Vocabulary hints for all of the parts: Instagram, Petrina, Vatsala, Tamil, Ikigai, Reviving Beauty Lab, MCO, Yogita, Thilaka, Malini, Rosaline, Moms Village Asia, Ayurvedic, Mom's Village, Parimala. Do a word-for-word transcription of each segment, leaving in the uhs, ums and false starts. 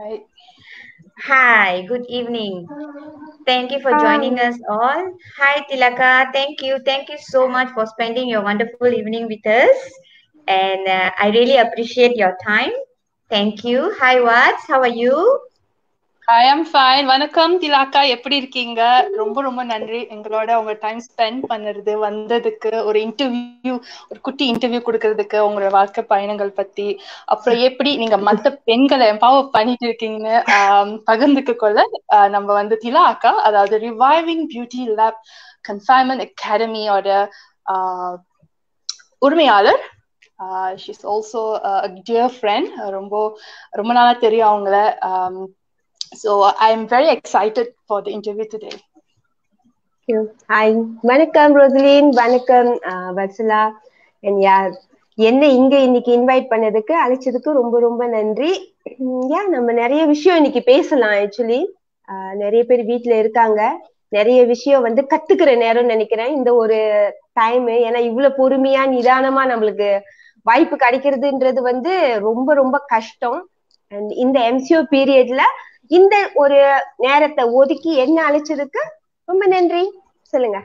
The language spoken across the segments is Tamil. Right. Hi, good evening. Thank you for Hi. joining us all. Hi, Thilaka. Thank you. Thank you so much for spending your wonderful evening with us. And uh, I really appreciate your time. Thank you. Hi, Vats. How are you? I am fine. Vanakkam, Thilaka. Eppadi irkeenga? Romba romba nandri. Engaloda unga time spend panniradhu, vandadukku, oru interview, oru kutti interview kudukkradhukku, unga vaalkai payanangal patti, appuram eppadi neenga matha pengala empower pannittu irkeenga, pagandukkolla, namba vandu Thilaka, adhaadu Reviving Beauty Lab Confinement Academy oda உரிமையாளர். Uh, she's also a dear friend. Romba romba nala theriyum avangala. So I am very excited for the interview today. Thank you. Hi, Vanakkam Rosaline, Vanakkam uh, Vatsala, and yeah, enna inga iniki invite pannadukku alichadukku romba romba nandri. Yeah, nama nariya vishayam iniki pesalam actually. Nariya per veetla irukanga. Nariya vishayam vandu kattukira neram nenikiren indha oru time ena ivlo porumiya nidanama namalukku vaipu kadikirudendrathu vandu romba romba kashtam and in the M C O period la இந்த ஒரு நேரத்தை ஒதுக்கி என்ன அழைச்சதுக்கு ரொம்ப நன்றி சொல்லுங்க.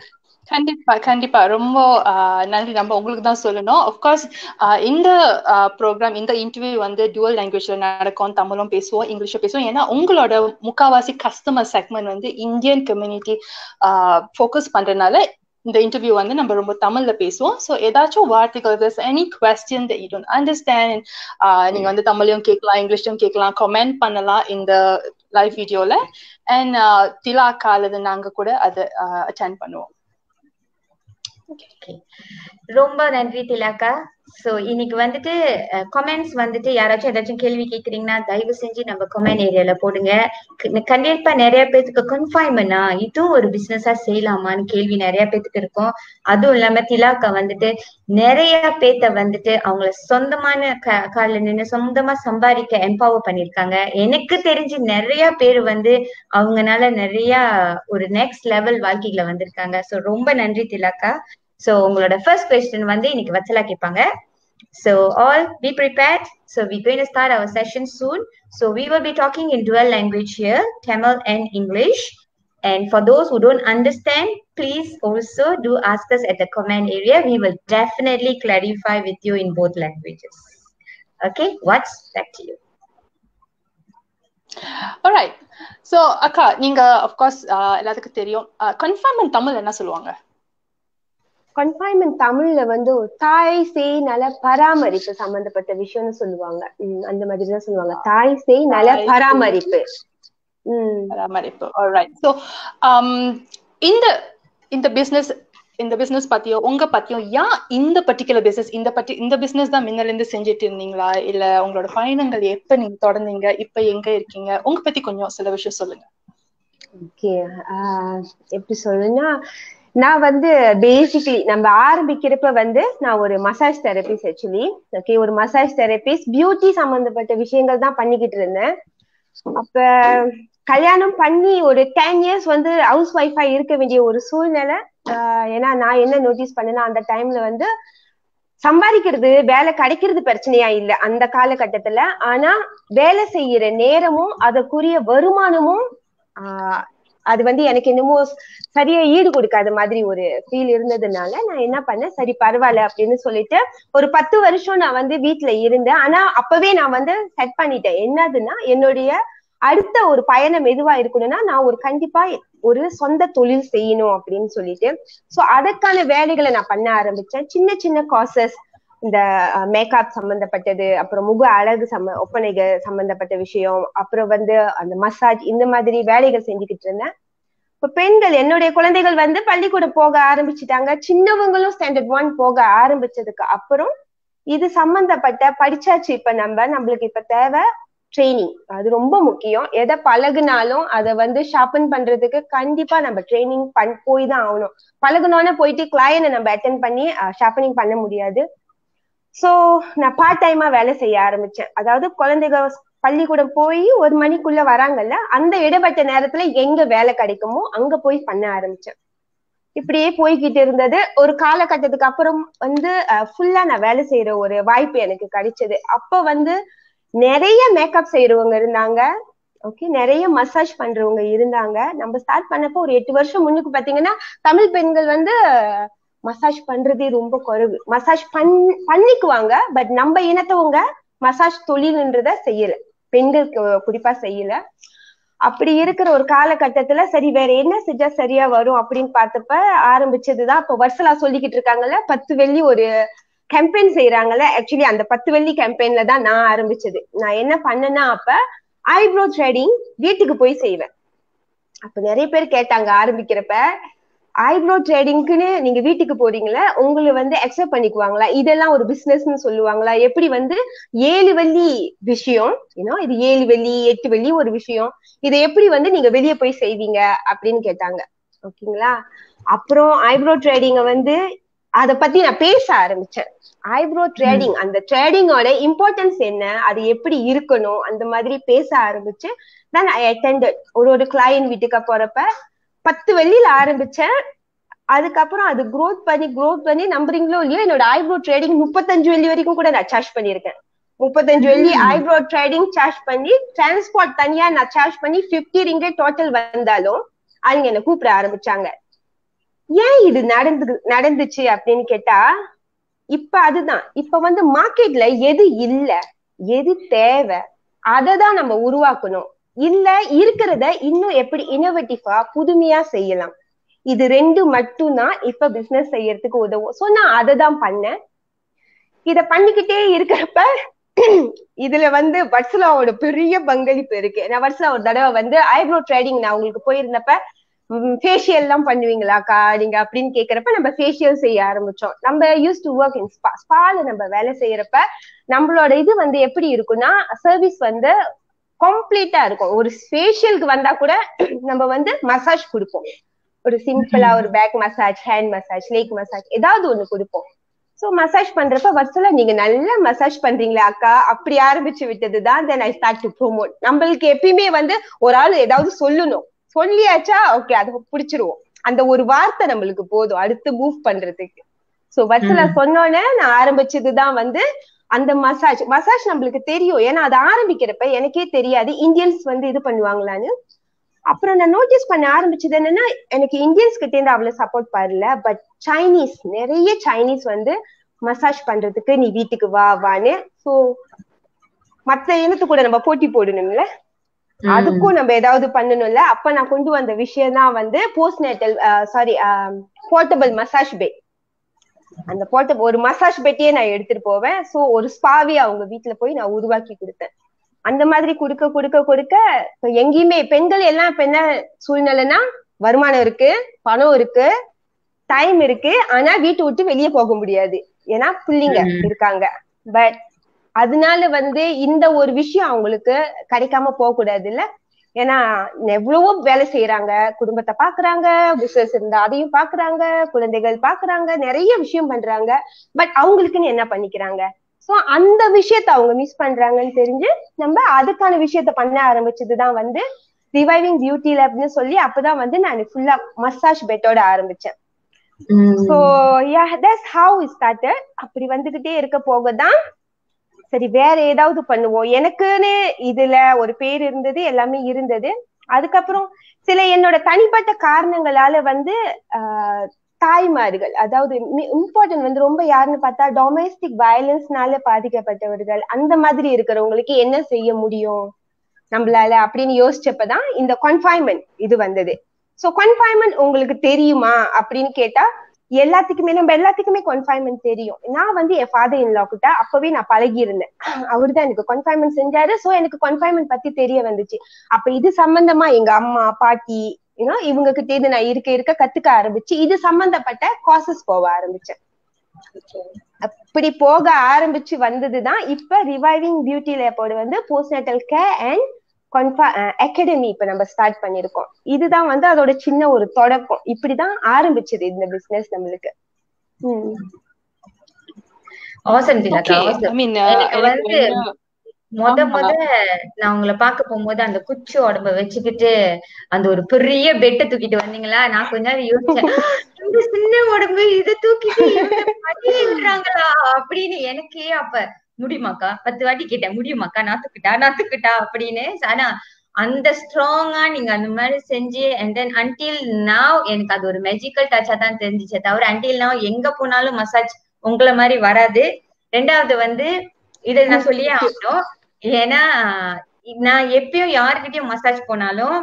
கண்டிப்பா கண்டிப்பா ரொம்ப நன்றி. நம்ம உங்களுக்கு தான் சொல்லணும். அஃப்கோர்ஸ் இந்த ப்ரோக்ராம் இந்த இன்டர்வியூ வந்து டுவல் லாங்குவேஜ்ல நடக்கும். தமிழும் பேசுவோம், இங்கிலீஷும் பேசுவோம். ஏன்னா உங்களோட முக்காவாசி கஸ்டமர் செக்மெண்ட் வந்து இந்தியன் கம்யூனிட்டி ஃபோக்கஸ் பண்றதுனால இந்த இன்டர்வியூ வந்து நம்ம ரொம்ப தமிழ்ல பேசுவோம். ஸோ ஏதாச்சும் வார்த்தைகள் any question that you don't understand நீங்க வந்து தமிழையும் கேட்கலாம், இங்கிலீஷும் கேட்கலாம், கமெண்ட் பண்ணலாம் இந்த லைவ் வீடியோல. அண்ட் திலாக்கா அல்லது நாங்க கூட அதை அட்டெண்ட் பண்ணுவோம். ரொம்ப நன்றி திலாக்கா. சோ இன்னைக்கு வந்துட்டு கமெண்ட்ஸ் வந்துட்டு யாராச்சும் ஏதாச்சும் கேள்வி கேக்குறீங்கன்னா தயவு செஞ்சு நம்ம கமெண்ட் ஏரியால போடுங்க. கண்டிப்பா நிறைய பேருக்கு கன்ஃபைன்மெண்டா இதுவும் ஒரு பிசினஸா செய்யலாமான்னு கேள்வி நிறைய பேருக்கு இருக்கும். அதுவும் இல்லாம திலாக்கா வந்துட்டு நிறைய பேர்த்த வந்துட்டு அவங்கள சொந்தமான கால நின்று சொந்தமா சம்பாதிக்க எம்பவர் பண்ணிருக்காங்க. எனக்கு தெரிஞ்சு நிறைய பேர் வந்து அவங்கனால நிறைய ஒரு நெக்ஸ்ட் லெவல் வாழ்க்கையில வந்திருக்காங்க. சோ ரொம்ப நன்றி திலாக்கா. So உங்களோட first question வந்து இன்னைக்கு வச்சலா கேட்பாங்க. So all be prepared. So we're going to start our session soon. So we will be talking in dual language here, Tamil and English. And for those who don't understand, please also do ask us at the comment area. We will definitely clarify with you in both languages. Okay, what's back to you? All right. So akka ninga of course எல்லாத்துக்கும் தெரியும் கன்ஃபைன்மென்ட் தமிழ் என்ன சொல்லுவாங்க? கன்ஃபைன்மெண்ட் தமிழ்ல வந்து தாய் சேய் நல பராமரிப்பு சம்பந்தப்பட்ட விஷயம்னு சொல்லுவாங்க. அந்த மாதிரிதான் சொல்லுவாங்க, தாய் சேய் நல பராமரிப்பு பராமரிப்பு. ஆல்ரைட். சோ இந்த இந்த பிசினஸ் இந்த பிசினஸ் பத்தியோ உங்க பத்தியோ யா இந்த பர்டிகுலர் பிசினஸ் இந்த பத்தி இந்த பிசினஸ் தான் முன்னால இருந்து செஞ்சுட்டு இருந்தீங்களா இல்ல உங்களோட பயணங்கள் எப்ப நீங்க தொடர்ந்தீங்க, இப்ப எங்க இருக்கீங்க, உங்க பத்தி கொஞ்சம் சில விஷயம் சொல்லுங்க. ஓகே, எப்படி சொல்லுன்னா நான் வந்து பேசிக்லி நம்ம ஆரம்பிக்கிறப்ப வந்து நான் ஒரு மசாஜ் தெரபிஸ்ட் ஆக்சுவலி. ஓகே, ஒரு மசாஜ் தெரபிஸ்ட் பியூட்டி சம்பந்தப்பட்ட விஷயங்கள் தான் பண்ணிக்கிட்டு இருந்தேன். அப்ப கல்யாணம் பண்ணி ஒரு டென் இயர்ஸ் வந்து ஹவுஸ் ஒய்ஃபா இருக்க வேண்டிய ஒரு சூழ்நிலை. ஏன்னா நான் என்ன நோட்டீஸ் பண்ணேன்னா அந்த டைம்ல வந்து சம்பாதிக்கிறது வேலை கிடைக்கிறது பிரச்சனையா இல்லை அந்த காலகட்டத்துல, ஆனா வேலை செய்யற நேரமும் அதற்குரிய வருமானமும் ஆஹ் அது வந்து எனக்கு என்னமோ சரியா ஈடு கொடுக்காத மாதிரி ஒரு ஃபீல் இருந்ததுனால நான் என்ன பண்ணேன், சரி பரவாயில்ல அப்படின்னு சொல்லிட்டு ஒரு பத்து வருஷம் நான் வந்து வீட்டுல இருந்தேன். ஆனா அப்பவே நான் வந்து செட் பண்ணிட்டேன் என்னதுன்னா என்னுடைய அடுத்த ஒரு பயணம் எதுவா இருக்கணும்னா நான் ஒரு கண்டிப்பா ஒரு சொந்த தொழில் செய்யணும் அப்படின்னு சொல்லிட்டு. சோ அதற்கான வேலைகளை நான் பண்ண ஆரம்பிச்சேன். சின்ன சின்ன கோர்சஸ், இந்த மேக்கப் சம்பந்தப்பட்டது, அப்புறம் முக அழகு சம்ம ஒப்பனைகள் சம்பந்தப்பட்ட விஷயம், அப்புறம் வந்து அந்த மசாஜ், இந்த மாதிரி வேலைகள் செஞ்சுக்கிட்டு இருந்தேன். இப்போ பெண்கள் என்னுடைய குழந்தைகள் வந்து பள்ளிக்கூடம் போக ஆரம்பிச்சுட்டாங்க, சின்னவங்களும் ஸ்டாண்டர்ட் ஒன் போக ஆரம்பிச்சதுக்கு அப்புறம் இது சம்பந்தப்பட்ட படிச்சாச்சு. இப்ப நம்ம நம்மளுக்கு இப்ப தேவை ட்ரைனிங், அது ரொம்ப முக்கியம். எதை பழகுனாலும் அதை வந்து ஷார்பன் பண்றதுக்கு கண்டிப்பா நம்ம ட்ரைனிங் பண் போய் தான் ஆகணும். பழகுனோன்னு போயிட்டு கிளையனை நம்ம அட்டென்ட் பண்ணி ஷார்பனிங் பண்ண முடியாது. சோ நான் பார்ட் டைமா வேலை செய்ய ஆரம்பிச்சேன். அதாவது குழந்தைங்க பள்ளிக்கூடம் போய் ஒரு மணிக்குள்ள வராங்கல்ல, அந்த இடப்பட்ட நேரத்துல எங்க வேலை கிடைக்குமோ அங்க போய் பண்ண ஆரம்பிச்சேன். இப்படியே போய்கிட்டு இருந்தது. ஒரு காலகட்டத்துக்கு அப்புறம் வந்து ஃபுல்லா நான் வேலை செய்யற ஒரு வாய்ப்பு எனக்கு கிடைச்சது. அப்ப வந்து நிறைய மேக்கப் செய்யறவங்க இருந்தாங்க, ஓகே, நிறைய மசாஜ் பண்றவங்க இருந்தாங்க. நம்ம ஸ்டார்ட் பண்ணப்போ ஒரு எட்டு வருஷம் முன்னுக்கு பாத்தீங்கன்னா தமிழ் பெண்கள் வந்து மசாஜ் பண்றதே ரொம்ப குறைவு. மசாஜ் பண் பண்ணிக்குவாங்க பட் நம்ம இனத்தவங்க மசாஜ் தொழில்ன்றத செய்யல, பெண்களுக்கு குறிப்பா செய்யல. அப்படி இருக்கிற ஒரு காலகட்டத்துல சரி வேற என்ன செஞ்சா சரியா வரும் அப்படின்னு பார்த்தப்ப ஆரம்பிச்சதுதான். இப்ப வர்சலா சொல்லிக்கிட்டு இருக்காங்கல்ல, பத்து வெள்ளி ஒரு கேம்பெயின் செய்யறாங்கல்ல. ஆக்சுவலி அந்த பத்து வெள்ளி கேம்பெயின்ல தான் நான் ஆரம்பிச்சது. நான் என்ன பண்ணேன்னா, அப்ப ஐப்ரோ த்ரெடிங் வீட்டுக்கு போய் செய்வேன். அப்ப நிறைய பேர் கேட்டாங்க ஆரம்பிக்கிறப்ப, ஐப்ரோ த்ரெடிங்க்குன்னு நீங்க வீட்டுக்கு போறீங்களா, உங்களை வந்து அக்செப்ட் பண்ணிக்குவாங்களா, இதெல்லாம் ஒரு பிசினஸ்ன்னு சொல்லுவாங்களா, எப்படி வந்து ஏழு வெள்ளி விஷயம், ஏன்னா இது ஏழு வெள்ளி எட்டு வெள்ளி ஒரு விஷயம், இதை எப்படி வந்து நீங்க வெளியே போய் செய்வீங்க அப்படின்னு கேட்டாங்க. ஓகேங்களா, அப்புறம் ஐப்ரோ த்ரெடிங்க வந்து அதை பத்தி நான் பேச ஆரம்பிச்சேன். ஐப்ரோ த்ரெடிங், அந்த த்ரெடிங்கோட இம்பார்ட்டன்ஸ் என்ன, அது எப்படி இருக்கணும், அந்த மாதிரி பேச ஆரம்பிச்சு தான் ஐ அட்டெண்டட் ஒரு ஒரு கிளையண்ட் வீட்டுக்கா போறப்ப பத்து வெள்ளியில ஆரம்பிச்சேன். அதுக்கப்புறம் அது க்ரோத் பண்ணி க்ரோத் பண்ணி நம்புறீங்களோ இல்லையோ, என்னோட ஐப்ரோ த்ரெடிங் முப்பத்தஞ்சு வெள்ளி வரைக்கும் கூட நான் சார்ஜ் பண்ணியிருக்கேன். முப்பத்தஞ்சு வெள்ளி ஐப்ரோ த்ரெடிங் சார்ஜ் பண்ணி, டிரான்ஸ்போர்ட் தனியா நான் சார்ஜ் பண்ணி பிப்டி ரிங்கே டோட்டல் வந்தாலும் அவங்க என்னை கூப்பிட ஆரம்பிச்சாங்க. ஏன் இது நடந்து நடந்துச்சு அப்படின்னு கேட்டா, இப்ப அதுதான், இப்ப வந்து மார்க்கெட்ல எது இல்ல எது தேவை அததான் நம்ம உருவாக்கணும், இல்ல இருக்கிறத இன்னும் எப்படி இனோவேட்டிவா புதுமையா செய்யலாம், இது ரெண்டு மட்டும் தான் இப்ப பிசினஸ் செய்யறதுக்கு உதவும். சோ நான் அதை தான் பண்ணேன். இத பண்ணிக்கிட்டே இருக்கிறப்ப இதுல வந்து வர்சலாவோட பெரிய பங்களிப்பு இருக்கு. நான் வர்சலா ஒரு தடவை வந்து ஐப்ரோ ட்ரேடிங் நான் உங்களுக்கு போயிருந்தப்ப, ஃபேஷியல் எல்லாம் பண்ணுவீங்களாக்கா நீங்க அப்படின்னு கேக்குறப்ப நம்ம ஃபேஷியல் செய்ய ஆரம்பிச்சோம். நம்ம use to work in spa, ஸ்பால நம்ம வேலை செய்யறப்ப நம்மளோட இது வந்து எப்படி இருக்குன்னா, சர்வீஸ் வந்து கம்ப்ளீட்டா இருக்கும். ஒரு ஃபேஷியலுக்கு வந்தா கூட நம்ம வந்து மசாஜ் கொடுப்போம், ஒரு சிம்பிளா ஒரு back massage, hand massage, leg massage, ஏதாவது ஒண்ணு கொடுப்போம். ஸோ மசாஜ் பண்றப்ப வர்சலா நீங்க நல்லா மசாஜ் பண்றீங்களா அக்கா அப்படி ஆரம்பிச்சு விட்டதுதான். Then I start to promote. நம்மளுக்கு எப்பயுமே வந்து ஒரு ஆள் ஏதாவது சொல்லணும், சொல்லியாச்சா ஓகே அது பிடிச்சிருவோம், அந்த ஒரு வார்த்தை நம்மளுக்கு போதும் அடுத்து மூவ் பண்றதுக்கு. சோ வர்சலா சொன்னோன்னே நான் ஆரம்பிச்சதுதான் வந்து அந்த மசாஜ். மசாஜ் நம்மளுக்கு தெரியும், ஏன்னா அது ஆரம்பிக்கிறப்ப எனக்கே தெரியாது இந்தியன்ஸ் வந்து இது பண்ணுவாங்களான்னு. அப்புறம் நான் நோட்டீஸ் பண்ண ஆரம்பிச்சது என்னன்னா, எனக்கு இந்தியன்ஸ் கிட்டே இருந்து அவ்வளவு சப்போர்ட் பண்ணல, பட் சைனீஸ், நிறைய சைனீஸ் வந்து மசாஜ் பண்றதுக்கு நீ வீட்டுக்கு வா வான்னு. சோ மத்த இனத்து கூட நம்ம போட்டி போடணும்ல, அதுக்கும் நம்ம ஏதாவது பண்ணணும்ல. அப்ப நான் கொண்டு வந்த விஷயம் தான் வந்து postnatal sorry portable massage bed. அந்த போர்ட்டபிள் ஒரு மசாஜ் பெட்டையே நான் எடுத்துட்டு போவேன். சோ ஒரு ஸ்பாவே அவங்க வீட்டுல போய் நான் உருவாக்கி கொடுத்தேன். அந்த மாதிரி கொடுக்க கொடுக்க கொடுக்க எங்கேயுமே பெண்கள் எல்லாம் இப்ப என்ன சூழ்நிலைன்னா, வருமானம் இருக்கு, பணம் இருக்கு, டைம் இருக்கு, ஆனா வீட்டு விட்டு வெளியே போக முடியாது, ஏன்னா பிள்ளைங்க இருக்காங்க. பட் அதனால வந்து இந்த ஒரு விஷயம் அவங்களுக்கு கிடைக்காம போக கூடாது இல்ல, ஏன்னா எவ்வளவோ வேலை செய்யறாங்க, குடும்பத்தை பாக்குறாங்க, பிசினஸ் இருந்தா அதையும் பாக்குறாங்க, குழந்தைகள் பாக்குறாங்க, நிறைய விஷயம் பண்றாங்க, பட் அவங்களுக்குன்னு என்ன பண்ணிக்கிறாங்க. சோ அந்த விஷயத்த அவங்க மிஸ் பண்றாங்கன்னு தெரிஞ்சு நம்ம அதுக்கான விஷயத்த பண்ண ஆரம்பிச்சதுதான் வந்து ரிவைவிங் பியூட்டி லேப்னு சொல்லி. அப்பதான் வந்து நான் ஃபுல்லா மசாஜ் பெட்டோட ஆரம்பிச்சேன். So yeah that's how it started. அப்படி வந்துகிட்டே இருக்க போகதான் சரி வேற ஏதாவது பண்ணுவோம், எனக்குன்னு இதுல ஒரு பேர் இருந்தது, எல்லாமே இருந்தது. அதுக்கப்புறம் சில என்னோட தனிப்பட்ட காரணங்களால வந்து ஆஹ் தாய்மார்கள், அதாவது இம்பார்ட்டன்ட் வந்து ரொம்ப யாருன்னு பார்த்தா டொமெஸ்டிக் வயலன்ஸ்னால பாதிக்கப்பட்டவர்கள், அந்த மாதிரி இருக்கிறவங்களுக்கு என்ன செய்ய முடியும் நம்மளால அப்படின்னு யோசிச்சப்பதான் இந்த கன்ஃபைன்மெண்ட் இது வந்தது. சோ கன்ஃபைன்மெண்ட் உங்களுக்கு தெரியுமா அப்படின்னு கேட்டா, எல்லாத்துக்குமே நம்ம எல்லாத்துக்குமே கன்ஃபைன்மெண்ட் தெரியும். நான் வந்து என் ஃபாதர் இன் லா கிட்ட அப்பவே நான் பழகி இருந்தேன், அவரு தான் எனக்கு கன்ஃபைன்மெண்ட் செஞ்சாரு. சோ எனக்கு கன்ஃபைன்மெண்ட் பத்தி தெரிய வந்துச்சு. அப்ப இது சம்பந்தமா எங்க அம்மா பாட்டி ஏன்னா இவங்க கிட்டே இது நான் இருக்க இருக்க கத்துக்க ஆரம்பிச்சு இது சம்பந்தப்பட்ட கோர்சஸ் போக ஆரம்பிச்சேன். அப்படி போக ஆரம்பிச்சு வந்ததுதான் இப்ப ரிவைவிங் பியூட்டி லேப்போட வந்து போஸ்ட்நேட்டல் கேர் அண்ட் கன்ஃபா அகாடமி இப்ப நம்ம ஸ்டார்ட் பண்ணிருக்கோம். இதுதான் வந்து அதோட சின்ன ஒரு தொடக்கம். இப்படிதான் ஆரம்பிச்சது இந்த பிசினஸ் நம்மளுக்கு. ஆசன் திலகா, ஐ மீன் வந்து மொத மொத நான் உங்களை பாக்க போகும்போது அந்த குச்சி உடம்ப வச்சுக்கிட்டு அந்த ஒரு பெரிய பெட்டை தூக்கிட்டு வந்தீங்களா, நான் கொஞ்ச நேரம் யோசிச்சேன், இந்த சின்ன உடம்பு இதை தூக்கிட்டு அப்படின்னு எனக்கே அப்ப முடியுமாக்கா பத்து வாட்டி கேட்டேன் முடியுமாக்கா நாத்துக்கிட்டா நாத்துக்கிட்டா அப்படின்னு. ஆனா அந்த ஸ்ட்ராங்கா நீங்க அந்த மாதிரி செஞ்சு அண்ட் தென் அன்டில் நாவ் எனக்கு அது ஒரு மெஜிக்கல் டச்சா தான் தெரிஞ்சிச்சே தவிர அன்டில் நாவ் எங்க போனாலும் மசாஜ் உங்களை மாதிரி வராது. ரெண்டாவது வந்து இதை நான் சொல்லியே ஆகணும், ஏன்னா நான் எப்பயும் யாருக்கிட்டயும் மசாஜ் போனாலும்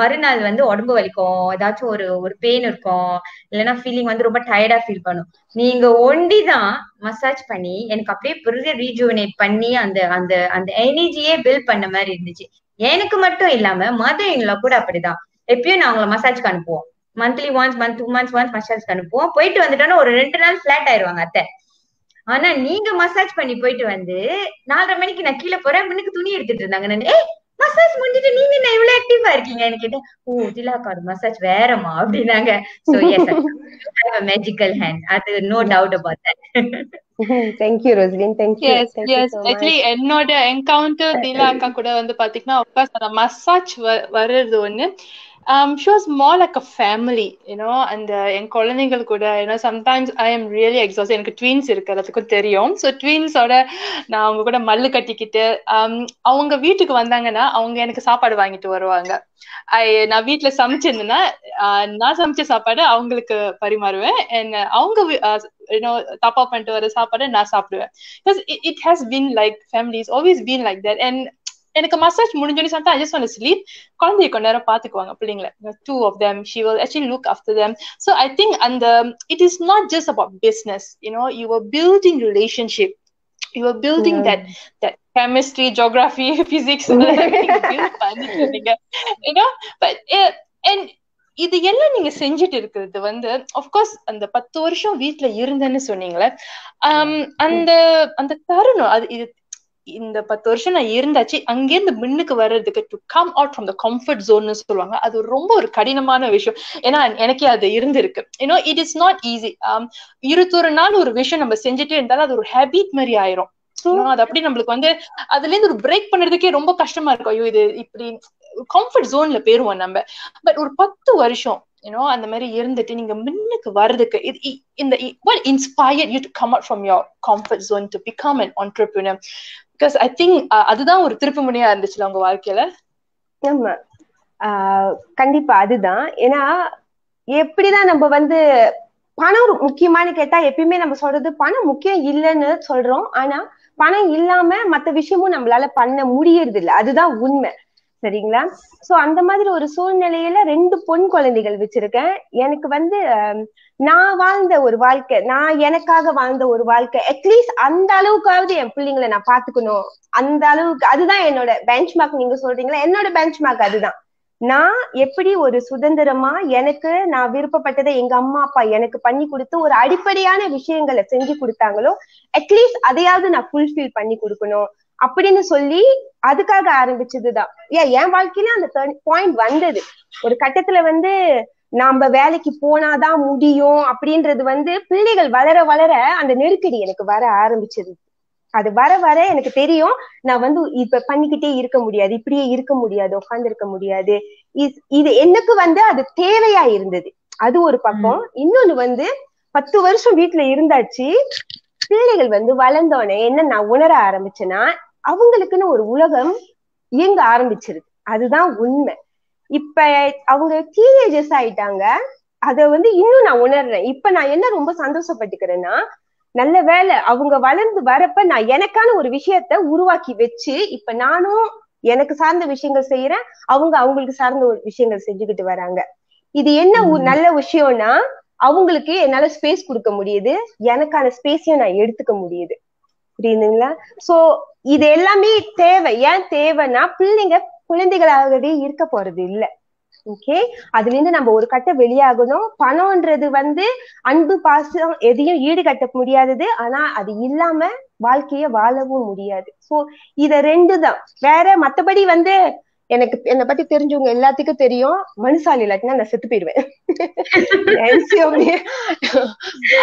மறுநாள் வந்து உடம்பு வலிக்கும், ஏதாச்சும் ஒரு ஒரு பெயின் இருக்கும், இல்லைன்னா ஃபீலிங் வந்து ரொம்ப டயர்டா ஃபீல் பண்ணும். நீங்க ஒண்டிதான் மசாஜ் பண்ணி எனக்கு அப்படியே பெரிய ரீஜுவனேட் பண்ணி அந்த அந்த அந்த எனர்ஜியே பில்ட் பண்ண மாதிரி இருந்துச்சு. எனக்கு மட்டும் இல்லாம மதர் இன்லா கூட அப்படிதான், எப்பயும் நான் அவங்களை மசாஜ்க்கு அனுப்புவோம், monthly once month two months once மசாஜ்க்கு அனுப்புவோம். போயிட்டு வந்துட்டோன்னா ஒரு ரெண்டு நாள் ஃபிளாட் ஆயிடுவாங்க அத்தை. ஆனா நீங்க மசாஜ் பண்ணி போயிட்டு வந்து நாலரை மணிக்கு நான் கீழே போறேன், முன்னுக்கு துணி எடுத்துட்டு இருந்தாங்க. நான் ஏய் மசாஜ் முடிஞ்சிட்டு நீங்க என்ன இவ்வளவு ஆக்டிவா இருக்கீங்கன்னு கேட்டேன். ஓ திலாக்கா மசாஜ் வேறமா அப்படின்னாங்க. So yes I have a magical hand, அது no doubt about that. Thank you Rosaline, thank you. Yes, thank yes. You so actually என்னோட என்கவுண்டர் திலாக்கா கூட வந்து பாத்தீங்கன்னா of course அந்த மசாஜ் வர்றது ஒண்ணு. Um, she was more like a family, you know, and என் குழந்தைகள் கூட, you know, sometimes I am really exhausted. எனக்கு ட்வின்ஸ் இருக்கு, எல்லாத்துக்கும் தெரியும். ஸோ ட்வின்ஸோட நான் அவங்க கூட மல்லு கட்டிக்கிட்டு அவங்க வீட்டுக்கு வந்தாங்கன்னா அவங்க எனக்கு சாப்பாடு வாங்கிட்டு வருவாங்க. ஐ நான் வீட்டுல சமைச்சிருந்தேன்னா நான் சமைச்ச சாப்பாடு அவங்களுக்கு பரிமாறுவேன், and அவங்க you know தப்பா பண்ணிட்டு வர சாப்பாடு நான் சாப்பிடுவேன். Because it, it has been like families always been like that. And எனக்கு மசாஜ் முடிஞ்சோன்னு சொன்னா just want to sleep. குழந்தைய கொஞ்ச நேரம் பாத்துக்குவாங்க பிள்ளைங்கள, two of them she will actually look after them. So I think and the, it is not just about business, you know, you were building relationship, you were building yeah. that that chemistry, geography, physics everything built பண்ணிட்டீங்க, you know. But uh, and இது எல்லாம் நீங்க செஞ்சுட்டு இருக்கிறது வந்து of course அந்த பத்து வருஷம் வீட்டுல இருந்தேன்னு சொன்னீங்களே, அந்த அந்த தருணம் அது இது இந்த பத்து வருஷம் நான் இருந்தாச்சு அங்கேருந்து மின்னுக்கு வர்றதுக்கு to come out from the comfort ஜோன்னு சொல்லுவாங்க. அது ரொம்ப ஒரு கடினமான விஷயம், ஏன்னா எனக்கே அது இருந்திருக்கு. You know it is not easy. இருபத்தொரு நாள் ஒரு விஷயம் நம்ம செஞ்சுட்டே இருந்தாலும் அது ஒரு ஹேபிட் மாதிரி ஆயிரும். அது அப்படி நம்மளுக்கு வந்து அதுல இருந்து ஒரு பிரேக் பண்றதுக்கே ரொம்ப கஷ்டமா இருக்கும். ஐயோ இது இப்படி கம்ஃபர்ட் ஜோன்ல போயிருவோம் நம்ம. பட் ஒரு பத்து வருஷம் you know and the mari irundittu neenga minnukku varudukku in the what inspired you to come out from your comfort zone to become an entrepreneur? Because I think adudhaan oru thirupumudiya irundhuchla unga vaalkiyala. Amma kandipa adudhaan ena eppadi da namba vandu panam mukkiyamaanu ketta eppiyume namba solradhu panam mukkiyam illanu solrom, ana panam illama matha vishayamum nammalaala panna mudiyirudhu illa, adudhaan unmai சரிங்களா? சோ அந்த மாதிரி ஒரு சூழ்நிலையில ரெண்டு பொன் குழந்தைகள் வச்சிருக்கேன். எனக்கு வந்து நான் வாழ்ந்த ஒரு வாழ்க்கை, நான் எனக்காக வாழ்ந்த ஒரு வாழ்க்கை, அட்லீஸ்ட் அந்த அளவுக்காவது என் பிள்ளைங்களை நான் பாத்துக்கணும். அந்த அளவுக்கு அதுதான் என்னோட பெஞ்ச்மார்க். நீங்க சொல்றீங்களா என்னோட பெஞ்ச்மார்க் அதுதான். நான் எப்படி ஒரு சுதந்திரமா எனக்கு நான் விருப்பப்பட்டதை எங்க அம்மா அப்பா எனக்கு பண்ணி கொடுத்து ஒரு அடிப்படையான விஷயங்களை செஞ்சு கொடுத்தாங்களோ அட்லீஸ்ட் அதையாவது நான் ஃபுல்ஃபில் பண்ணி கொடுக்கணும் அப்படின்னு சொல்லி அதுக்காக ஆரம்பிச்சதுதான். ஏன் என் வாழ்க்கையில அந்த டர்ன் பாயிண்ட் வந்தது. ஒரு கட்டத்துல வந்து நாம வேலைக்கு போனாதான் முடியும் அப்படின்றது வந்து பிள்ளைகள் வளர வளர அந்த நெருக்கடி எனக்கு வர ஆரம்பிச்சது. அது வர வர எனக்கு தெரியும் நான் வந்து இப்ப பண்ணிக்கிட்டே இருக்க முடியாது, இப்படியே இருக்க முடியாது, உட்கார்ந்து இருக்க முடியாது. இது எனக்கு வந்து அது தேவையா இருந்தது. அது ஒரு பக்கம். இன்னொன்னு வந்து பத்து வருஷம் வீட்டுல இருந்தாச்சு, பிள்ளைகள் வந்து வளர்ந்தோடனே என்ன நான் உணர ஆரம்பிச்சேன்னா அவங்களுக்குன்னு ஒரு உலகம் இயங்க ஆரம்பிச்சிருக்கு. அதுதான் உண்மை. இப்ப அவங்க டீனேஜர்ஸ் ஆயிட்டாங்க, அத வந்து இன்னும் நான் உணர்றேன். இப்ப நான் என்ன ரொம்ப சந்தோஷப்பட்டுக்கிறேன்னா நல்ல வேலை அவங்க வளர்ந்து வரப்ப நான் எனக்கான ஒரு விஷயத்த உருவாக்கி வச்சு இப்ப நானும் எனக்கு சார்ந்த விஷயங்கள் செய்யறேன், அவங்க அவங்களுக்கு சார்ந்த ஒரு விஷயங்கள் செஞ்சுக்கிட்டு வராங்க. இது என்ன நல்ல விஷயம்னா அவங்களுக்கு என்னால ஸ்பேஸ் கொடுக்க முடியுது, எனக்கான ஸ்பேஸையும் நான் எடுத்துக்க முடியுது. புரியுதுங்களா? சோ இது எல்லாமே தேவை. ஏன் தேவைன்னா பிள்ளைங்க குழந்தைகளாகவே இருக்க போறது இல்லை. ஓகே, அதுல இருந்து நம்ம ஒரு கட்ட வெளியாகணும். பணம்ன்றது வந்து அன்பு பாசம் எதையும் ஈடுகட்ட முடியாதது, ஆனா அது இல்லாம வாழ்க்கைய வாழவும் முடியாது. சோ இத ரெண்டு தான். வேற மத்தபடி வந்து எனக்கு என்னை பத்தி தெரிஞ்சவங்க எல்லாத்துக்கும் தெரியும், மனுசாலி இல்லாட்டினா நான் செத்து போயிடுவேன்.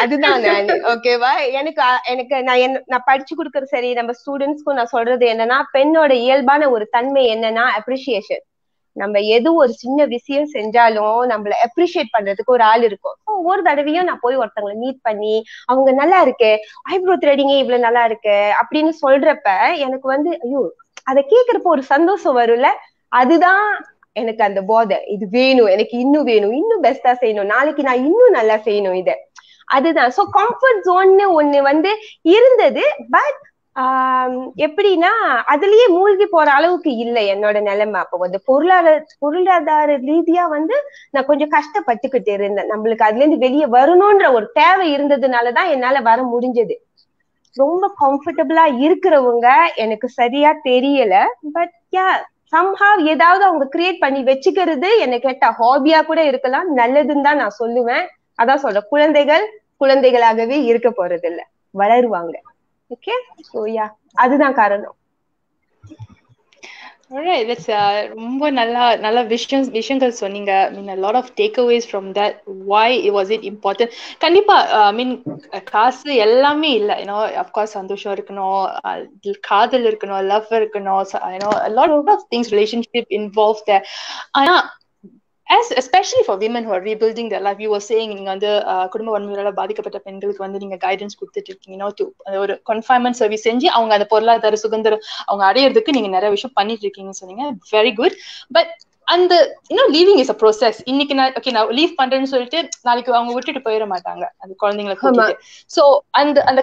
அதுதான் நான். ஓகேவா? எனக்கு எனக்கு நான் என் நான் படிச்சு கொடுக்கறது சரி, நம்ம ஸ்டூடெண்ட்ஸ்க்கும் நான் சொல்றது என்னன்னா பெண்ணோட இயல்பான ஒரு தன்மை என்னன்னா அப்ரிசியேஷன். நம்ம எது ஒரு சின்ன விஷயம் செஞ்சாலும் நம்மள அப்ரிஷியேட் பண்றதுக்கு ஒரு ஆள் இருக்கும். ஒவ்வொரு தடவையும் நான் போய் ஒருத்தவங்களை மீட் பண்ணி அவங்க நல்லா இருக்கு, ஐப்ரோ த்ரெடிங்கே இவ்வளவு நல்லா இருக்கு அப்படின்னு சொல்றப்ப எனக்கு வந்து ஐயோ அதை கேக்குறப்ப ஒரு சந்தோஷம் வரும்ல, அதுதான் எனக்கு அந்த போதை. இது வேணும் எனக்கு, இன்னும் வேணும், இன்னும் பெஸ்டா செய்யணும், நாளைக்கு நான் இன்னும் நல்லா செய்யணும் இதை. அதுதான் சோ கம்ஃபர்ட் ஜோன்னு ஒண்ணு வந்து இருந்தது. பட் ஆஹ் எப்படின்னா அதுலயே மூழ்கி போற அளவுக்கு இல்லை என்னோட நிலைமை. அப்போ வந்து பொருளாதார பொருளாதார ரீதியா வந்து நான் கொஞ்சம் கஷ்டப்பட்டுக்கிட்டு இருந்தேன். நம்மளுக்கு அதுல இருந்து வெளியே வரணும்ன்ற ஒரு தேவை இருந்ததுனாலதான் என்னால வர முடிஞ்சது. ரொம்ப கம்ஃபர்டபுளா இருக்கிறவங்க எனக்கு சரியா தெரியல. பட் யா சம்ஹாவ் ஏதாவது அவங்க கிரியேட் பண்ணி வச்சுக்கிறது என்ன கேட்டா ஹாபியா கூட இருக்கலாம், நல்லதுன்னு தான் நான் சொல்லுவேன். அதான் சொல்றேன், குழந்தைகள் குழந்தைகளாகவே இருக்க போறது இல்ல, வளருவாங்க. ஓகே, சோ யா அதுதான் காரணம். Alright, that's uh, ரொம்ப நல்லா நல்ல விஷயம் விஷயங்கள் சொன்னீங்க. ஐ மீன் a lot of takeaways from that. Why it was it important? கண்டிப்பா ஐ மீன் காசு எல்லாமே இல்லை, ஏன்னா அஃப்கோர்ஸ் சந்தோஷம் இருக்கணும், காதல் இருக்கணும், லவ் இருக்கணும், ஏன்னா a lot of things relationship involved there. ஆனா As especially for women who are rebuilding their life, you were saying நீங்க வந்து குடும்ப வன்முறையால பாதிக்கப்பட்ட பெண்களுக்கு வந்து நீங்க கைடன்ஸ் கொடுத்துட்டு இருக்கீங்க, ஒரு கன்ஃபைன்மெண்ட் சர்வீஸ் செஞ்சு அவங்க அந்த பொருளாதார சுதந்திரம் அவங்க அடையிறதுக்கு நீங்க நிறைய விஷயம் பண்ணிட்டு இருக்கீங்கன்னு சொன்னீங்க. Very good. But அந்த இன்னும் லீவிங் இஸ் அ ப்ரோசஸ். இன்னைக்கு நான் ஓகே நான் லீவ் பண்றேன்னு சொல்லிட்டு நாளைக்கு அவங்க விட்டுட்டு போயிட மாட்டாங்க அந்த குழந்தைங்களுக்கு. ஸோ அந்த அந்த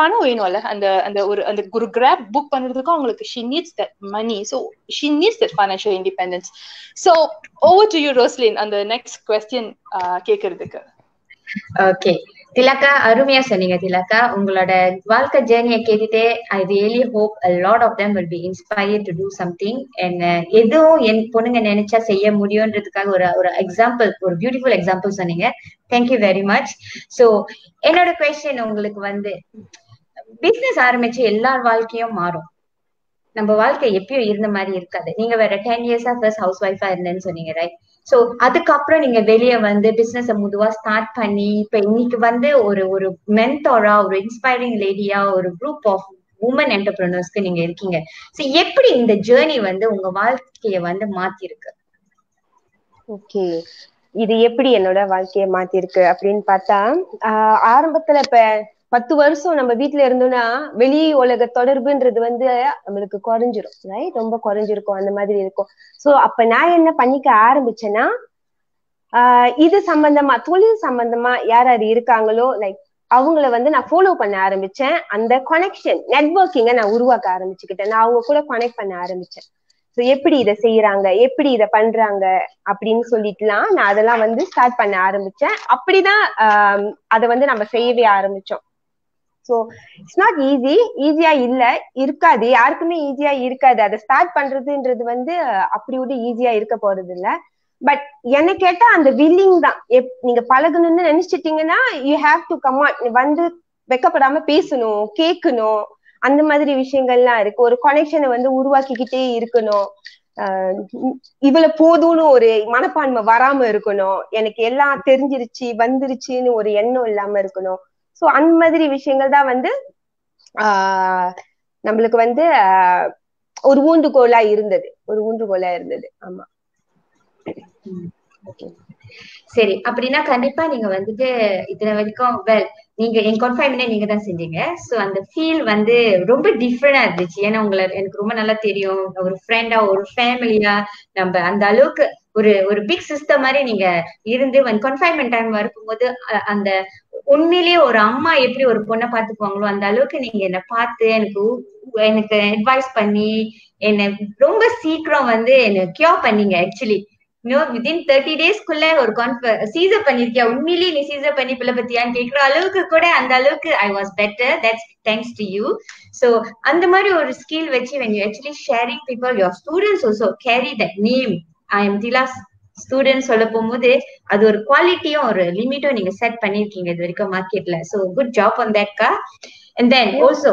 பணம் வேணும்ல, அந்த அந்த ஒரு அந்த ஒரு கிராப் புக் பண்றதுக்கும் அவங்களுக்கு she needs that money, so she needs that financial independence. So over to you, Rosaline, and the next question கேக்குறதுக்கு. ஓகே திலகா, அருமையா சொன்னீங்க திலகா. உங்களோட வாழ்க்கை ஜேர்னியை கேட்டுட்டு I really hope a lot of them will be inspired to do something. And எதுவும் என் பொண்ணுங்க நினைச்சா செய்ய முடியும்ன்றதுக்காக ஒரு ஒரு எக்ஸாம்பிள், ஒரு பியூட்டிஃபுல் எக்ஸாம்பிள் சொன்னீங்க. Thank you very much. ஸோ என்னோட குவெஸ்டின் உங்களுக்கு வந்து, பிசினஸ் ஆரம்பிச்சு எல்லார் வாழ்க்கையும் மாறும், நம்ம வாழ்க்கை எப்பயும் இருந்த மாதிரி இருக்காது. நீங்க வேற டென் இயர்ஸா ஃபர்ஸ்ட் ஹவுஸ் ஒய்ஃபா இருந்தேன்னு சொன்னீங்க, ரைட்? சோ அதுக்கப்புறம் நீங்க வெளியே வந்து பிசினஸ் முதுவா ஸ்டார்ட் பண்ணி இப்ப இன்னைக்கு வந்து ஒரு ஒரு மென்டோரா, ஒரு இன்ஸ்பைரிங் லேடியா, ஒரு குரூப் ஆஃப் உமன் என்டர்பிரனர்ஸ்க்கு நீங்க இருக்கீங்க. சோ எப்படி இந்த ஜேர்னி வந்து உங்க வாழ்க்கைய வந்து மாத்திருக்கு? ஓகே, இது எப்படி என்னோட வாழ்க்கைய மாத்திருக்கு அப்படின்னு பார்த்தா, ஆஹ் ஆரம்பத்துல இப்ப பத்து வருஷம் நம்ம வீட்டுல இருந்தோம்னா வெளி உலக தொடர்புன்றது வந்து நம்மளுக்கு குறைஞ்சிரும், ரைட்? ரொம்ப குறைஞ்சிருக்கும், அந்த மாதிரி இருக்கும். சோ அப்ப நான் என்ன பண்ணிக்க ஆரம்பிச்சேன்னா, ஆஹ் இது சம்பந்தமா தொழில் சம்பந்தமா யார் யார் இருக்காங்களோ லைக் அவங்கள வந்து நான் ஃபாலோ பண்ண ஆரம்பிச்சேன். அந்த கனெக்ஷன் நெட்வொர்க்கிங்க நான் உருவாக்க ஆரம்பிச்சுக்கிட்டேன், நான் அவங்க கூட கனெக்ட் பண்ண ஆரம்பிச்சேன். ஸோ எப்படி இதை செய்யறாங்க, எப்படி இதை பண்றாங்க அப்படின்னு சொல்லிட்டுலாம் நான் அதெல்லாம் வந்து ஸ்டார்ட் பண்ண ஆரம்பிச்சேன். அப்படிதான் ஆஹ் அதை வந்து நம்ம செய்யவே ஆரம்பிச்சோம். ஸோ இட்ஸ் நாட் ஈஸி, ஈஸியா இல்ல இருக்காது, யாருக்குமே ஈஸியா இருக்காது. அதை ஸ்டார்ட் பண்றதுன்றது வந்து அப்படி விட்டு ஈஸியா இருக்க போறது இல்லை. பட் என்ன கேட்டா அந்த வில்லிங் தான். நீங்க பழகணும்னு நினைச்சிட்டீங்கன்னா you have to come on, வந்து வெக்கப்படாம பேசணும், கேட்கணும், அந்த மாதிரி விஷயங்கள்லாம் இருக்கு. ஒரு கனெக்ஷனை வந்து உருவாக்கிக்கிட்டே இருக்கணும். ஆஹ் இவள போதும்னு ஒரு மனப்பான்மை வராம இருக்கணும், எனக்கு எல்லாம் தெரிஞ்சிருச்சு வந்துருச்சுன்னு ஒரு எண்ணம் இல்லாம இருக்கணும். சோ அந்த மாதிரி விஷயங்கள் தான் வந்து ஆஹ் நம்மளுக்கு வந்து ஆஹ் ஒரு ஊன்றுகோலா இருந்தது, ஒரு ஊன்றுகோலா இருந்தது. ஆமா, சரி. அப்படின்னா கண்டிப்பா நீங்க வந்துட்டு இத்தனை வரைக்கும் வெல் நீங்க என் கன்ஃபைன்மெண்ட் நீங்க தான் செஞ்சீங்க. ஸோ அந்த ஃபீல் வந்து ரொம்ப டிஃப்ரெண்டா இருந்துச்சு. ஏன்னா உங்களை எனக்கு ரொம்ப நல்லா தெரியும், ஒரு ஃப்ரெண்டா, ஒரு ஃபேமிலியா, நம்ம அந்த அளவுக்கு ஒரு ஒரு பிக் சிஸ்டம் மாதிரி நீங்க இருந்து கன்ஃபைன்மெண்ட் டைம் இருக்கும்போது அந்த உண்மையிலேயே ஒரு அம்மா எப்படி ஒரு பொண்ணை பாத்துக்குவாங்களோ அந்த அளவுக்கு நீங்க என்ன பார்த்து எனக்கு எனக்கு அட்வைஸ் பண்ணி என்ன ரொம்ப சீக்கிரம் வந்து என்ன கியூர் பண்ணீங்க. ஆக்சுவலி இன்னும் வித்தின் தேர்ட்டி டேஸ்க்குள்ள ஒரு கான்ஃபர் சீசர் பண்ணிருக்கியா, உண்மையிலேயே நீ சீசர் பண்ணி பிள்ளை பத்தியான்னு கேட்கிற அளவுக்கு கூட அந்த அளவுக்கு I was better. That's thanks to you. So அந்த மாதிரி ஒரு ஸ்கில் வச்சு when you actually sharing people, your students also carry that name. I am Thila's student சொல்ல போகும்போது அது ஒரு குவாலிட்டியும் ஒரு லிமிட்டும் நீங்க செட் பண்ணிருக்கீங்க இது வரைக்கும் மார்க்கெட்ல. So good job on that கா. And then also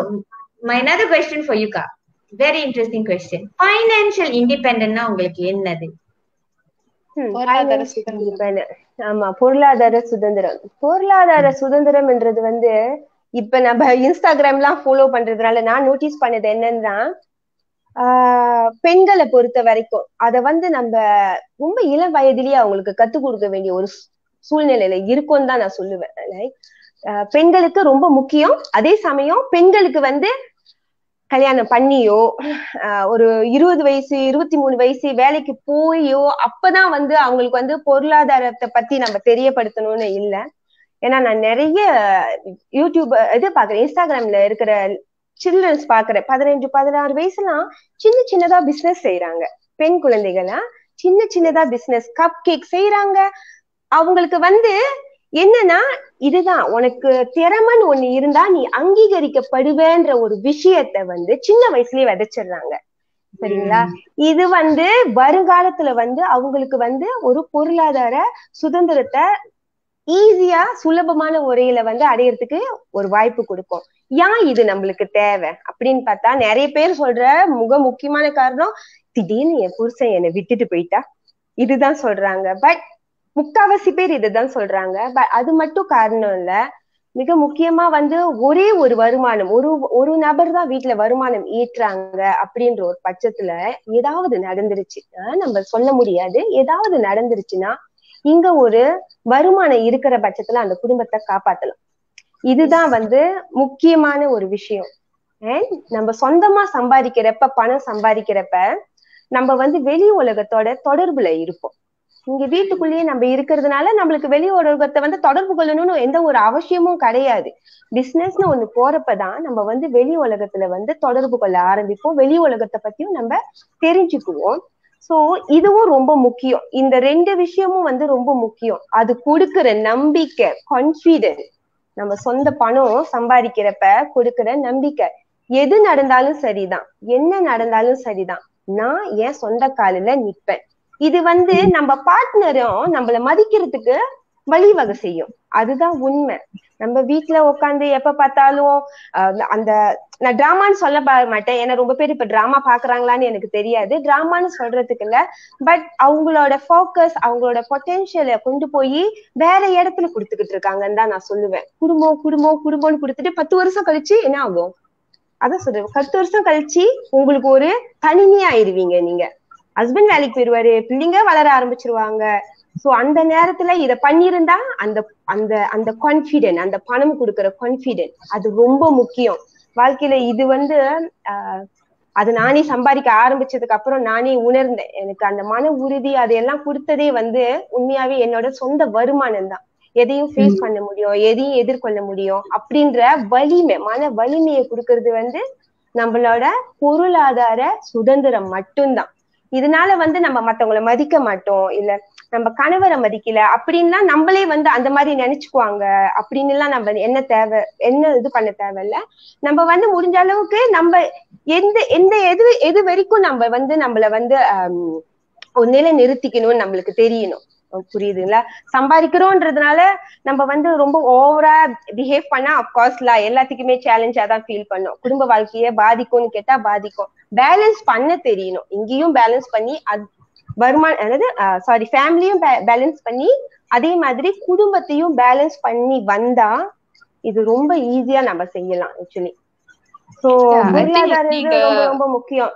my another question for you கா, வெரி இன்ட்ரெஸ்டிங் question. ஃபைனான்ஷியல் இண்டிபெண்டன்ட்னா உங்களுக்கு என்னது? பொருளாதார சுதந்திரம். ஆமா, பொருளாதார சுதந்திரம். பொருளாதார சுதந்திரம் என்றது வந்து இப்ப நம்ம இன்ஸ்டாகிராம் எல்லாம் ஃபாலோ பண்றதுனால நான் நோட்டீஸ் பண்ணது என்னன்னா, ஆஹ் பெண்களை பொறுத்த வரைக்கும் அத வந்து நம்ம ரொம்ப இள வயதிலேயே அவங்களுக்கு கத்துக் கொடுக்க வேண்டிய ஒரு சூழ்நிலையில இருக்கும்னு தான் நான் சொல்லுவேன். ஆஹ் பெண்களுக்கு ரொம்ப முக்கியம். அதே சமயம் பெண்களுக்கு வந்து கல்யாணம் பண்ணியோ ஆஹ் ஒரு இருபது வயசு இருபத்தி மூணு வயசு வேலைக்கு போயோ அப்பதான் வந்து அவங்களுக்கு வந்து பொருளாதாரத்தை பத்தி நம்ம தெரியப்படுத்தணும்னு இல்லை. ஏன்னா நான் நிறைய யூடியூப் இது பாக்குறேன், இன்ஸ்டாகிராம்ல இருக்கிற சில்ட்ரன்ஸ் பாக்குறேன். பதினஞ்சு பதினாறு வயசுலாம் சின்ன சின்னதா பிசினஸ் செய்யறாங்க. பெண் குழந்தைகளா சின்ன சின்னதா பிசினஸ் கப் கேக் செய்யறாங்க. அவங்களுக்கு வந்து என்னன்னா இதுதான் உனக்கு திறமன்னு ஒண்ணு இருந்தா நீ அங்கீகரிக்கப்படுவேன்ற ஒரு விஷயத்த வந்து சின்ன வயசுலயே விதைச்சிடுறாங்க. சரிங்களா? இது வந்து வருங்காலத்துல வந்து அவங்களுக்கு வந்து ஒரு பொருளாதார சுதந்திரத்தை ஈஸியா சுலபமான முறையில வந்து அடையறதுக்கு ஒரு வாய்ப்பு கொடுக்கும். ஏன் இது நம்மளுக்கு தேவை அப்படின்னு பார்த்தா நிறைய பேர் சொல்ற மிக முக்கியமான காரணம் திடீர்னு என் புருஷன் என்னை விட்டுட்டு போயிட்டா, இதுதான் சொல்றாங்க. பட் முக்காவாசி பேர் இதுதான் சொல்றாங்க. பட் அது மட்டும் காரணம் இல்ல. மிக முக்கியமா வந்து ஒரே ஒரு வருமானம் ஒரு ஒரு நபர் தான் வீட்டுல வருமானம் ஈட்டுறாங்க அப்படின்ற ஒரு பட்சத்துல ஏதாவது நடந்துருச்சுன்னா நம்ம சொல்ல முடியாது. ஏதாவது நடந்துருச்சுன்னா இங்க ஒரு வருமானம் இருக்கிற பட்சத்துல அந்த குடும்பத்தை காப்பாத்தலாம். இதுதான் வந்து முக்கியமான ஒரு விஷயம். நம்ம சொந்தமா சம்பாதிக்கிறப்ப பணம் சம்பாதிக்கிறப்ப நம்ம வந்து வெளி உலகத்தோட தொடர்புல இருப்போம். இங்க வீட்டுக்குள்ளேயே நம்ம இருக்கிறதுனால நம்மளுக்கு வெளி உலகத்தை வந்து தொடர்பு கொள்ளணும்னு எந்த ஒரு அவசியமும் கிடையாது. பிசினஸ்னு ஒண்ணு போறப்பதான் நம்ம வந்து வெளி உலகத்துல வந்து தொடர்பு கொள்ள ஆரம்பிப்போம். வெளி உலகத்தை பத்தியும் நம்ம தெரிஞ்சுக்குவோம். சோ இதுவும் ரொம்ப முக்கியம். இந்த ரெண்டு விஷயமும் வந்து ரொம்ப முக்கியம். அது கொடுக்குற நம்பிக்கை, கான்ஃபிடன்ஸ், நம்ம சொந்த பணம் சம்பாதிக்கிறப்ப கொடுக்குற நம்பிக்கை. எது நடந்தாலும் சரிதான், என்ன நடந்தாலும் சரிதான், நான் என் சொந்த காலில நிப்பேன். இது வந்து நம்ம பார்ட்னரும் நம்மள மதிக்கிறதுக்கு வழிவகை செய்யும். அதுதான் உண்மை. நம்ம வீட்டுல உட்காந்து எப்ப பார்த்தாலும் அந்த நான் டிராமான்னு சொல்ல மாட்டேன். ஏன்னா ரொம்ப பேர் இப்ப டிராமா பாக்குறாங்களான்னு எனக்கு தெரியாது. டிராமான்னு சொல்றதுக்கு இல்ல. பட் அவங்களோட ஃபோக்கஸ் அவங்களோட பொட்டென்ஷியலை கொண்டு போய் வேற இடத்துல கொடுத்துக்கிட்டு இருக்காங்கன்னு தான் நான் சொல்லுவேன். குடும்பம் குடும்பம் குடும்பம்னு கொடுத்துட்டு பத்து வருஷம் கழிச்சு என்ன ஆகும்? அதான் சொல்றேன், பத்து வருஷம் கழிச்சு உங்களுக்கு ஒரு தனிமையாயிருவீங்க. நீங்க ஹஸ்பண்ட் வேலைக்கு போயிருவாரு, பிள்ளைங்க வளர ஆரம்பிச்சிருவாங்க. சோ அந்த நேரத்துல இத பண்ணிருந்தா அந்த அந்த அந்த கான்ஃபிடென்ட், அந்த பணம் கொடுக்குற கான்ஃபிடென்ட், அது ரொம்ப முக்கியம் வாழ்க்கையில. இது வந்து ஆஹ் அது நானே சம்பாதிக்க ஆரம்பிச்சதுக்கு அப்புறம் நானே உணர்ந்தேன். எனக்கு அந்த மன உறுதி அதையெல்லாம் கொடுத்ததே வந்து உண்மையாவே என்னோட சொந்த வருமானம் தான். எதையும் ஃபேஸ் பண்ண முடியும், எதையும் எதிர்கொள்ள முடியும் அப்படின்ற வலிமை, மன வலிமையை கொடுக்கறது வந்து நம்மளோட பொருளாதார சுதந்திரம் மட்டும்தான். இதனால வந்து நம்ம மத்தவங்களை மதிக்க மாட்டோம், இல்ல நம்ம கணவரை மதிக்கல அப்படின்னா நம்மளே வந்து அந்த மாதிரி நினைச்சுக்குவாங்க. அப்படின்னு எல்லாம் நம்ம என்ன தேவை, என்ன இது பண்ண தேவையில்ல. நம்ம வந்து முடிஞ்ச அளவுக்கு நம்ம எந்த எந்த எது எது வரைக்கும் நம்ம வந்து நம்மள வந்து ஆஹ் ஒரு நிலை நிறுத்திக்கணும்னு நம்மளுக்கு தெரியணும். புரியுதுங்களா? சம்பாதிக்கிறோம்ன்றதுனால நம்ம வந்து ரொம்ப ஓவரா பிஹேவ் பண்ணா அப்கோர்ஸ்லா எல்லாத்துக்குமே சேலஞ்சா தான் ஃபீல் பண்ணோம். குடும்ப வாழ்க்கைய பாதிக்கும்னு கேட்டா பாதிக்கும். பேலன்ஸ் பண்ண தெரியணும். இங்கேயும் பேலன்ஸ் பண்ணி அது வருமான அதாவது சாரி ஃபேமிலியும் பேலன்ஸ் பண்ணி அதே மாதிரி குடும்பத்தையும் பேலன்ஸ் பண்ணி வந்தா இது ரொம்ப ஈஸியா நம்ம செய்யலாம் ஆக்சுவலி. சோ பொருளாதாரம் ரொம்ப ரொம்ப முக்கியம்.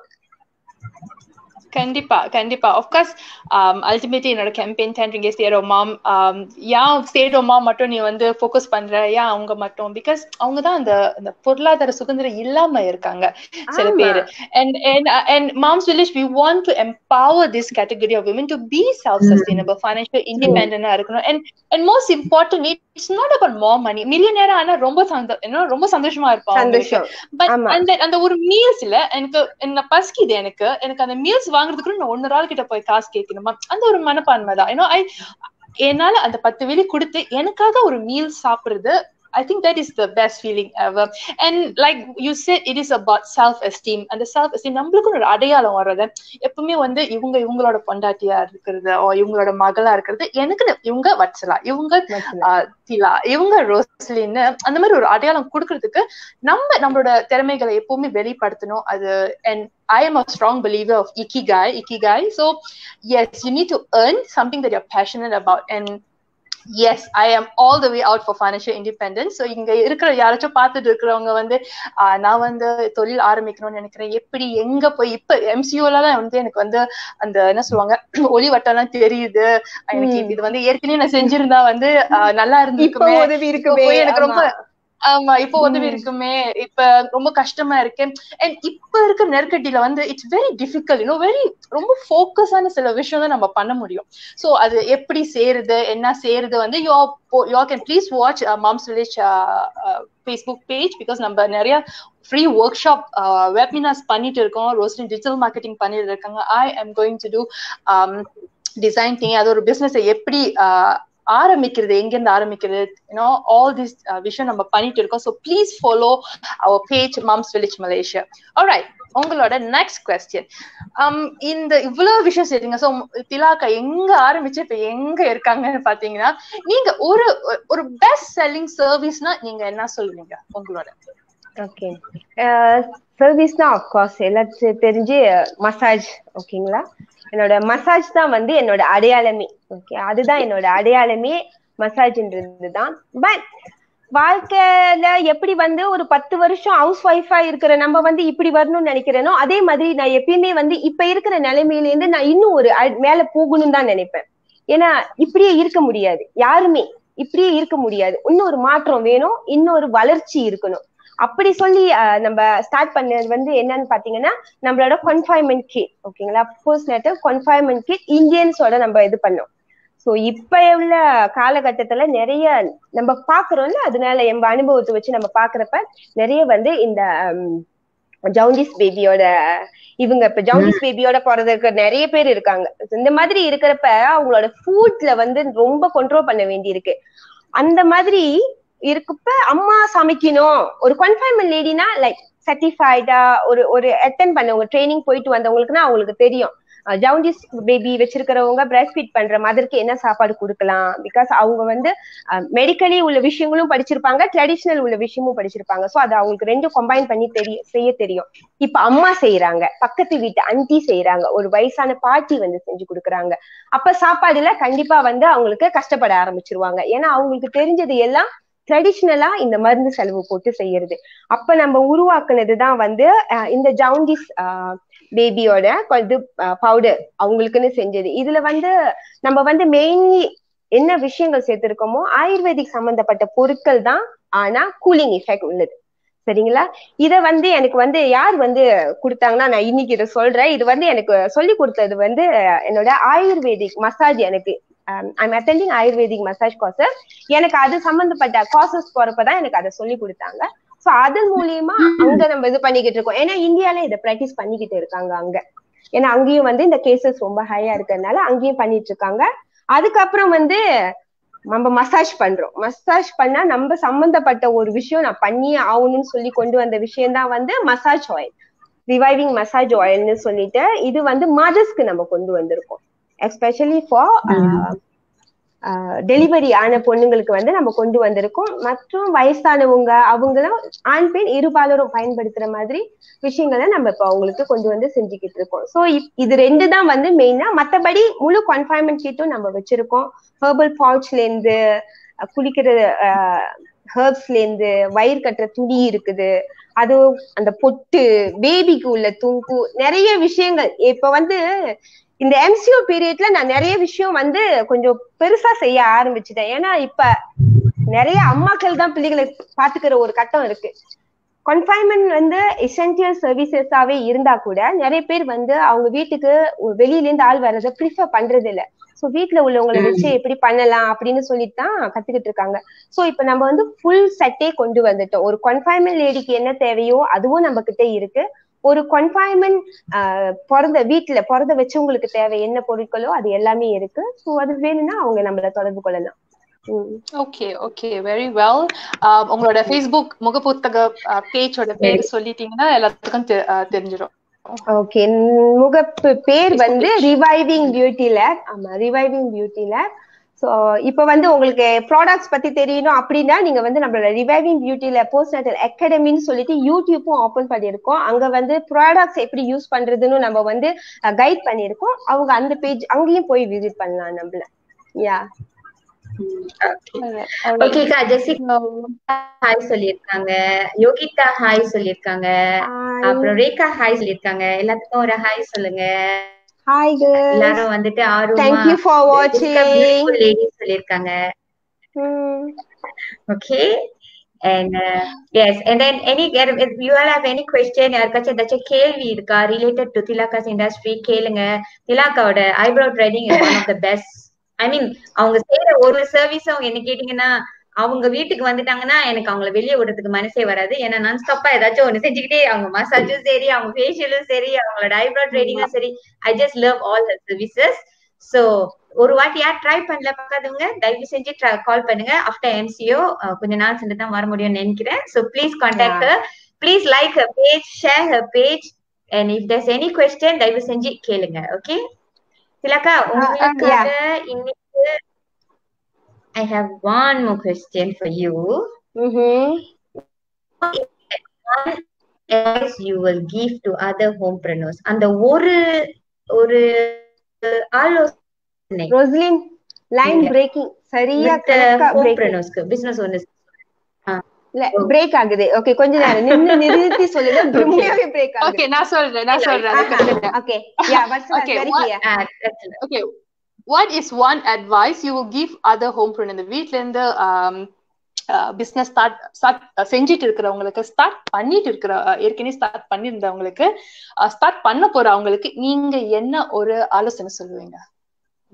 கண்டிப்பா கண்டிப்பா ஆஃப்கோர்ஸ். அல்டிமேட்லி என்னோட கேம்பெயின் தேங்க்யூ சேரோ மாம். ஏன் சேரோ மாம் மட்டும் நீ வந்து ஃபோக்கஸ் பண்ற, ஏன் அவங்க மட்டும்? பிகாஸ் அவங்க தான் அந்த அந்த பொருளாதார சுதந்திரம் இல்லாம இருக்காங்க சில பேர். And and and moms village we want to empower this category of women to be self sustainable, financial இண்டிபெண்டன்டா இருக்கணும். And and most importantly it's not about more money. மில்லியனேரா ஆனா ரொம்ப சந்தோஷம், ரொம்ப சந்தோஷமா இருப்பாங்க. பட் அந்த அந்த ஒரு மீல்ஸ்ல எனக்கு என்ன பசிக்குது, எனக்கு எனக்கு அந்த மீல்ஸ் வாங்குறதுக்கு நான் ஒன்னு ஆள் கிட்ட போய் காசு கேட்கணுமா, அந்த ஒரு மனப்பான்மைதான். ஏன்னா என்னால அந்த பத்து வெளி கொடுத்து எனக்காக ஒரு மீல் சாப்பிடுறது, I think that is the best feeling ever. And like you said, it is about self-esteem. And the self-esteem, நம்மளுக்கு ஒரு அடையாளம் வர்றது எப்பவுமே வந்து இவங்க இவங்களோட பொண்டாட்டியா இருக்கிறது, இவங்களோட மகளா இருக்கிறது, எனக்கு இவங்க வச்சலா, இவங்க திலா, இவங்க ரோஸ்லின்னு அந்த மாதிரி ஒரு அடையாளம் கொடுக்கறதுக்கு நம்ம நம்மளோட திறமைகளை எப்பவுமே வெளிப்படுத்தணும். அது and I am a strong believer of Ikigai. Ikigai. So yes, you need to earn something that you're passionate about. And Yes, I am all the way out for financial independence. So, you can get a path to the Kuranga now and the Tolil Armicron and Craypri Yenga M C O and then and the Naswanga, Olivatana theory, the Yerkin Assenger now and the Nala and the ஆமா இப்போ வந்து இருக்குமே இப்ப ரொம்ப கஷ்டமா இருக்கு and இப்ப இருக்க நெருக்கடியில வந்து it's very difficult you know very ரொம்ப focus ஆன சில விஷயங்களை நம்ம பண்ண முடியும் so அது எப்படி சேருது என்ன சேருது வந்து you all, you all can please watch uh, Mom's Village uh, uh, Facebook page because நம்ம நிறைய free workshop uh, webinars பண்ணிட்டு இருக்கோம் Rosaline digital marketing பண்ணிட்டு இருக்காங்க I am going to do um, design thing அது ஒரு business எப்படி you know, all this uh, vision number panitiko. So please follow our page, Mom's Village Malaysia. All right, Ongaloda, next question. Um, in the Villa Vision setting, so Thilaka Yenga, which is Yenga Kanga Patina, Ninga or a best selling service, not Ninga and Nasolunga, Ongaloda. Okay. Uh, service now, of course, let's say massage, okay. என்னோட மசாஜ் தான் வந்து என்னோட அடையாளமே ஓகே அதுதான் என்னோட அடையாளமே மசாஜ்ன்றது தான் பட் வாழ்க்கையில எப்படி வந்து ஒரு பத்து வருஷம் ஹவுஸ் வைஃபா இருக்கிற நம்ம வந்து இப்படி வரணும்னு நினைக்கிறேனோ அதே மாதிரி நான் எப்பயுமே வந்து இப்ப இருக்கிற நிலைமையில இருந்து நான் இன்னும் ஒரு மேல போகணும் தான் நினைப்பேன் ஏன்னா இப்படியே இருக்க முடியாது யாருமே இப்படியே இருக்க முடியாது இன்னும் ஒரு மாற்றம் வேணும் இன்னொரு வளர்ச்சி இருக்கணும் அப்படி சொல்லி நம்ம ஸ்டார்ட் பண்ணது வந்து என்னன்னு பாத்தீங்கன்னா நம்மளோட கன்ஃபைன்மெண்ட் கிட் ஓகேங்களா ஃபர்ஸ்ட் லெட்டர் கன்ஃபைன்மெண்ட் கிட் இந்தியன்ஸோட நம்ம இது பண்ணோம் சோ இப்ப உள்ள காலகட்டத்துல நிறைய நம்ம பாக்குறோம்ல அதனால என் அனுபவத்தை வச்சு நம்ம பாக்குறப்ப நிறைய வந்து இந்த ஜவுண்டிஸ் பேபியோட இவங்க இப்ப ஜவுண்டிஸ் பேபியோட போறதுக்கு நிறைய பேர் இருக்காங்க இந்த மாதிரி இருக்கிறப்ப அவங்களோட ஃபுட்ல வந்து ரொம்ப கண்ட்ரோல் பண்ண வேண்டியிருக்கு அந்த மாதிரி இருக்கப்ப அம்மா சமைக்கணும் ஒரு கன்ஃபைன்மெண்ட் லேடினா லைக் சர்டிஃபைடா ஒரு ஒரு அட்டெண்ட் பண்ணவங்க ட்ரைனிங் போயிட்டு வந்தவங்களுக்குன்னா அவங்களுக்கு தெரியும் ஜவுண்டிஸ் பேபி வச்சிருக்கிறவங்க பிரெஸ்ட் ஃபீட் பண்ற மாதிரிக்கு என்ன சாப்பாடு கொடுக்கலாம் பிகாஸ் அவங்க வந்து மெடிக்கலி உள்ள விஷயங்களும் படிச்சிருப்பாங்க ட்ரெடிஷனல் உள்ள விஷயமும் படிச்சிருப்பாங்க சோ அது அவங்களுக்கு ரெண்டும் கம்பைன் பண்ணி தெரிய செய்ய தெரியும் இப்ப அம்மா செய்யறாங்க பக்கத்து வீட்டு அண்டி செய்யறாங்க ஒரு வயசான பாட்டி வந்து செஞ்சு கொடுக்குறாங்க அப்ப சாப்பாடுல கண்டிப்பா வந்து அவங்களுக்கு கஷ்டப்பட ஆரம்பிச்சிருவாங்க ஏன்னா அவங்களுக்கு தெரிஞ்சது எல்லாம் ட்ரெடிஷ்னலா இந்த மருந்து செலவு போட்டு செய்யறது அப்ப நம்ம உருவாக்குனதுதான் வந்து இந்த ஜவுண்டிஸ் பேபியோட பவுடர் அவங்களுக்குன்னு செஞ்சது இதுல வந்து நம்ம வந்து மெயின்லி என்ன விஷயங்கள் சேர்த்திருக்கோமோ ஆயுர்வேதிக் சம்பந்தப்பட்ட பொருட்கள் தான் ஆனா கூலிங் எஃபெக்ட் உள்ளது சரிங்களா இத வந்து எனக்கு வந்து யார் வந்து கொடுத்தாங்கன்னா நான் இன்னைக்கு இதை சொல்றேன் இது வந்து எனக்கு சொல்லி கொடுத்தது வந்து என்னோட ஆயுர்வேதிக் மசாஜ் எனக்கு I'm attending Ayurvedic massage courses. எனக்கு அது சம்பந்தப்பட்ட கோர்சஸ் போறப்பதான் எனக்கு அதை சொல்லி கொடுத்தாங்க சோ அதன் மூலியமா அங்க நம்ம இது பண்ணிக்கிட்டு இருக்கோம் ஏன்னா இந்தியால இதை பிராக்டிஸ் பண்ணிக்கிட்டு இருக்காங்க அங்க ஏன்னா அங்கேயும் வந்து இந்த கேசஸ் ரொம்ப ஹையா இருக்கிறதுனால அங்கேயும் பண்ணிட்டு இருக்காங்க அதுக்கப்புறம் வந்து நம்ம மசாஜ் பண்றோம் மசாஜ் பண்ணா நம்ம சம்பந்தப்பட்ட ஒரு விஷயம் நான் பண்ணியே ஆகணும்னு சொல்லி கொண்டு வந்த விஷயம்தான் வந்து மசாஜ் ஆயில் ரிவைவிங் மசாஜ் ஆயில்னு சொல்லிட்டு இது வந்து மதர்ஸ்க்கு நம்ம கொண்டு வந்திருக்கோம் எஸ்பெஷலி ஃபார் டெலிவரி ஆன பொண்ணுங்களுக்கு வந்து நம்ம கொண்டு வந்திருக்கோம் மற்றும் வயசானவங்க அவங்களும் ஆண் பெண் இருபாலரும் பயன்படுத்துற மாதிரி விஷயங்களை நம்ம இப்ப அவங்களுக்கு கொண்டு வந்து செஞ்சுக்கிட்டு இருக்கோம் சோ இது ரெண்டு தான் வந்து மெயினா மற்றபடி முழு கன்ஃபைன்மெண்ட் கிட்டும் நம்ம வச்சிருக்கோம் ஹெர்பல் பவுச்ல இருந்து குளிக்கிற ஹெர்ப்ஸ்ல இருந்து வயிறு கட்டுற துணி இருக்குது அது அந்த பொட்டு பேபிக்கு உள்ள தூங்கு நிறைய விஷயங்கள் இப்ப வந்து இந்த எம்சிஓ பீரியட்ல நான் நிறைய விஷயம் வந்து கொஞ்சம் பெருசா செய்ய ஆரம்பிச்சுட்டேன் ஏன்னா இப்ப நிறைய அம்மாக்கள் தான் பிள்ளைகளை பாத்துக்கிற ஒரு கட்டம் இருக்கு கன்ஃபைன்மெண்ட் வந்து எசென்சியல் சர்வீசஸாவே இருந்தா கூட நிறைய பேர் வந்து அவங்க வீட்டுக்கு வெளியில இருந்து ஆள் வர்றதை ப்ரிஃபர் பண்றது இல்ல சோ வீட்டுல உள்ளவங்களை வச்சு எப்படி பண்ணலாம் அப்படின்னு சொல்லித்தான் கத்துக்கிட்டு இருக்காங்க சோ இப்ப நம்ம வந்து ஃபுல் செட்டே கொண்டு வந்துட்டோம் ஒரு கன்ஃபைன்மெண்ட் லேடிக்கு என்ன தேவையோ அதுவும் நம்ம கிட்ட இருக்கு ஒரு கன்ஃபைன்மெண்ட் பிறந்த வீட்டுல பிறந்த வச்சவங்களுக்கு தேவை என்ன பொருட்களோ அது எல்லாமே இருக்கு சோ அது வேணும்னா அவங்க நம்மள தொடர்பு கொள்ளலாம் ஓகே ஓகே வெரி வெல் உங்களோட Facebook முகப்புத்தக பேஜோட பேர் சொல்லிட்டீங்கன்னா எல்லாத்துக்கும் தெரிஞ்சிடும் ஓகே முகப்பு பேர் வந்து ரிவைவிங் பியூட்டி லேப் ஆமா ரிவைவிங் பியூட்டி லேப் சோ இப்ப வந்து உங்களுக்கு ப்ராடக்ட்ஸ் பத்தி தெரியணும் அப்படின்னா நீங்க வந்து நம்மளோட ரிவைவிங் பியூட்டில போஸ்ட் நேட்டல் அகாடமின்னு சொல்லிட்டு யூடியூப்பும் ஓப்பன் பண்ணியிருக்கோம் அங்க வந்து ப்ராடக்ட்ஸ் எப்படி யூஸ் பண்றதுன்னு நம்ம வந்து கைட் பண்ணியிருக்கோம் அவங்க அந்த பேஜ் அங்கேயும் போய் விசிட் பண்ணலாம் நம்மள யா Okay. Okay, Ka, Jessica, hi, Solirkanga. Yogita, hi, Solirkanga. Apro Rekha, hi, Solirkanga. Ellathukkum oru hi solunga. Hi, guys. Ellarum vandute aaruma. Thank you for watching. Beautiful ladies solirkanga. Hmm. Okay. And uh, yes, and then any if you all have any question yarkacha edacha kelvi iruka related to Thilaka's industry kelunga. Thilaka oda eyebrow threading is one of the best. I mean, அவங்க செய்யற ஒரு சர்வீஸ் அவங்க என்ன கேட்டீங்கன்னா அவங்க வீட்டுக்கு வந்துட்டாங்கன்னா எனக்கு அவங்கள வெளியே விடுறதுக்கு மனசே வராது. ஏன்னா நான் ஸ்டாப்பா ஏதாச்சும் ஒண்ணு செஞ்சுக்கிட்டே அவங்க மசாஜும் சரி அவங்க ஃபேஷியலும் சரி அவங்களோட ஐப்ரோ ட்ரைனிங்கும் சரி. I just love all the services. So ஒரு வாட்டி யார் ட்ரை பண்ணல பார்க்காதவங்க தயவு செஞ்சு கால் பண்ணுங்க. ஆஃப்டர் எம்சிஓ கொஞ்ச நாள் சென்று தான் வர முடியும்னு நினைக்கிறேன். So please contact her, please like her page, share her page, and if there's any question தயவு செஞ்சு கேளுங்க. ஓகே Thilaka, உங்களுக்காக இன்னைக்கு I have one more question for you. Mm-hmm. One advice you will give to other homepreneurs. And the ஒரு ஒரு ஆலோசனை. Rosaline, line breaking. சரியா கரெக்ட்டா homepreneurs க்கு business owners. Break ஆகுது. Okay, கொஞ்ச நேரம் நின்னு நிறுத்தி சொல்லுங்க. பிரம்மியாவே break ஆகுது. Okay, நான் சொல்றேன். நான் சொல்றேன். Okay. Yeah, but okay. Okay. What is one advice you will give other homepreneurs? வீட்ல இருந்து business start start செஞ்சிட்டு இருக்கறவங்களுக்கு start பண்ணிட்டு இருக்கற ஏற்கனவே start பண்ணிருந்தவங்களுக்கு start பண்ண போறவங்களுக்கு நீங்க என்ன ஒரு ஆலோசனை சொல்லுவீங்க?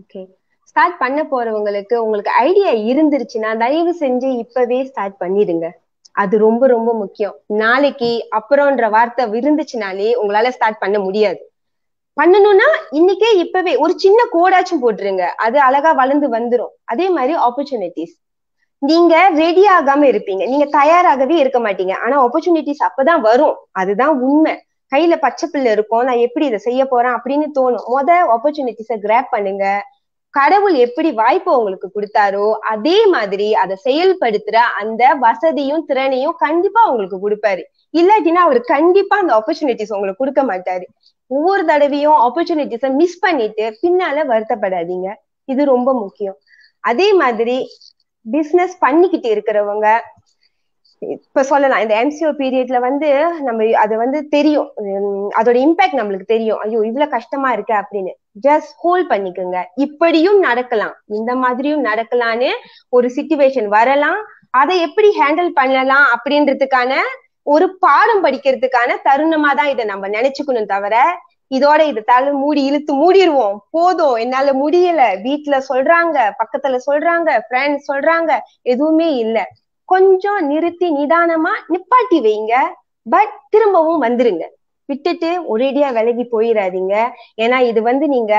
Okay. ஸ்டார்ட் பண்ண போறவங்களுக்கு உங்களுக்கு ஐடியா இருந்துருச்சுன்னா தயவு செஞ்சு இப்பவே ஸ்டார்ட் பண்ணிடுங்க. அது ரொம்ப ரொம்ப முக்கியம். நாளைக்கு அப்புறம்ன்ற வார்த்தை இருந்துச்சுனாலே உங்களால ஸ்டார்ட் பண்ண முடியாது. பண்ணணும்னா இன்னைக்கே இப்பவே ஒரு சின்ன கோடாச்சும் போட்டுருங்க. அது அழகா வளர்ந்து வந்துரும். அதே மாதிரி ஆப்பர்ச்சுனிட்டிஸ் நீங்க ரெடி ஆகாம இருப்பீங்க, நீங்க தயாராகவே இருக்க மாட்டீங்க. ஆனா ஆப்பர்ச்சுனிட்டிஸ் அப்பதான் வரும். அதுதான் உண்மை. கையில பச்சை பிள்ளை இருக்கும், நான் எப்படி இதை செய்ய போறேன் அப்படின்னு தோணும். முத ஆப்பர்ச்சுனிட்டிஸை கிராப் பண்ணுங்க. கடவுள் எப்படி வாய்ப்பு உங்களுக்கு கொடுத்தாரோ அதே மாதிரி அதை செயல்படுத்துற அந்த வசதியும் திறனையும் கண்டிப்பா உங்களுக்கு கொடுப்பாரு. இல்லாட்டினா அவரு கண்டிப்பா அந்த ஆப்பர்ச்சுனிட்டிஸ் உங்களுக்கு கொடுக்க மாட்டாரு. ஒவ்வொரு தடவையும் ஆப்பர்ச்சுனிட்டிஸ மிஸ் பண்ணிட்டு பின்னால வருத்தப்படாதீங்க. இது ரொம்ப முக்கியம். அதே மாதிரி பிசினஸ் பண்ணிக்கிட்டு இருக்கிறவங்க இப்ப சொல்லலாம், இந்த எம்சிஓ பீரியட்ல வந்து நம்ம அது வந்து தெரியும், அதோட இம்பாக்ட் நம்மளுக்கு தெரியும். ஐயோ இவ்வளவு கஷ்டமா இருக்கு அப்படின்னு ஜஸ்ட் ஹோல்ட் பண்ணிக்கோங்க. இப்படியும் நடக்கலாம், இந்த மாதிரியும் நடக்கலான்னு ஒரு சிச்சுவேஷன் வரலாம். அதை எப்படி ஹேண்டில் பண்ணலாம் அப்படின்றதுக்கான ஒரு பாடம் படிக்கிறதுக்கான தருணமா தான் இதை நம்ம நினைச்சுக்கணும். தவிர இதோட இதை தலை மூடி இழுத்து மூடிடுவோம், போதும் என்னால முடியல, வீட்டுல சொல்றாங்க, பக்கத்துல சொல்றாங்க, ஃப்ரெண்ட்ஸ் சொல்றாங்க, எதுவுமே இல்லை, கொஞ்சம் நிறுத்தி நிதானமா நிப்பாட்டி வைங்க. பட் திரும்பவும் வந்துருங்க. விட்டுட்டு ஒரேடியா விலகி போயிடாதீங்க. ஏன்னா இது வந்து நீங்க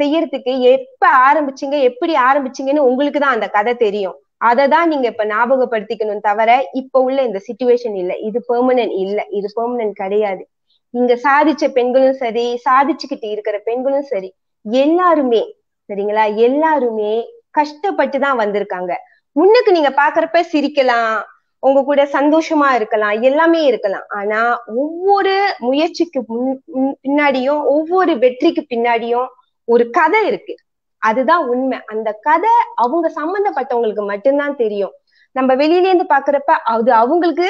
செய்யறதுக்கு எப்ப ஆரம்பிச்சீங்க எப்படி ஆரம்பிச்சீங்கன்னு உங்களுக்கு தான் அந்த கதை தெரியும். அதை தான் நீங்க இப்ப ஞாபகப்படுத்திக்கணும். தவிர இப்ப உள்ள இந்த சிச்சுவேஷன் இல்லை, இது பெர்மனன்ட் இல்லை, இது பெர்மனன்ட் கிடையாது. இங்க சாதிச்ச பெண்களும் சரி, சாதிச்சுக்கிட்டு இருக்கிற பெண்களும் சரி, எல்லாருமே சரிங்களா, எல்லாருமே கஷ்டப்பட்டு தான் வந்திருக்காங்க. முன்னுக்கு நீங்க பாக்குறப்ப சிரிக்கலாம், உங்க கூட சந்தோஷமா இருக்கலாம், எல்லாமே இருக்கலாம். ஆனா ஒவ்வொரு முயற்சிக்கு பின்னாடியும் ஒவ்வொரு வெற்றிக்கு பின்னாடியும் ஒரு கதை இருக்கு. அதுதான் உண்மை. அந்த கதை அவங்க சம்பந்தப்பட்டவங்களுக்கு மட்டும்தான் தெரியும். நம்ம வெளியில இருந்து பாக்குறப்ப அது அவங்களுக்கு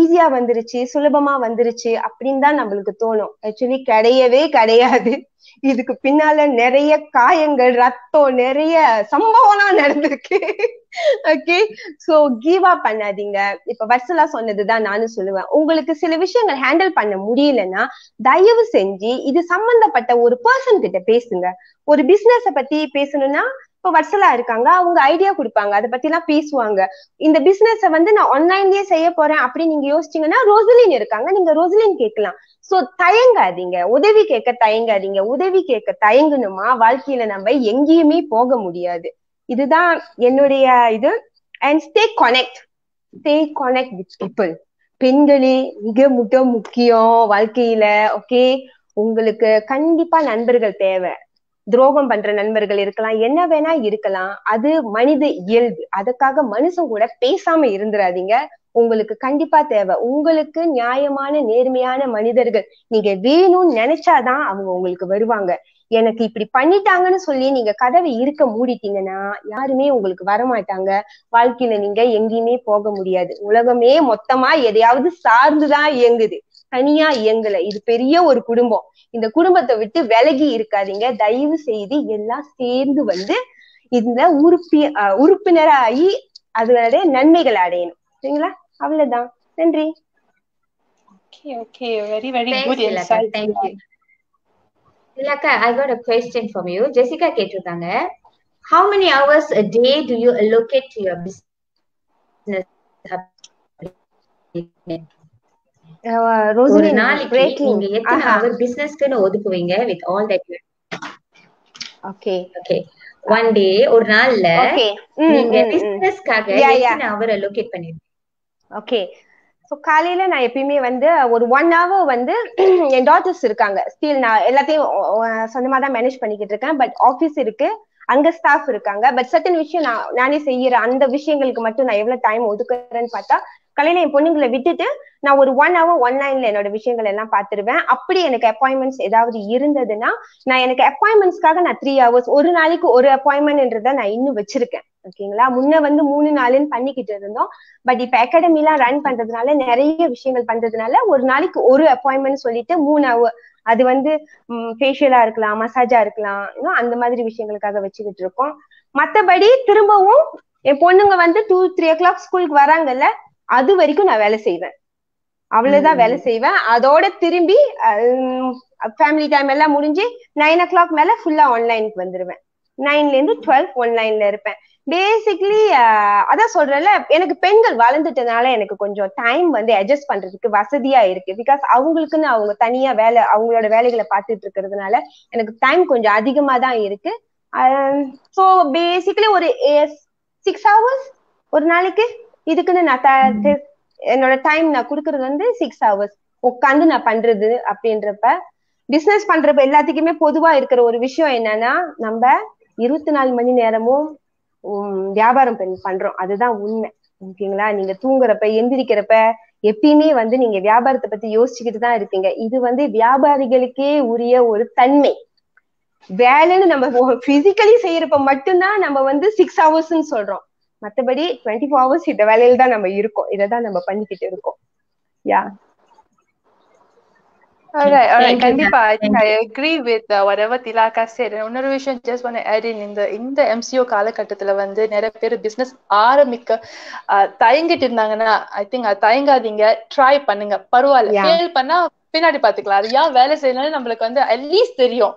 ஈஸியா வந்துருச்சு, சுலபமா வந்துருச்சு அப்படின்னு தான் நம்மளுக்கு தோணும். ஆக்சுவலி கிடையவே கிடையாது. இதுக்கு பின்னால நிறைய காயங்கள், ரத்தம், நிறைய சம்பவம்லாம் நடந்திருக்கு. ஓகே, சோ கிவ் அப் பண்ணாதீங்க. இப்ப வர்சலா சொன்னதுதான் நானும் சொல்லுவேன். உங்களுக்கு சில விஷயங்கள் ஹேண்டில் பண்ண முடியலன்னா தயவு செஞ்சு இது சம்பந்தப்பட்ட ஒரு பர்சன் கிட்ட பேசுங்க. ஒரு பிசினஸ பத்தி பேசணும்னா இப்ப வர்சலா இருக்காங்க, அவங்க ஐடியா கொடுப்பாங்க, அதை பத்தி எல்லாம் பேசுவாங்க. இந்த பிசினஸ வந்து நான் ஆன்லைன்லயே செய்ய போறேன் அப்படின்னு நீங்க யோசிச்சீங்கன்னா ரோசலின் இருக்காங்க, நீங்க ரோசலின் கேட்கலாம். சோ தயங்காதீங்க, உதவி கேட்க தயங்காதீங்க. உதவி கேட்க தயங்கணுமா வாழ்க்கையில நம்ம எங்கேயுமே போக முடியாது. இதுதான் என்னுடைய இது. And stay connect, stay connect with people. பெண்களே மிக மிக முக்கியம் வாழ்க்கையில. ஓகே, உங்களுக்கு கண்டிப்பா நண்பர்கள் தேவை. துரோகம் பண்ற நண்பர்கள் இருக்கலாம், என்ன வேணா இருக்கலாம், அது மனித இயல்பு. அதுக்காக மனுஷன் கூட பேசாம இருந்துடாதீங்க. உங்களுக்கு கண்டிப்பா தேவை. உங்களுக்கு நியாயமான நேர்மையான மனிதர்கள் நீங்க வேணும்னு நினைச்சாதான் அவங்க உங்களுக்கு வருவாங்க. எனக்கு இப்படி பண்ணிட்டாங்கன்னு சொல்லி நீங்க கதவை இருக்க மூடிட்டீங்கன்னா யாருமே உங்களுக்கு வரமாட்டாங்க. வாழ்க்கையில நீங்க எங்கேயுமே போக முடியாது. உலகமே மொத்தமா எதையாவது சார்ந்துதான் இயங்குது, தனியா இயங்கல. இது பெரிய ஒரு குடும்பம். இந்த குடும்பத்தை விட்டு விலகி இருக்காதீங்க. தயவு செய்து எல்லாம் சேர்ந்து வந்து இதுல உறுப்பி அஹ் உறுப்பினராகி அதனுடைய நன்மைகளை அடையணும். சரிங்களா? அவ்வளவுதான். நன்றி. Okay, okay. Very, very Thanks, good insight. Thilaka. Thank you. Thilaka, I got a question from you. Jessica Ketrudanga, how many hours a day do you allocate to your business? Uh, Rosaline, breaking. Our business can odukuvinga with all that you have. Okay. Okay. One day, or naal la. Okay. Neenga business kaga eight hour allocate panirukeenga. Okay. So காலையில நான் எப்பயுமே வந்து ஒரு ஒன் ஹவர் வந்து என் டாட்டர்ஸ் இருக்காங்க. ஸ்டில் நான் எல்லாத்தையும் சொந்தமா தான் மேனேஜ் பண்ணிக்கிட்டு இருக்கேன். பட் ஆஃபீஸ் இருக்கு, அங்க ஸ்டாஃப் இருக்காங்க. பட் சர்டன் விஷயம் நான் நானே செய்யறேன். அந்த விஷயங்களுக்கு மட்டும் நான் எவ்வளவு டைம் ஒதுக்குறேன்னு பார்த்தா காலையில என் பொண்ணுங்களை விட்டுட்டு நான் ஒரு ஒன் ஹவர் ஆன்லைன்ல என்னோட விஷயங்கள் எல்லாம் பாத்துருவேன். அப்படி எனக்கு அப்பாயின்மெண்ட்ஸ் ஏதாவது இருந்ததுன்னா நான் எனக்கு அப்பாயின்மெண்ட்ஸ்க்காக நான் த்ரீ ஹவர்ஸ் ஒரு நாளைக்கு ஒரு அப்பாயின்மெண்ட்ன்றத நான் இன்னும் வச்சிருக்கேன். ஓகேங்களா? முன்ன வந்து மூணு நாளுன்னு பண்ணிக்கிட்டு இருந்தோம். பட் இப்ப அகாடமி எல்லாம் ரன் பண்றதுனால நிறைய விஷயங்கள் பண்றதுனால ஒரு நாளைக்கு ஒரு அப்பாயின்மெண்ட் சொல்லிட்டு மூணு ஹவர் அது வந்து ஃபேஷியலா இருக்கலாம், மசாஜா இருக்கலாம், இன்னும் அந்த மாதிரி விஷயங்களுக்காக வச்சுக்கிட்டு இருக்கோம். மத்தபடி திரும்பவும் என் பொண்ணுங்க வந்து டூ த்ரீ ஓ கிளாக் ஸ்கூலுக்கு வராங்கல்ல, அது வரைக்கும் நான் வேலை செய்வேன். அவ்வளவுதான் வேலை செய்வேன். அதோட திரும்பி ஃபேமிலி டைம் எல்லாம் முடிஞ்சு நைன் ஓ கிளாக் மேல ஃபுல்லா ஆன்லைனுக்கு வந்துருவேன். நைன்ல இருந்து டுவெல் ஆன்லைன்ல இருப்பேன். பேசிக்லி அதான் சொல்றேன்ல, எனக்கு பெண்கள் வளர்ந்துட்டனால எனக்கு கொஞ்சம் டைம் வந்து அட்ஜஸ்ட் பண்றதுக்கு வசதியா இருக்கு. பிகாஸ் அவங்களுக்குன்னு அவங்க தனியா வேலை, அவங்களோட வேலைகளை பார்த்துட்டு இருக்கிறதுனால எனக்கு டைம் கொஞ்சம் அதிகமா தான் இருக்கு. ஸோ பேசிக்லி ஒரு சிக்ஸ் ஹவர்ஸ் ஒரு நாளைக்கு இதுக்குன்னு நான் என்னோட டைம் நான் கொடுக்கறது வந்து சிக்ஸ் ஹவர்ஸ் உட்காந்து நான் பண்றது. அப்படின்றப்ப பிசினஸ் பண்றப்ப எல்லாத்துக்குமே பொதுவா இருக்கிற ஒரு விஷயம் என்னன்னா, நம்ம இருபத்தி நாலு மணி நேரமும் வியாபாரம் பண்றோம். அதுதான் உண்மை. ஓகேங்களா? நீங்க தூங்குறப்ப எந்திரிக்கிறப்ப எப்பயுமே வந்து நீங்க வியாபாரத்தை பத்தி யோசிச்சுக்கிட்டு தான் இருப்பீங்க. இது வந்து வியாபாரிகளுக்கே உரிய ஒரு தன்மை. வேலைன்னு நம்ம பிசிக்கலி செய்யறப்ப மட்டும்தான் நம்ம வந்து சிக்ஸ் ஹவர்ஸ்ன்னு சொல்றோம். மற்றபடி டுவெண்ட்டி ஃபோர் ஹவர்ஸ் இந்த வேலையில தான் நம்ம இருக்கோம். இதான் நம்ம பண்ணிக்கிட்டு இருக்கோம். யா. All right, all right. Kandipa, I think I agree with uh, whatever Thilaka said. And another vision, just want to add in in the in the M C O காலகட்டத்துல வந்து நிறைய பேர் business ஆரம்பிக்க தயங்கிட்டு இருந்தாங்கன்னா, I think தயங்காதீங்க, try பண்ணுங்க. பரவாயில்ல, fail பண்ணா பின்னாடி பாத்துக்கலாம். அது ஏன் வேலை செய்யணும்னு நம்மளுக்கு வந்து அட்லீஸ்ட் தெரியும்.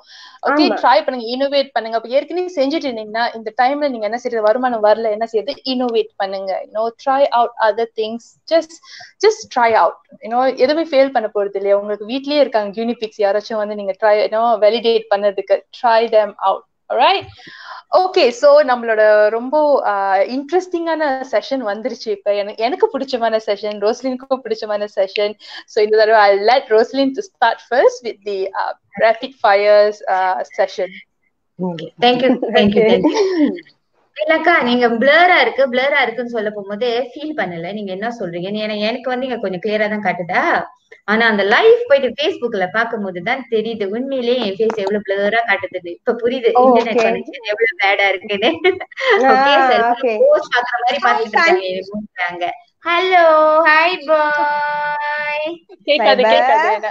ஓகே, ட்ரை பண்ணுங்க, இனோவேட் பண்ணுங்க. அப்ப ஏற்கனவே செஞ்சுட்டு இருந்தீங்கன்னா இந்த டைம்ல நீங்க என்ன செய்யறது, வருமானம் வரல, என்ன செய்யறது, இனோவேட் பண்ணுங்க. You know try out other things. Just just try out. You know எதுவுமே ஃபெயில் பண்ண போறது இல்லையா? உங்களுக்கு வீட்லயே இருக்காங்க கியூனிபிக்ஸ். யாராச்சும் வந்து நீங்க ட்ரை யூனோ வேலிடேட் பண்ணதுக்கு try them out. Alright. Okay, so நம்மளோட ரொம்ப இன்ட்ரெஸ்டிங்கான செஷன் வந்துருச்சு. இப்ப எனக்கு எனக்கு பிடிச்சமான செஷன், ரோஸ்லினுக்கு பிடிச்சமான செஷன். ஸோ இந்த தடவை I let Roslin to start first with the rapid fires session. Thank you thank you இல்லக்கா, நீங்க பிளரா இருக்கு பிளரா இருக்குன்னு சொல்ல போகும்போது ஃபீல் பண்ணல. நீங்க என்ன சொல்றீங்க? ஏன்னா எனக்கு வந்து இங்க கொஞ்சம் கிளியரா தான் காட்டுதா, ஆனா அந்த லைவ் போயிட்டு பேஸ்புக்ல பார்க்கும் போதுதான் தெரியுது உண்மையிலேயே என் ஃபேஸ் எவ்வளவு பிளரா காட்டுது. இப்ப புரியுது இன்டர்நெட் கனெக்ஷன் எவ்வளவு பேடா இருக்குன்னு. ஓகே சார், போஸ்ட் பாக்குற மாதிரி பாத்துட்டாங்க. Hello, hi bye. கேக்காத கேக்காத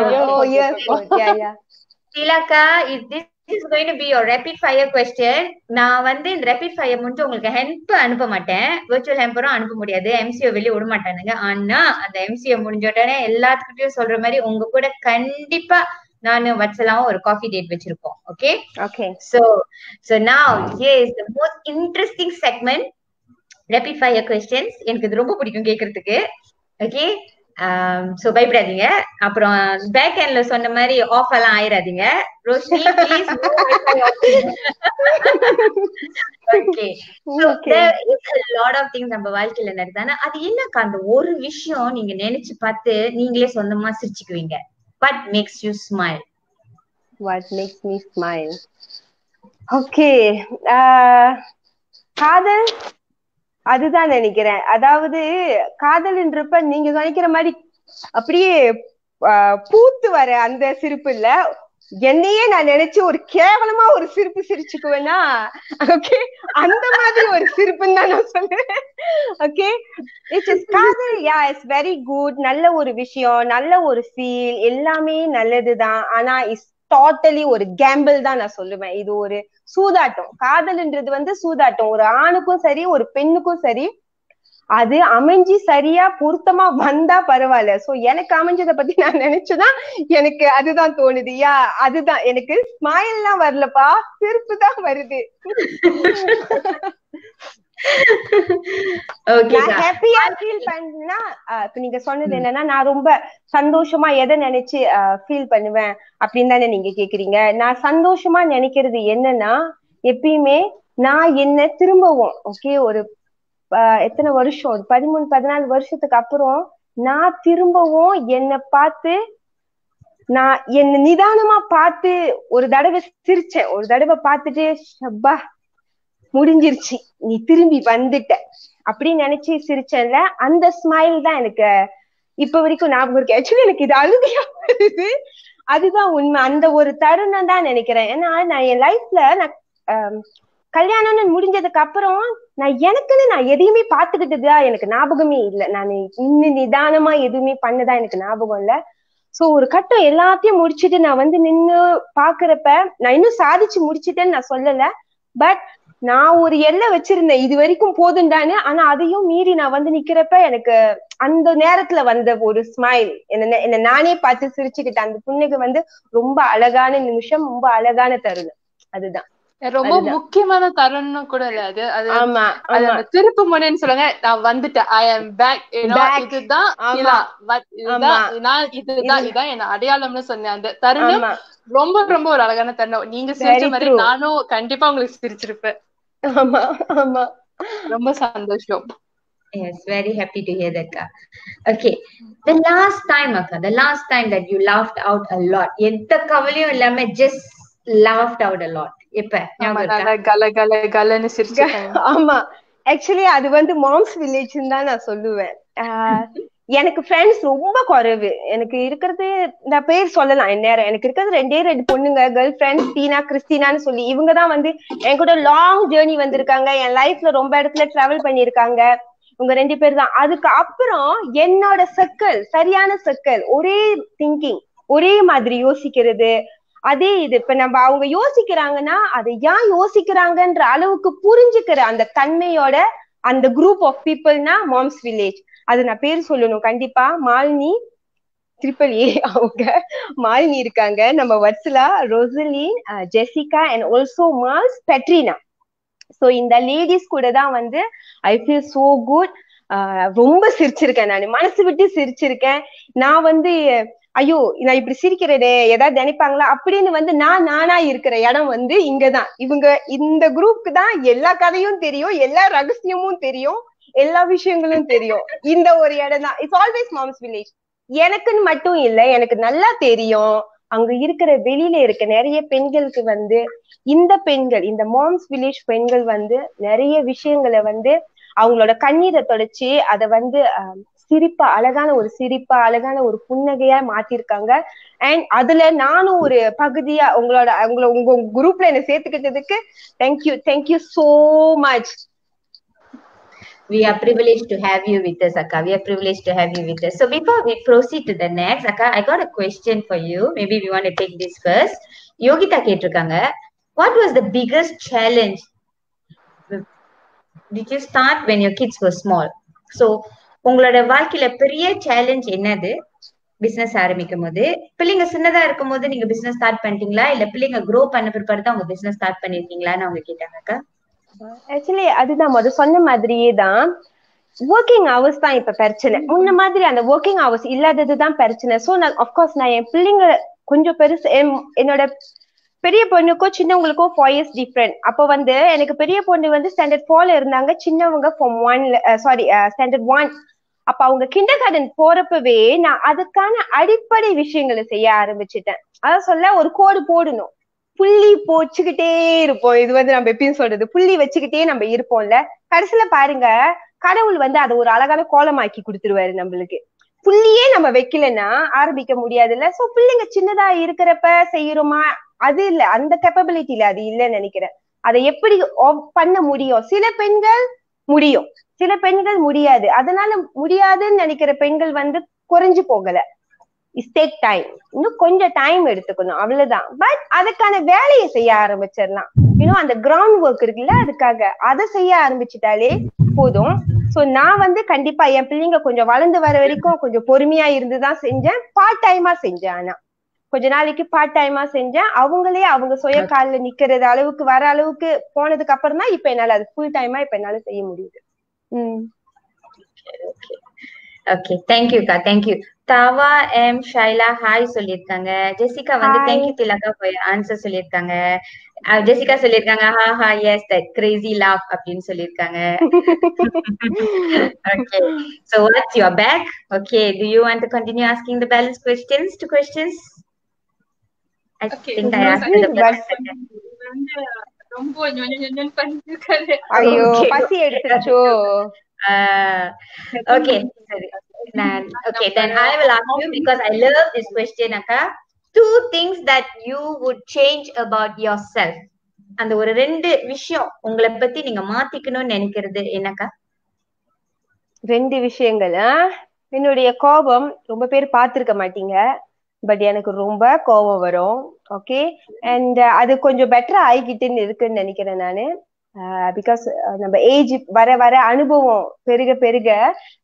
ஐயோ யா யா. திலகா, இது This is going to be your rapid fire question. நான் வந்து இந்த ரேபிட் ஃபயர் முடிஞ்சு உங்களுக்கு ஹெல்ப் அனுப்ப மாட்டேன். விர்ச்சுவல் ஹெம்பரும் அனுப்ப முடியாது. எம்சிஓ வெளியே விட மாட்டானுங்க. ஆனா அந்த எம்சிஓ முடிஞ்ச உடனே எல்லாத்துக்கிட்டையும் சொல்ற மாதிரி உங்க கூட கண்டிப்பா நானு வச்சலாம் ஒரு காஃபி டேட் வச்சிருக்கோம். Okay okay. So so now here is the most interesting segment, rapid fire questions. எனக்கு இது ரொம்ப பிடிக்கும் கேக்குறதுக்கு. ஓகே, சோ பயப்படாதீங்க. அப்புறம் பேக் ஹேண்ட்ல சொன்ன மாதிரி ஆஃப் எல்லாம் ஆயிராதீங்க. Roshini please. Okay, so there is a lot of things நம்ம வாழ்க்கையில நடக்குதானா, அது என்னக்கா அந்த ஒரு விஷயம் நீங்க நினைச்சு பார்த்து நீங்களே சொந்தமா சிரிச்சுக்குவீங்க? What makes you smile? What makes me smile? Okay, காதல். அதுதான் நினைக்கிறேன். அதாவது காதல்ன்றப்ப நீங்க நினைக்கிற மாதிரி அப்படியே பூத்து வர அந்த சிரிப்பு இல்ல, என்னையே நான் நினைச்சு ஒரு கேவலமா ஒரு சிரிப்பு சிரிச்சுக்குவேன்னா ஓகே அந்த மாதிரி ஒரு சிரிப்புன்னு தான் நான் சொல்றேன். ஓகே இட் இஸ் காதல். Yeah it's very good. நல்ல ஒரு விஷயம், நல்ல ஒரு ஃபீல், எல்லாமே நல்லதுதான். ஆனா இஸ் டோட்டலி ஒரு கேம்பிள் தான் நான் சொல்லுவேன். இது ஒரு சூதாட்டம். காதல்ன்றது வந்து சூதாட்டம். ஒரு ஆணுக்கும் சரி ஒரு பெண்ணுக்கும் சரி அது அமைஞ்சு சரியா பொருத்தமா வந்தா பரவாயில்ல. சோ எனக்கு அமைஞ்சதை பத்தி நான் நினைச்சுதான் எனக்கு அதுதான் தோணுது. யா அதுதான் எனக்கு ஸ்மைல் எல்லாம் வரலப்பா, சிரிப்பு தான் வருது. ஹாப்பியா ஃபீல் பண்ணா இப்ப நீங்க சொன்னது என்னன்னா நான் ரொம்ப சந்தோஷமா எதை நினைச்சு ஃபீல் பண்ணுவேன் அப்படின்னு தானே நீங்க கேக்குறீங்க. நான் சந்தோஷமா நினைக்கிறது என்னன்னா எப்பயுமே நான் என்ன திரும்பவும் ஓகே ஒரு எத்தனை வருஷம் ஒரு பதிமூணு பதினாலு வருஷத்துக்கு அப்புறம் நான் திரும்பவும் என்னை பார்த்து நான் என்ன நிதானமா பார்த்து ஒரு தடவை சிரிச்சேன், ஒரு தடவை பார்த்துட்டு ஷப்பா முடிஞ்சிருச்சு நீ திரும்பி வந்துட்ட அப்படின்னு நினைச்சு சிரிச்சேன்ல, அந்த ஸ்மைல் தான் எனக்கு இப்ப வரைக்கும் ஞாபகம் இருக்கு. ஆக்சுவலி எனக்கு இது அழுகையா வருது, அதுதான் உண்மை. அந்த ஒரு தருணம் தான் நினைக்கிறேன். ஏன்னா நான் என் லைஃப்ல நான் கல்யாணம்னு முடிஞ்சதுக்கு அப்புறம் நான் எனக்குன்னு நான் எதையுமே பாத்துக்கிட்டதா எனக்கு ஞாபகமே இல்லை. நான் இன்னும் நிதானமா எதுவுமே பண்ணதா எனக்கு ஞாபகம் இல்லை. சோ ஒரு கட்டம் எல்லாத்தையும் முடிச்சுட்டு நான் வந்து நின்னு பாக்குறப்ப நான் இன்னும் சாதிச்சு முடிச்சுட்டேன்னு நான் சொல்லல, பட் நான் ஒரு எல்லை வச்சிருந்தேன் இது வரைக்கும் போதுண்டான்னு. ஆனா அதையும் மீறி நான் வந்து நிக்கிறப்ப எனக்கு அந்த நேரத்துல வந்த ஒரு ஸ்மைல் என்ன என்ன நானே பார்த்து சிரிச்சுக்கிட்டேன். அந்த புண்ணுக்கு வந்து ரொம்ப அழகான நிமிஷம், ரொம்ப அழகான தருணம். அதுதான் ரொம்ப முக்கியமான தருணம் கூட இல்ல அது. அது திருப்பு முனைன்னு சொல்லுங்க. நான் வந்துட்டேன், ஐ ஆம் பேக். இதுதான் இதுதான் இதுதான் என்ன அடையாளம்னு சொன்னேன். அந்த தருணம் ரொம்ப ரொம்ப ஒரு அழகான தருணம். நீங்க சிரிச்ச மாதிரி நானும் கண்டிப்பா உங்களுக்கு சிரிச்சிருப்பேன். ஆமா ஆமா ரொம்ப சந்தோஷம். Yes, very happy to hear that, Ka. Okay, the last time, Akka, the last time that you laughed out a lot, எந்த கவலையும் இல்லாம just laughed out a lot. ஆமா ஆக்சுவலி அது வந்து மாம்ஸ் வில்லேஜ்னு தான் நான் சொல்லுவேன். எனக்கு ஃப்ரெண்ட்ஸ் ரொம்ப குறைவு. எனக்கு இருக்கிறது நான் பேர் சொல்லலாம் இந்நேரம். எனக்கு இருக்கிறது ரெண்டே ரெண்டு பொண்ணுங்க கேர்ள் ஃப்ரெண்ட்ஸ், டீனா கிறிஸ்டினான்னு சொல்லி. இவங்க தான் வந்து என் கூட லாங் ஜேர்னி வந்திருக்காங்க, என் லைஃப்ல ரொம்ப இடத்துல டிராவல் பண்ணிருக்காங்க. இவங்க ரெண்டு பேர் தான். அதுக்கு அப்புறம் என்னோட சர்க்கிள் சரியான சர்க்கிள், ஒரே திங்கிங், ஒரே மாதிரி யோசிக்கிறது. அதே இது இப்ப நம்ம அவங்க யோசிக்கிறாங்கன்னா அதை ஏன் யோசிக்கிறாங்கன்ற அளவுக்கு புரிஞ்சுக்கிற அந்த தன்மையோட அந்த குரூப் ஆஃப் பீப்புள்னா மாம்ஸ் வில்லேஜ். அது நான் பேர் சொல்லணும் கண்டிப்பா. மாலினி ட்ரிபிள் ஏ அவங்க மாலினி இருக்காங்க, நம்ம Vatsala, Rosalin, Jessica and also மால்ஸ் பெட்ரினா. ஸோ இந்த லேடிஸ் கூட தான் வந்து ஐ ஃபீல் சோ குட். ரொம்ப சிரிச்சிருக்கேன் நான், மனசு விட்டு சிரிச்சிருக்கேன். நான் வந்து ஐயோ நான் இப்படி சிரிக்கிறேனே ஏதாவது நினைப்பாங்களா அப்படின்னு வந்து நான் நானா இருக்கிற இடம் வந்து இங்கதான். இவங்க இந்த குரூப்புக்கு தான் எல்லா கதையும் தெரியும், எல்லா ரகசியமும் தெரியும், எல்லா விஷயங்களும் தெரியும். இந்த ஒரு இடம் தான் இட்ஸ் ஆல்வேஸ் மாம்ஸ் வில்லேஜ். எனக்குன்னு மட்டும் இல்லை, எனக்கு நல்லா தெரியும் அங்க இருக்கிற வெளியில இருக்க நிறைய பெண்களுக்கு வந்து இந்த பெண்கள் இந்த மாம்ஸ் வில்லேஜ் பெண்கள் வந்து நிறைய விஷயங்களை வந்து அவங்களோட கண்ணீரை தொடச்சி அதை வந்து சிரிப்பா அழகான ஒரு சிரிப்பா அழகான ஒரு புன்னகையா மாத்திருக்காங்க. அண்ட் அதுல நானும் ஒரு பகுதியா உங்களோட உங்களை உங்க குரூப்ல என்ன சேர்த்துக்கிட்டதுக்கு thank you, thank you so much. We are privileged to have you with us, Akka. We are privileged to have you with us. So before we proceed to the next, Akka, I got a question for you. Maybe we want to take this first. Yogita கேட்டிருக்காங்க, what was the biggest challenge did you start when your kids were small? So உங்களோட வாழ்க்கையில பெரிய சேலஞ்ச் என்னது? பிசினஸ் ஆரம்பிக்கும் போது பிள்ளைங்க சின்னதா இருக்கும் போது நீங்க பிசினஸ் ஸ்டார்ட் பண்ணிட்டீங்களா, இல்ல பிள்ளைங்க க்ரோ பண்ண பிற்பாடு தான் உங்க பிசினஸ் ஸ்டார்ட் பண்ணிருக்கீங்களான்னு அவங்க கேட்டாங்கக்கா. ஆக்சுவலி அதுதான் அது சொன்ன மாதிரியே தான் ஒர்க்கிங் ஹவர்ஸ் தான் இப்ப பிரச்சனை. முன்ன மாதிரி அந்த ஒர்க்கிங் ஹவர்ஸ் இல்லாததுதான் பிரச்சனை. சோ நான் அப்கோர்ஸ் நான் என் பிள்ளைங்க கொஞ்சம் பெருசு, என்னோட பெரிய பொண்ணுக்கும் சின்னவங்களுக்கும் ஃபைவ் இயர்ஸ் டிஃப்ரெண்ட். அப்போ வந்து எனக்கு பெரிய பொண்ணு வந்து ஸ்டாண்டர்ட் ஃபோர்ல இருந்தாங்க, சின்னவங்க ஃபார்ம் ஒன்ல சாரி ஸ்டாண்டர்ட் ஒன். அப்ப அவங்க கிண்டர் கார்டன் போறப்பவே நான் அதுக்கான அடிப்படை விஷயங்களை செய்ய ஆரம்பிச்சுட்டேன். அதான் சொல்ல ஒரு கோடு போடணும், புள்ளி போச்சுக்கிட்டே இருப்போம். இது வந்து நம்ம எப்பயும் சொல்றது, புள்ளி வச்சுக்கிட்டே நம்ம இருப்போம்ல. கடைசியில பாருங்க கடவுள் வந்து அதை ஒரு அழகான கோலமாக்கி கொடுத்துருவாரு நம்மளுக்கு. புள்ளியே நம்ம வைக்கலன்னா ஆரம்பிக்க முடியாதுல்ல. சோ பிள்ளைங்க சின்னதா இருக்கிறப்ப செய்யறோமா, அது இல்ல, அந்த கேப்பபிலிட்டியில அது இல்லைன்னு நினைக்கிறேன். அதை எப்படி பண்ண முடியும்? சில பெண்கள் முடியும், சில பெண்கள் முடியாது. அதனால முடியாதுன்னு நினைக்கிற பெண்கள் வந்து குறைஞ்சு போகல. இட்ஸ் டேக் டைம், இன்னும் கொஞ்சம் டைம் எடுத்துக்கணும், அவ்வளவுதான். பட் அதுக்கான வேலையை செய்ய ஆரம்பிச்சிடலாம். இன்னும் அந்த கிரவுண்ட் ஒர்க் இருக்குல்ல, அதுக்காக அதை செய்ய ஆரம்பிச்சுட்டாலே போதும். சோ நான் வந்து கண்டிப்பா என் பிள்ளைங்க கொஞ்சம் வளர்ந்து வர வரைக்கும் கொஞ்சம் பொறுமையா இருந்துதான் செஞ்சேன். பார்ட் டைமா செஞ்சேன், ஆனா கொஞ்ச நாளைக்கு பார்ட் டைமா செஞ்சேன். அவங்களே அவங்க சுய கால நிக்கிறது அளவுக்கு வர அளவுக்கு போனதுக்கு அப்புறம் தான் இப்ப என்னால அது ஃபுல் டைமா இப்ப என்னால செய்ய முடியுது. உம் ஓகே, தேங்க்யூக்கா, தேங்க்யூ. தாவா எம் ஷைலா ஹாய் சொல்லியிருக்காங்க. ஜெசிகா வந்து தேங்க்யூ திலகா ஃபார் ஆன்சர் சொல்லியிருக்காங்க. ஜெசிகா சொல்லியிருக்காங்க ஹா ஹா எஸ் தட் கிரேசி லாஃப் அப்படின்னு சொல்லியிருக்காங்க. Okay, so what's your back. Okay, do you want to continue asking the balance questions to questions? I okay. think I asked the question. ரொம்ப ஞொஞ்ச பண்ணிருக்காரு. ஐயோ பசி எடுத்துச்சோ. Uh, okay, then, okay, then I will ask you because I love this question, Akka. Two things that you would change about yourself. And the one, two விஷயம் உங்களை பத்தி நீங்க மாத்திக்கணும் நினைக்கிறது என்னக்கா? ரெண்டு விஷயங்களா? என்னுடைய கோபம், ரொம்ப பேர் பார்த்திருக்க மாட்டீங்க, பட் எனக்கு ரொம்ப கோபம் வரும். ஓகே, அண்ட் அது கொஞ்சம் பெட்டரா ஆகிக்கிட்டுன்னு இருக்குன்னு நினைக்கிறேன் நானு. பிகாஸ் நம்ம ஏஜ் வர வர அனுபவம் பெருக பெருக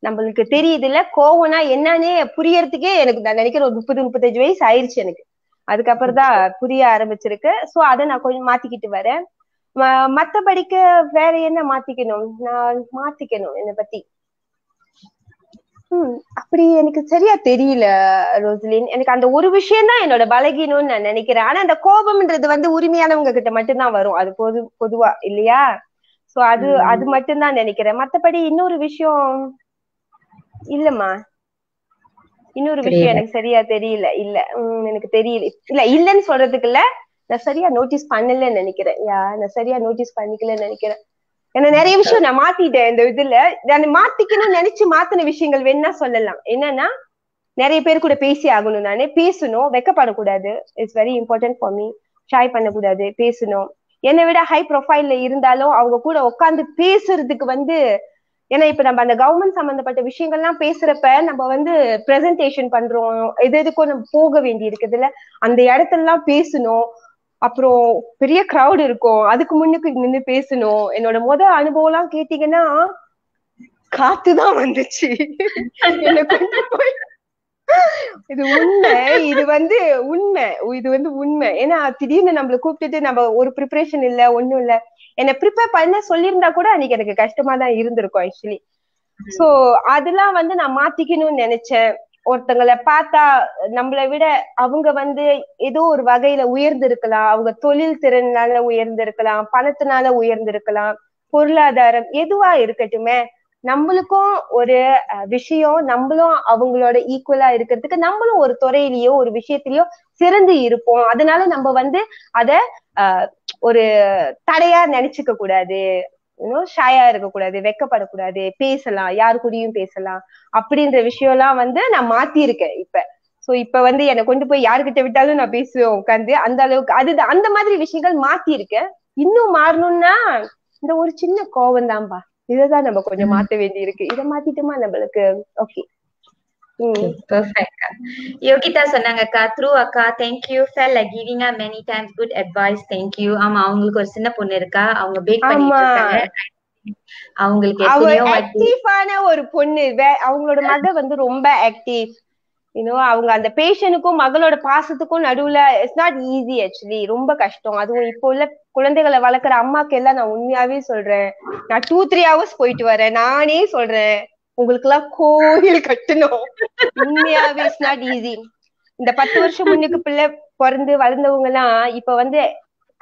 நம்மளுக்கு தெரியுதுல, கோவம்னா என்னன்னே புரியறதுக்கே எனக்கு நான் நினைக்கிறேன் ஒரு முப்பது முப்பத்தஞ்சு வயசு ஆயிடுச்சு எனக்கு, அதுக்கப்புறம் தான் புரிய ஆரம்பிச்சிருக்கு. சோ அதை நான் கொஞ்சம் மாத்திக்கிட்டு வரேன். மத்தபடிக்க வேற என்ன மாத்திக்கணும், நான் மாத்திக்கணும் என்னை பத்தி ஹம் அப்படி எனக்கு சரியா தெரியல ரோசலின். எனக்கு அந்த ஒரு விஷயம்தான் என்னோட பலகீனம்னு நான் நினைக்கிறேன். ஆனா அந்த கோபம்ன்றது வந்து உரிமையானவங்க கிட்ட மட்டும்தான் வரும், அது பொது பொதுவா இல்லையா? சோ அது அது மட்டும்தான் நினைக்கிறேன். மத்தபடி இன்னொரு விஷயம் இல்லம்மா, இன்னொரு விஷயம் எனக்கு சரியா தெரியல. இல்ல உம் எனக்கு தெரியல, இல்ல இல்லன்னு சொல்றதுக்கு இல்ல, நான் சரியா நோட்டீஸ் பண்ணலன்னு நினைக்கிறேன். யா நான் சரியா நோட்டீஸ் பண்ணிக்கலன்னு நினைக்கிறேன். ஏன்னா நிறைய விஷயம் நான் மாத்திட்டேன் இந்த இதுல. நான் மாத்திக்கணும்னு நினைச்சு மாத்தின விஷயங்கள் வேணா சொல்லலாம். என்னன்னா நிறைய பேர் கூட பேசி ஆகணும், நானே பேசணும், வெக்கப்படக்கூடாது. It's very important for me. Shy பண்ணக்கூடாது, பேசணும். என்னை விட ஹை ப்ரொஃபைல்ல இருந்தாலும் அவங்க கூட உட்காந்து பேசுறதுக்கு வந்து, ஏன்னா இப்ப நம்ம அந்த கவர்மெண்ட் சம்பந்தப்பட்ட விஷயங்கள்லாம் பேசுறப்ப நம்ம வந்து ப்ரெசன்டேஷன் பண்றோம், எது எதுக்கும் நம்ம போக வேண்டி இருக்குது இல்ல, அந்த இடத்துல எல்லாம் பேசணும். அப்புறம் பெரிய கிரௌட் இருக்கும், அதுக்கு முன்னுக்கு நின்று பேசணும். என்னோட முத அனுபவம் எல்லாம் கேட்டீங்கன்னா காத்துதான் வந்துச்சு. இது உண்மை, இது வந்து உண்மை, இது வந்து உண்மை. ஏன்னா திடீர்னு நம்மள கூப்பிட்டுட்டு நம்ம ஒரு ப்ரிப்பரேஷன் இல்ல, ஒண்ணும் இல்ல. என்னை ப்ரிப்பேர் பண்ண சொல்லியிருந்தா கூட அன்னைக்கு எனக்கு கஷ்டமா தான் இருந்திருக்கும் ஆக்சுவலி. சோ அதெல்லாம் வந்து நான் மாத்திக்கணும்னு நினைச்சேன். ஒருத்தங்களை பார்த்தா நம்மளை விட அவங்க வந்து ஏதோ ஒரு வகையில உயர்ந்திருக்கலாம், அவங்க தொழில் திறனால உயர்ந்திருக்கலாம், பணத்தினால உயர்ந்திருக்கலாம், பொருளாதாரம் எதுவா இருக்கட்டுமே, நம்மளுக்கும் ஒரு விஷயம், நம்மளும் அவங்களோட ஈக்குவலா இருக்கிறதுக்கு நம்மளும் ஒரு துறையிலயோ ஒரு விஷயத்திலயோ சிறந்து இருப்போம். அதனால நம்ம வந்து அத அஹ் ஒரு தடையா நினைச்சுக்க கூடாது, ஷாயா இருக்கக்கூடாது, வெக்கப்படக்கூடாது, பேசலாம், யாரு கூடயும் பேசலாம் அப்படின்ற விஷயம் எல்லாம் வந்து நான் மாத்திருக்கேன் இப்ப. சோ இப்ப வந்து என்னை கொண்டு போய் யாருக்கிட்ட விட்டாலும் நான் பேசுவேன் உட்காந்து, அந்த அளவுக்கு. அது அந்த மாதிரி விஷயங்கள் மாத்திருக்கேன். இன்னும் மாறணும்னா இந்த ஒரு சின்ன கோபம் தான்பா, இதைதான் நம்ம கொஞ்சம் மாத்த வேண்டி இருக்கு. இதை மாத்திட்டோமா நம்மளுக்கு ஓகே. யோகிதா சொன்னாங்கக்கா த்ரூ அக்கா thank you for giving a many times good advice. Thank you. ஆமா, அவங்களுக்கு ஒரு சின்ன பொண்ணு இருக்கா, அவங்க பேக் பண்ணிட்டு இருக்காங்க. அவங்களுக்கு எப்பவும் ஆக்டிவான ஒரு பொண்ணு, அவங்களோட மக வந்து ரொம்ப ஆக்டிவ். யூனோ அவங்க அந்த பேஷனுக்கும் மகளோட பாசத்துக்கும் நடுவுல இட்ஸ் நாட் ஈஸி ஆக்சுவலி, ரொம்ப கஷ்டம். அதுவும் இப்போ உள்ள குழந்தைகளை வளர்க்குற அம்மாக்கு எல்லாம் நான் உண்மையாவே சொல்றேன், நான் டூ த்ரீ ஹவர்ஸ் போயிட்டு வரேன். நானே சொல்றேன் உங்களுக்கு எல்லாம் கோயில் கட்டணும், உண்மையாவே இட்ஸ் நாட் ஈஸி. இந்த பத்து வருஷம் முன்னுக்கு பிள்ளை பிறந்து வளர்ந்தவங்க எல்லாம் இப்ப வந்து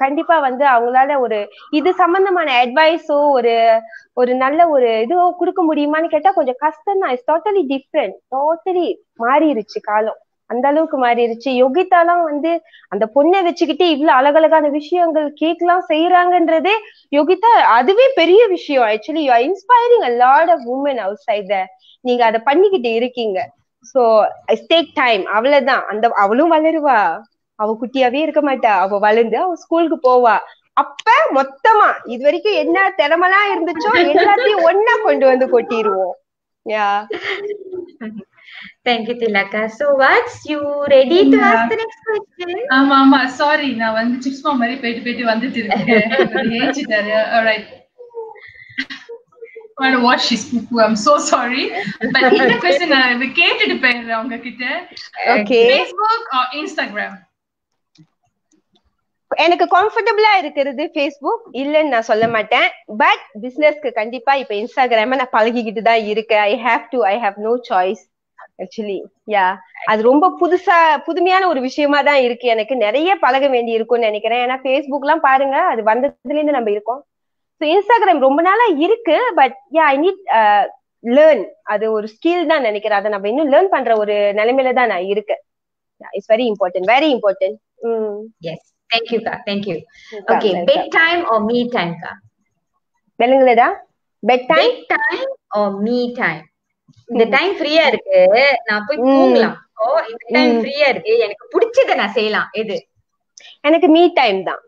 கண்டிப்பா வந்து அவங்களால ஒரு இது சம்பந்தமான அட்வைஸோ ஒரு ஒரு நல்ல ஒரு இதுவோ கொடுக்க முடியுமான்னு கேட்டா கொஞ்சம் கஷ்டம் தான். இட்ஸ் டோட்டலி டிஃப்ரெண்ட், டோட்டலி மாறிடுச்சு காலம், அந்த அளவுக்கு மாறிடுச்சு. யோகிதாலாம் வந்து அந்த பொண்ணை வச்சுக்கிட்டு இவ்வளவு அழகழகான விஷயங்கள் கேட்கலாம் செய்யறாங்கன்றதே யோகிதா அதுவே பெரிய விஷயம் actually. You are inspiring a lot of women outside. நீங்க அதை பண்ணிக்கிட்டு இருக்கீங்க. So it take time. Avladha and the Avalum Valerva, our Kutia Virkamata, our Valenda, school Kupova. அப்ப மொத்தமா இது வரைக்கும் என்ன தரமலா இருந்துச்சோ எல்லாத்தையும் ஒண்ணா கொண்டு வந்து கொட்டிடுவோம். Yeah. Thank you, Thilaka. So what's you ready to yeah. ask the next question? ஆமா ஆமா sorry நான் வந்து chips மாதிரி பேட்டி பேட்டி வந்துட்டு இருக்கேன். ஏஞ்சிட்டாரு. All right. I don't watch this poo-poo. I'm so sorry. But in the question I will get it depend on kitta. Okay. Facebook or Instagram? எனக்கு கம்ஃபர்ட்டபிளா இருக்குது Facebook இல்லன்னு நான் சொல்ல மாட்டேன். பட் பிசினஸ்க்கு கண்டிப்பா இப்ப Instagram நான் பழகிக்கிட்டு தான் இருக்கேன். I have to I have no choice actually. Yeah. அது ரொம்ப புதுசா புதுமையான ஒரு விஷயமா தான் இருக்கு. எனக்கு நிறைய பழக வேண்டி இருக்கும்னு நினைக்கிறேன். ஏன்னா Facebookலாம் பாருங்க அது வந்ததுல இருந்து நம்ம இருக்கோம். சோ Instagram ரொம்ப நாளா இருக்கு. But yeah I need uh, learn. அது ஒரு ஸ்கில் தான் நினைக்கிறேன். அத நம்ம இன்னும் லேர்ன் பண்ற ஒரு நிலைமையில தான் நான் இருக்கேன். It's very important. Very important. Mm. Yes. Thank you, Ka. Thank you. Okay, bedtime or me time, Ka? Belengilada? Bedtime? Bedtime or me time? The time free ah irukku na poi poongala. Oh, the time free ah irukku enakku pidichadha na seiyalam. Edu enakku me time dhaan.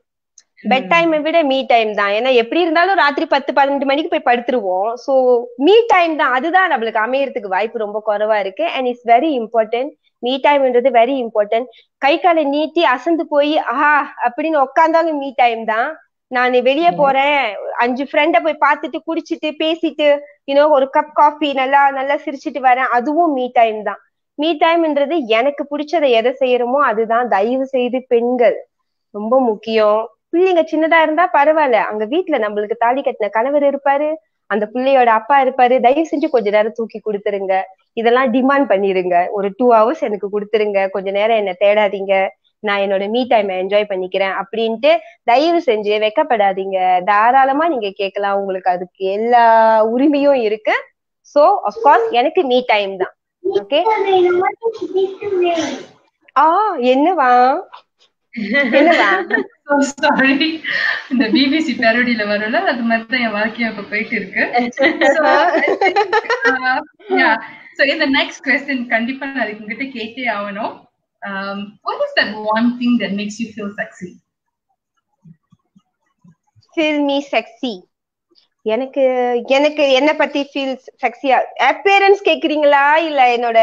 Bedtime vida me time dhaan. Ena eppadi irundhalo raatri ten eleven manikku poi paduthruvom. So me time dhaan adudhaan namalukku amayiradhukku vaipu romba korava irukku and it's very important. Me time என்றது வெரி இம்பார்ட்டன்ட். கை காலை நீட்டி அசந்து போய் ஆஹா அப்படின்னு உட்காந்தாலும் மீ டைம் தான். நான் வெளியே போறேன் அஞ்சு ஃப்ரெண்ட போய் பார்த்துட்டு குடிச்சிட்டு பேசிட்டு இன்னும் ஒரு கப் காஃபி நல்லா நல்லா சிரிச்சிட்டு வரேன், அதுவும் மீ டைம் தான். மீ டைம்ன்றது எனக்கு பிடிச்சதை எதை செய்யறோமோ அதுதான். தயவு செய்து பெண்கள் ரொம்ப முக்கியம். பிள்ளைங்க சின்னதா இருந்தா பரவாயில்ல, அங்க வீட்டுல நம்மளுக்கு தாலி கட்டின கணவர் இருப்பாரு, அந்த பிள்ளையோட அப்பா இருப்பாரு, தயவு செஞ்சு கொஞ்ச நேரம் தூக்கி கொடுத்துருங்க. இதெல்லாம் டிமாண்ட் பண்ணிருங்க. ஒரு டூ ஹவர்ஸ் எனக்கு கொடுத்துருங்க, கொஞ்ச நேரம் என்ன தேடாதீங்க, நான் என்னோட மீ டைம் என்ஜாய் பண்ணிக்கிறேன் அப்படின்ட்டு தயவு செஞ்சு வைக்கப்படாதீங்க. தாராளமா நீங்க கேட்கலாம், உங்களுக்கு அதுக்கு எல்லா உரிமையும் இருக்கு. சோ அப்கோர்ஸ் எனக்கு மீ டைம் தான். ஓகே ஆ என்னவா என்னவா சாரி இந்த பிபிசி பேரோடில வரல, அது மாதிரி தான் என் வாழ்க்கையும் இப்ப போயிட்டு இருக்கு. So in the next question, Kandipa, I can get a K T Avano. Um, what is that one thing that makes you feel sexy? Feel me sexy. எனக்கு எனக்கு என்ன பத்தி feel sexy? Appearance கேக்குறீங்களா இல்ல என்னோட?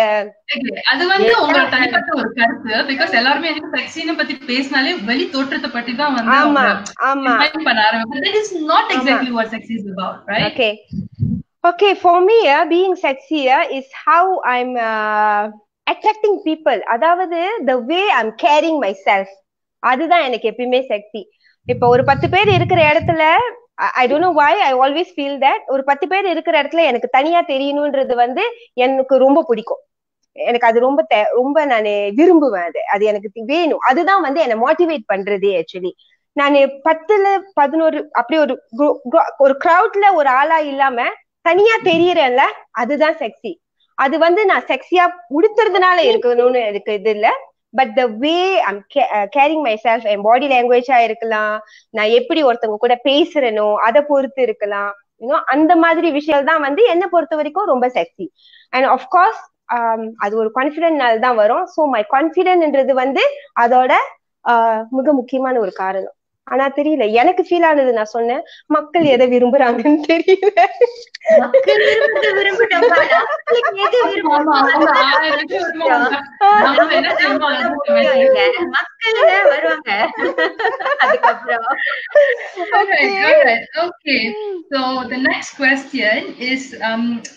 அது வந்து உங்க தனிப்பட்ட ஒரு கருத்து. Because எல்லாரும் என்ன sexy-ன பத்தி பேசினாலே வெளி தோற்றத்தை பத்தி தான் வந்து ஆமா ஆமா பண்ண ஆரம்பிப்பாங்க. But that is not exactly what sexy is about, right? Okay. Okay, for me, uh, being sexy uh, is how I'm uh, attracting people. Adavadhu, the way I'm carrying myself. Adudha enakku eppume sexy. Ipo oru ten per irukkira edathila I don't know why I always feel that oru ten per irukkira edathila enakku thaniya theriyunundradhu vandu enakku romba pidikum. Enakku adu romba romba naan virumbuven adu. Adu enakku venum. Adudha vandu enna motivate pandradhu actually. Naan ten eleven apdi oru oru crowd la oru aala illama தனியா தெரியறேன்ல, அதுதான் செக்ஸி. அது வந்து நான் செக்ஸியா உடுத்துறதுனால இருக்கணும்னு எனக்கு இது இல்ல. But the way I'm carrying my self, என் பாடி லாங்குவேஜா இருக்கலாம், நான் எப்படி ஒருத்தவங்க கூட பேசுறேனோ அதை பொறுத்து இருக்கலாம். இன்னும் அந்த மாதிரி விஷயம் தான் வந்து என்னை பொறுத்த வரைக்கும் ரொம்ப செக்ஸி. அண்ட் ஆஃப்கோர்ஸ் அது ஒரு கான்ஃபிடென்ட்னால தான் வரும். ஸோ மை கான்ஃபிடென்ட்ன்றது வந்து அதோட மிக முக்கியமான ஒரு காரணம். ஆனா தெரியல எனக்கு ஃபீல் ஆனது, நான் சொன்னேன் மக்கள் எதை விரும்புறாங்கன்னு தெரியல.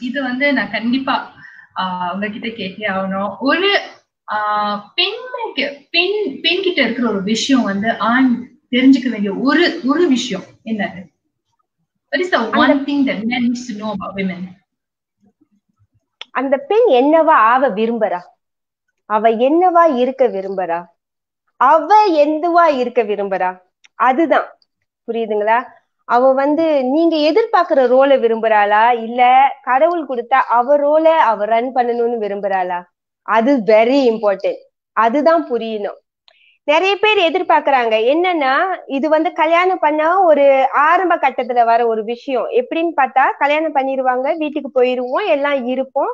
இது வந்து நான் கண்டிப்பா உங்ககிட்ட கேட்டே ஆகணும். ஒரு பெண்ணுக்கு பெண் பெண் கிட்ட இருக்கிற ஒரு விஷயம் வந்து ஆண் தெரிஞ்சுக்க வேண்டிய ஒரு ஒரு விஷயம் என்னது? What is the one thing that men needs to know about women? அந்த பெண் என்னவா ஆவ விரும்புறா, அவ என்னவா இருக்க விரும்புறா, அவ எதுவா இருக்க விரும்புறா, அதுதான் புரியுதுங்களா? அவ வந்து நீங்க எதிர்பார்க்கிற ரோலை விரும்புறாளா இல்ல கடவுள் கொடுத்தா அவ ரோலை அவ ரன் பண்ணணும்னு விரும்புறாளா? அது வெரி இம்பார்ட்டன்ட். அதுதான் புரியணும். நிறைய பேர் எதிர்பார்க்கறாங்க என்னன்னா, இது வந்து கல்யாணம் பண்ண ஒரு ஆரம்ப கட்டத்துல வர ஒரு விஷயம். எப்படின்னு பார்த்தா கல்யாணம் பண்ணிடுவாங்க, வீட்டுக்கு போயிருவோம், எல்லாம் இருப்போம்.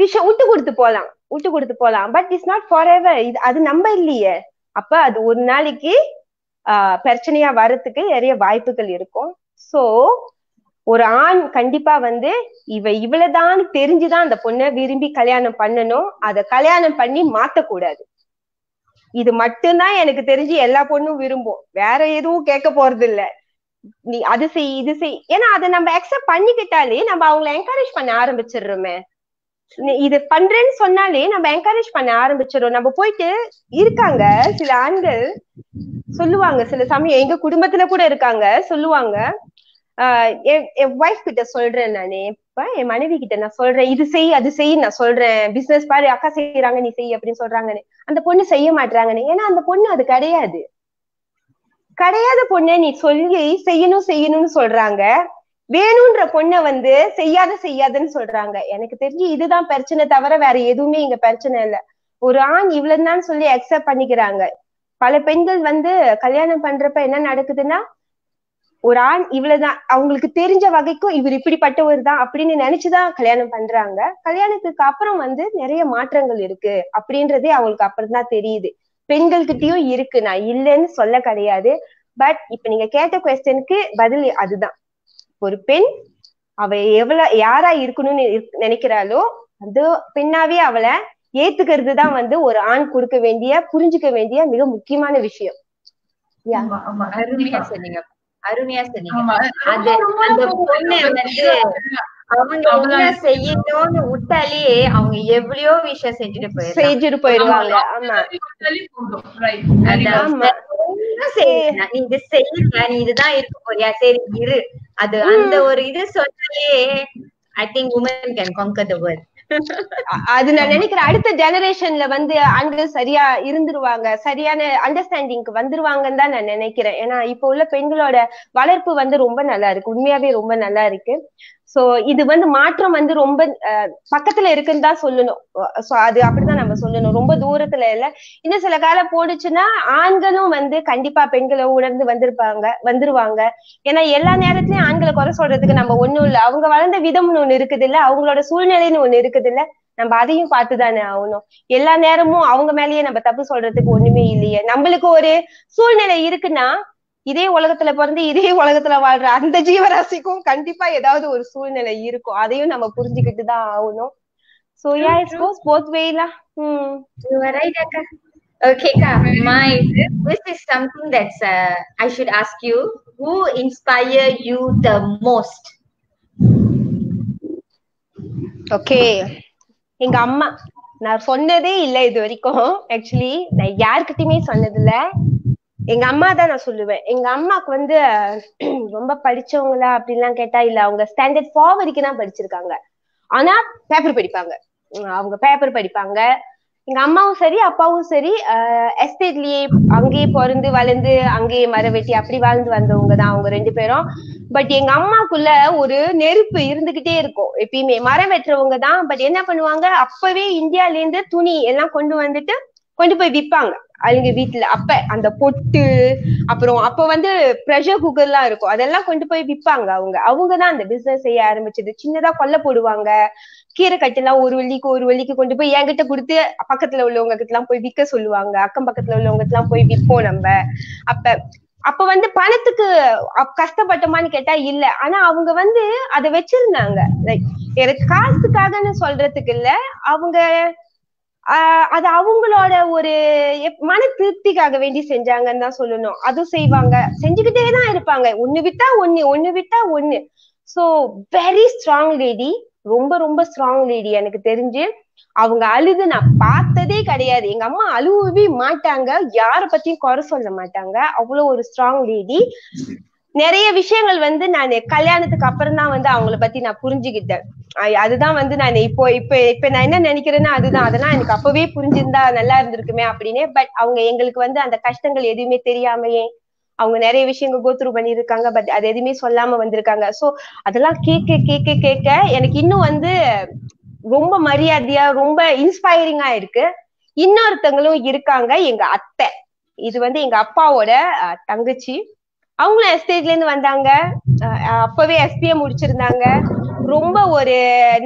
we should உட்டு கொடுத்து போலாம் உட்டு கொடுத்து போலாம் but it's not forever. இது அது நம்ம இல்லையே. அப்ப அது ஒரு நாளைக்கு பிரச்சனையா வரதுக்கு நிறைய வாய்ப்புகள் இருக்கும். சோ ஒரு ஆண் கண்டிப்பா வந்து இவ இவ்வளவுதான் தெரிஞ்சுதான் அந்த பொண்ணை விரும்பி கல்யாணம் பண்ணணும், அதை கல்யாணம் பண்ணி மாத்தக்கூடாது. இது மட்டும்தான் எனக்கு தெரிஞ்சு எல்லா பொண்ணும் விரும்பும், வேற எதுவும் கேட்க போறது இல்ல. நீ அது செய் இது செய், ஏன்னா அதை நம்ம அக்செப்ட் பண்ணிக்கிட்டாலே நம்ம அவங்களை என்கரேஜ் பண்ண ஆரம்பிச்சிடுறோமே. இது பண்றேன்னு சொன்னாலே நம்ம என்கரேஜ் பண்ண ஆரம்பிச்சிடும். நம்ம போயிட்டு இருக்காங்க சில ஆண்கள் சொல்லுவாங்க, சில சமயம் எங்க குடும்பத்துல கூட இருக்காங்க சொல்லுவாங்க, ஆஹ் என் ஒய்ஃப் கிட்ட சொல்றேன் நானு, இப்ப என் மனைவி கிட்ட நான் சொல்றேன் இது செய் அது செய் நான் சொல்றேன், பிசினஸ் பாரு அக்கா செய்யறாங்க நீ செய் அப்படின்னு சொல்றாங்கன்னு. அந்த பொண்ணு செய்ய மாட்டாங்கன்னு, ஏன்னா அந்த பொண்ணு அது கிடையாது கிடையாத பொண்ணை நீ சொல்லி செய்யணும் செய்யணும்னு சொல்றாங்க, வேணும்ன்ற பொண்ணை வந்து செய்யாத செய்யாதன்னு சொல்றாங்க. எனக்கு தெரிஞ்சு இதுதான் பிரச்சனை, தவிர வேற எதுவுமே இங்க பிரச்சனை இல்லை. ஒரு ஆண் இவ்வளவுதான் சொல்லி அக்செப்ட் பண்ணிக்கிறாங்க. பல பெண்கள் வந்து கல்யாணம் பண்றப்ப என்ன நடக்குதுன்னா, ஒரு ஆண் இவ்வளவுதான் அவங்களுக்கு தெரிஞ்ச வகைக்கும் இவர் இப்படிப்பட்டவர் தான் அப்படின்னு நினைச்சுதான் கல்யாணம் பண்றாங்க. கல்யாணத்துக்கு அப்புறம் வந்து நிறைய மாற்றங்கள் இருக்கு அப்படின்றதே அவங்களுக்கு அப்புறம் தான் தெரியுது. பெண்கள்கிட்டயும் இருக்கு, நான் இல்லைன்னு சொல்ல கிடையாது. பட் இப்ப நீங்க கேட்ட குவெஸ்டனுக்கு பதில் அதுதான், ஒரு பெண் அவ எவ்வளவு யாரா இருக்கணும்னு நினைக்கிறாளோ அந்த பெண்ணாவே அவளை ஏத்துக்கிறது தான் வந்து ஒரு ஆண் கொடுக்க வேண்டிய புரிஞ்சுக்க வேண்டிய மிக முக்கியமான விஷயம். அருமையா சொன்னீங்க. அது அந்த பொண்ணு வந்து அவங்க என்ன செய்யணும்னு விட்டாலே அவங்க எவ்வளோ விஷயம் செஞ்சுட்டு போயிரு செஞ்சுட்டு போயிருவாங்க. ஆமா, நீ இது செய்யல நீ இதுதான் இருக்க போறியா சரி இரு, அது அந்த ஒரு இது சொன்னாலே I think women can conquer the world. அது நான் நினைக்கிறேன். அடுத்த ஜெனரேஷன்ல வந்து ஆண்கள் சரியா இருந்துருவாங்க, சரியான அண்டர்ஸ்டாண்டிங்க்கு வந்துருவாங்கன்னு தான் நான் நினைக்கிறேன். ஏன்னா இப்ப உள்ள பெண்களோட வளர்ப்பு வந்து ரொம்ப நல்லா இருக்கு, உண்மையாவே ரொம்ப நல்லா இருக்கு. சோ இது வந்து மாற்றம் வந்து ரொம்ப பக்கத்துல இருக்குன்னு தான் சொல்லணும். சோ அது அப்படிதான் நம்ம சொல்லணும், ரொம்ப தூரத்துல இல்ல. இன்னும் சில காலம் போடுச்சுன்னா ஆண்களும் வந்து கண்டிப்பா பெண்களை உணர்ந்து வந்திருப்பாங்க வந்துருவாங்க. ஏன்னா எல்லா நேரத்துலயும் ஆண்களை குறை சொல்றதுக்கு நம்ம ஒண்ணும் இல்ல, அவங்க வளர்ந்த விதம்னு ஒண்ணு இருக்குது இல்ல, அவங்களோட சூழ்நிலைன்னு ஒண்ணு இருக்குது இல்ல, நம்ம அதையும் பார்த்துதானே ஆகணும். எல்லா நேரமும் அவங்க மேலேயே நம்ம தப்பு சொல்றதுக்கு ஒண்ணுமே இல்லையே. நம்மளுக்கு ஒரு சூழ்நிலை இருக்குன்னா இதே உலகத்துல பிறந்து இதே உலகத்துல வாழ்ற அந்த ஜீவராசிக்கும் கண்டிப்பா ஏதாவது ஒரு சூழ்நிலை இருக்கும், அதையும் நம்ம புரிஞ்சுக்கிட்டுதான் ஆகணும். So yeah, it goes both way lah. Hmm. You are right, Akka. Okay, Akka. My this is something that's uh, I should ask you. Who inspire you the most? Okay. எங்க அம்மா. நான் சொன்னதே இல்லை இது வரைக்கும். Actually, நான் யார்கிட்டயுமே சொன்னதில்ல. எங்க அம்மா தான் நான் சொல்லுவேன். எங்க அம்மாக்கு வந்து ரொம்ப படிச்சவங்களா அப்படின்லாம் கேட்டா இல்ல, அவங்க ஸ்டாண்டர்ட் ஃபோர் வரைக்கும் தான் படிச்சிருக்காங்க. ஆனா பேப்பர் படிப்பாங்க, அவங்க பேப்பர் படிப்பாங்க. எங்க அம்மாவும் சரி அப்பாவும் சரி அஹ் எஸ்டேட்லயே அங்கேயே பிறந்து வளர்ந்து அங்கேயே மர வெட்டி அப்படி வாழ்ந்து வந்தவங்க தான் அவங்க ரெண்டு பேரும். பட் எங்க அம்மாக்குள்ள ஒரு நெருப்பு இருந்துகிட்டே இருக்கும் எப்பயுமே. மரம் வெட்டுறவங்க தான், பட் என்ன பண்ணுவாங்க, அப்பவே இந்தியால இருந்து துணி எல்லாம் கொண்டு வந்துட்டு கொண்டு போய் விற்பாங்க அவங்க வீட்டுல. அப்ப அந்த பொட்டு அப்புறம் அப்ப வந்து ப்ரெஷர் குக்கர் எல்லாம் இருக்கும், அதெல்லாம் கொண்டு போய் விற்பாங்க அவங்க. அவங்கதான் அந்த பிசினஸ் செய்ய ஆரம்பிச்சது. சின்னதா கொல்லை போடுவாங்க, கீரை கட்டெல்லாம் ஒரு வள்ளிக்கு ஒரு வள்ளிக்கு கொண்டு போய் என்கிட்ட கொடுத்து பக்கத்துல உள்ளவங்க கிட்ட எல்லாம் போய் விற்க சொல்லுவாங்க, அக்கம் பக்கத்துல உள்ளவங்க எல்லாம் போய் விற்போம் நம்ம. அப்ப அப்ப வந்து பணத்துக்கு கஷ்டப்பட்டோமான்னு கேட்டா இல்ல, ஆனா அவங்க வந்து அதை வச்சிருந்தாங்க. எனக்கு காசுக்காகன்னு சொல்றதுக்கு இல்ல, அவங்க ஆஹ் அது அவங்களோட ஒரு மன திருப்திக்காக வேண்டி செஞ்சாங்கன்னு தான் சொல்லணும். அதுவும் செய்வாங்க, செஞ்சுக்கிட்டேதான் இருப்பாங்க, ஒண்ணு விட்டா ஒண்ணு ஒண்ணு விட்டா ஒண்ணு. சோ வெரி ஸ்ட்ராங் லேடி, ரொம்ப ரொம்ப ஸ்ட்ராங் லேடி. எனக்கு தெரிஞ்சு அவங்க அழுது நான் பார்த்ததே கிடையாது. எங்க அம்மா அழுவவே மாட்டாங்க, யார பத்தியும் குறை சொல்ல மாட்டாங்க, அவ்வளவு ஒரு ஸ்ட்ராங் லேடி. நிறைய விஷயங்கள் வந்து நான் கல்யாணத்துக்கு அப்புறம் தான் வந்து அவங்கள பத்தி நான் புரிஞ்சுக்கிட்டேன். அதுதான் வந்து நான் இப்போ இப்ப இப்ப நான் என்ன நினைக்கிறேன்னா அதுதான், அதெல்லாம் எனக்கு அப்பவே புரிஞ்சிருந்தா நல்லா இருந்திருக்குமே அப்படின்னு. பட் அவங்க எங்களுக்கு வந்து அந்த கஷ்டங்கள் எதுவுமே தெரியாமையே அவங்க நிறைய விஷயங்கள் கோத்ரூ பண்ணியிருக்காங்க, பட் அது எதுவுமே சொல்லாம வந்திருக்காங்க. சோ அதெல்லாம் கேட்க கேட்க கேட்க எனக்கு இன்னும் வந்து ரொம்ப மரியாதையா ரொம்ப இன்ஸ்பைரிங்கா இருக்கு. இன்னொருத்தங்களும் இருக்காங்க, எங்க அத்தை, இது வந்து எங்க அப்பாவோட தங்கச்சி, அவங்களும் எஸ்டேட்ல இருந்து வந்தாங்க, அப்பவே எஸ்பிஏ முடிச்சிருந்தாங்க. ரொம்ப ஒரு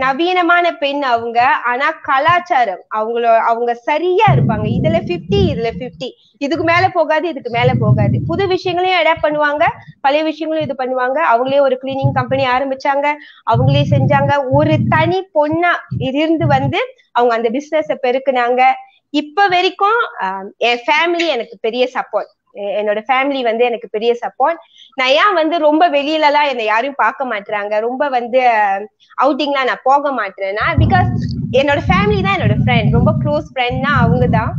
நவீனமான பெண் அவங்க. ஆனா கலாச்சாரம் அவங்களோ அவங்க சரியா இருப்பாங்க. இதுல பிப்டி இதுல பிப்டி இதுக்கு மேல போகாது, இதுக்கு மேல போகாது. புது விஷயங்களையும் அடாப்ட் பண்ணுவாங்க, பழைய விஷயங்களும் இது பண்ணுவாங்க. அவங்களே ஒரு கிளீனிங் கம்பெனி ஆரம்பிச்சாங்க, அவங்களே செஞ்சாங்க. ஒரு தனி பொண்ணா இருந்து வந்து அவங்க அந்த பிசினஸ பெருக்குனாங்க. இப்ப வரைக்கும் என் ஃபேமிலி எனக்கு பெரிய சப்போர்ட், என்னோட ஃபேமிலி வந்து எனக்கு பெரிய சப்போர்ட். நான் ஏன் வந்து ரொம்ப வெளியில எல்லாம் என்னை யாரையும் பார்க்க மாட்டாங்க, ரொம்ப வந்து அவுட்டிங்லாம் நான் போக மாட்டேன்னா பிகாஸ் என்னோட ஃபேமிலி தான் என்னோட ஃப்ரெண்ட், ரொம்ப க்ளோஸ் ஃப்ரெண்ட்னா அவங்க தான்.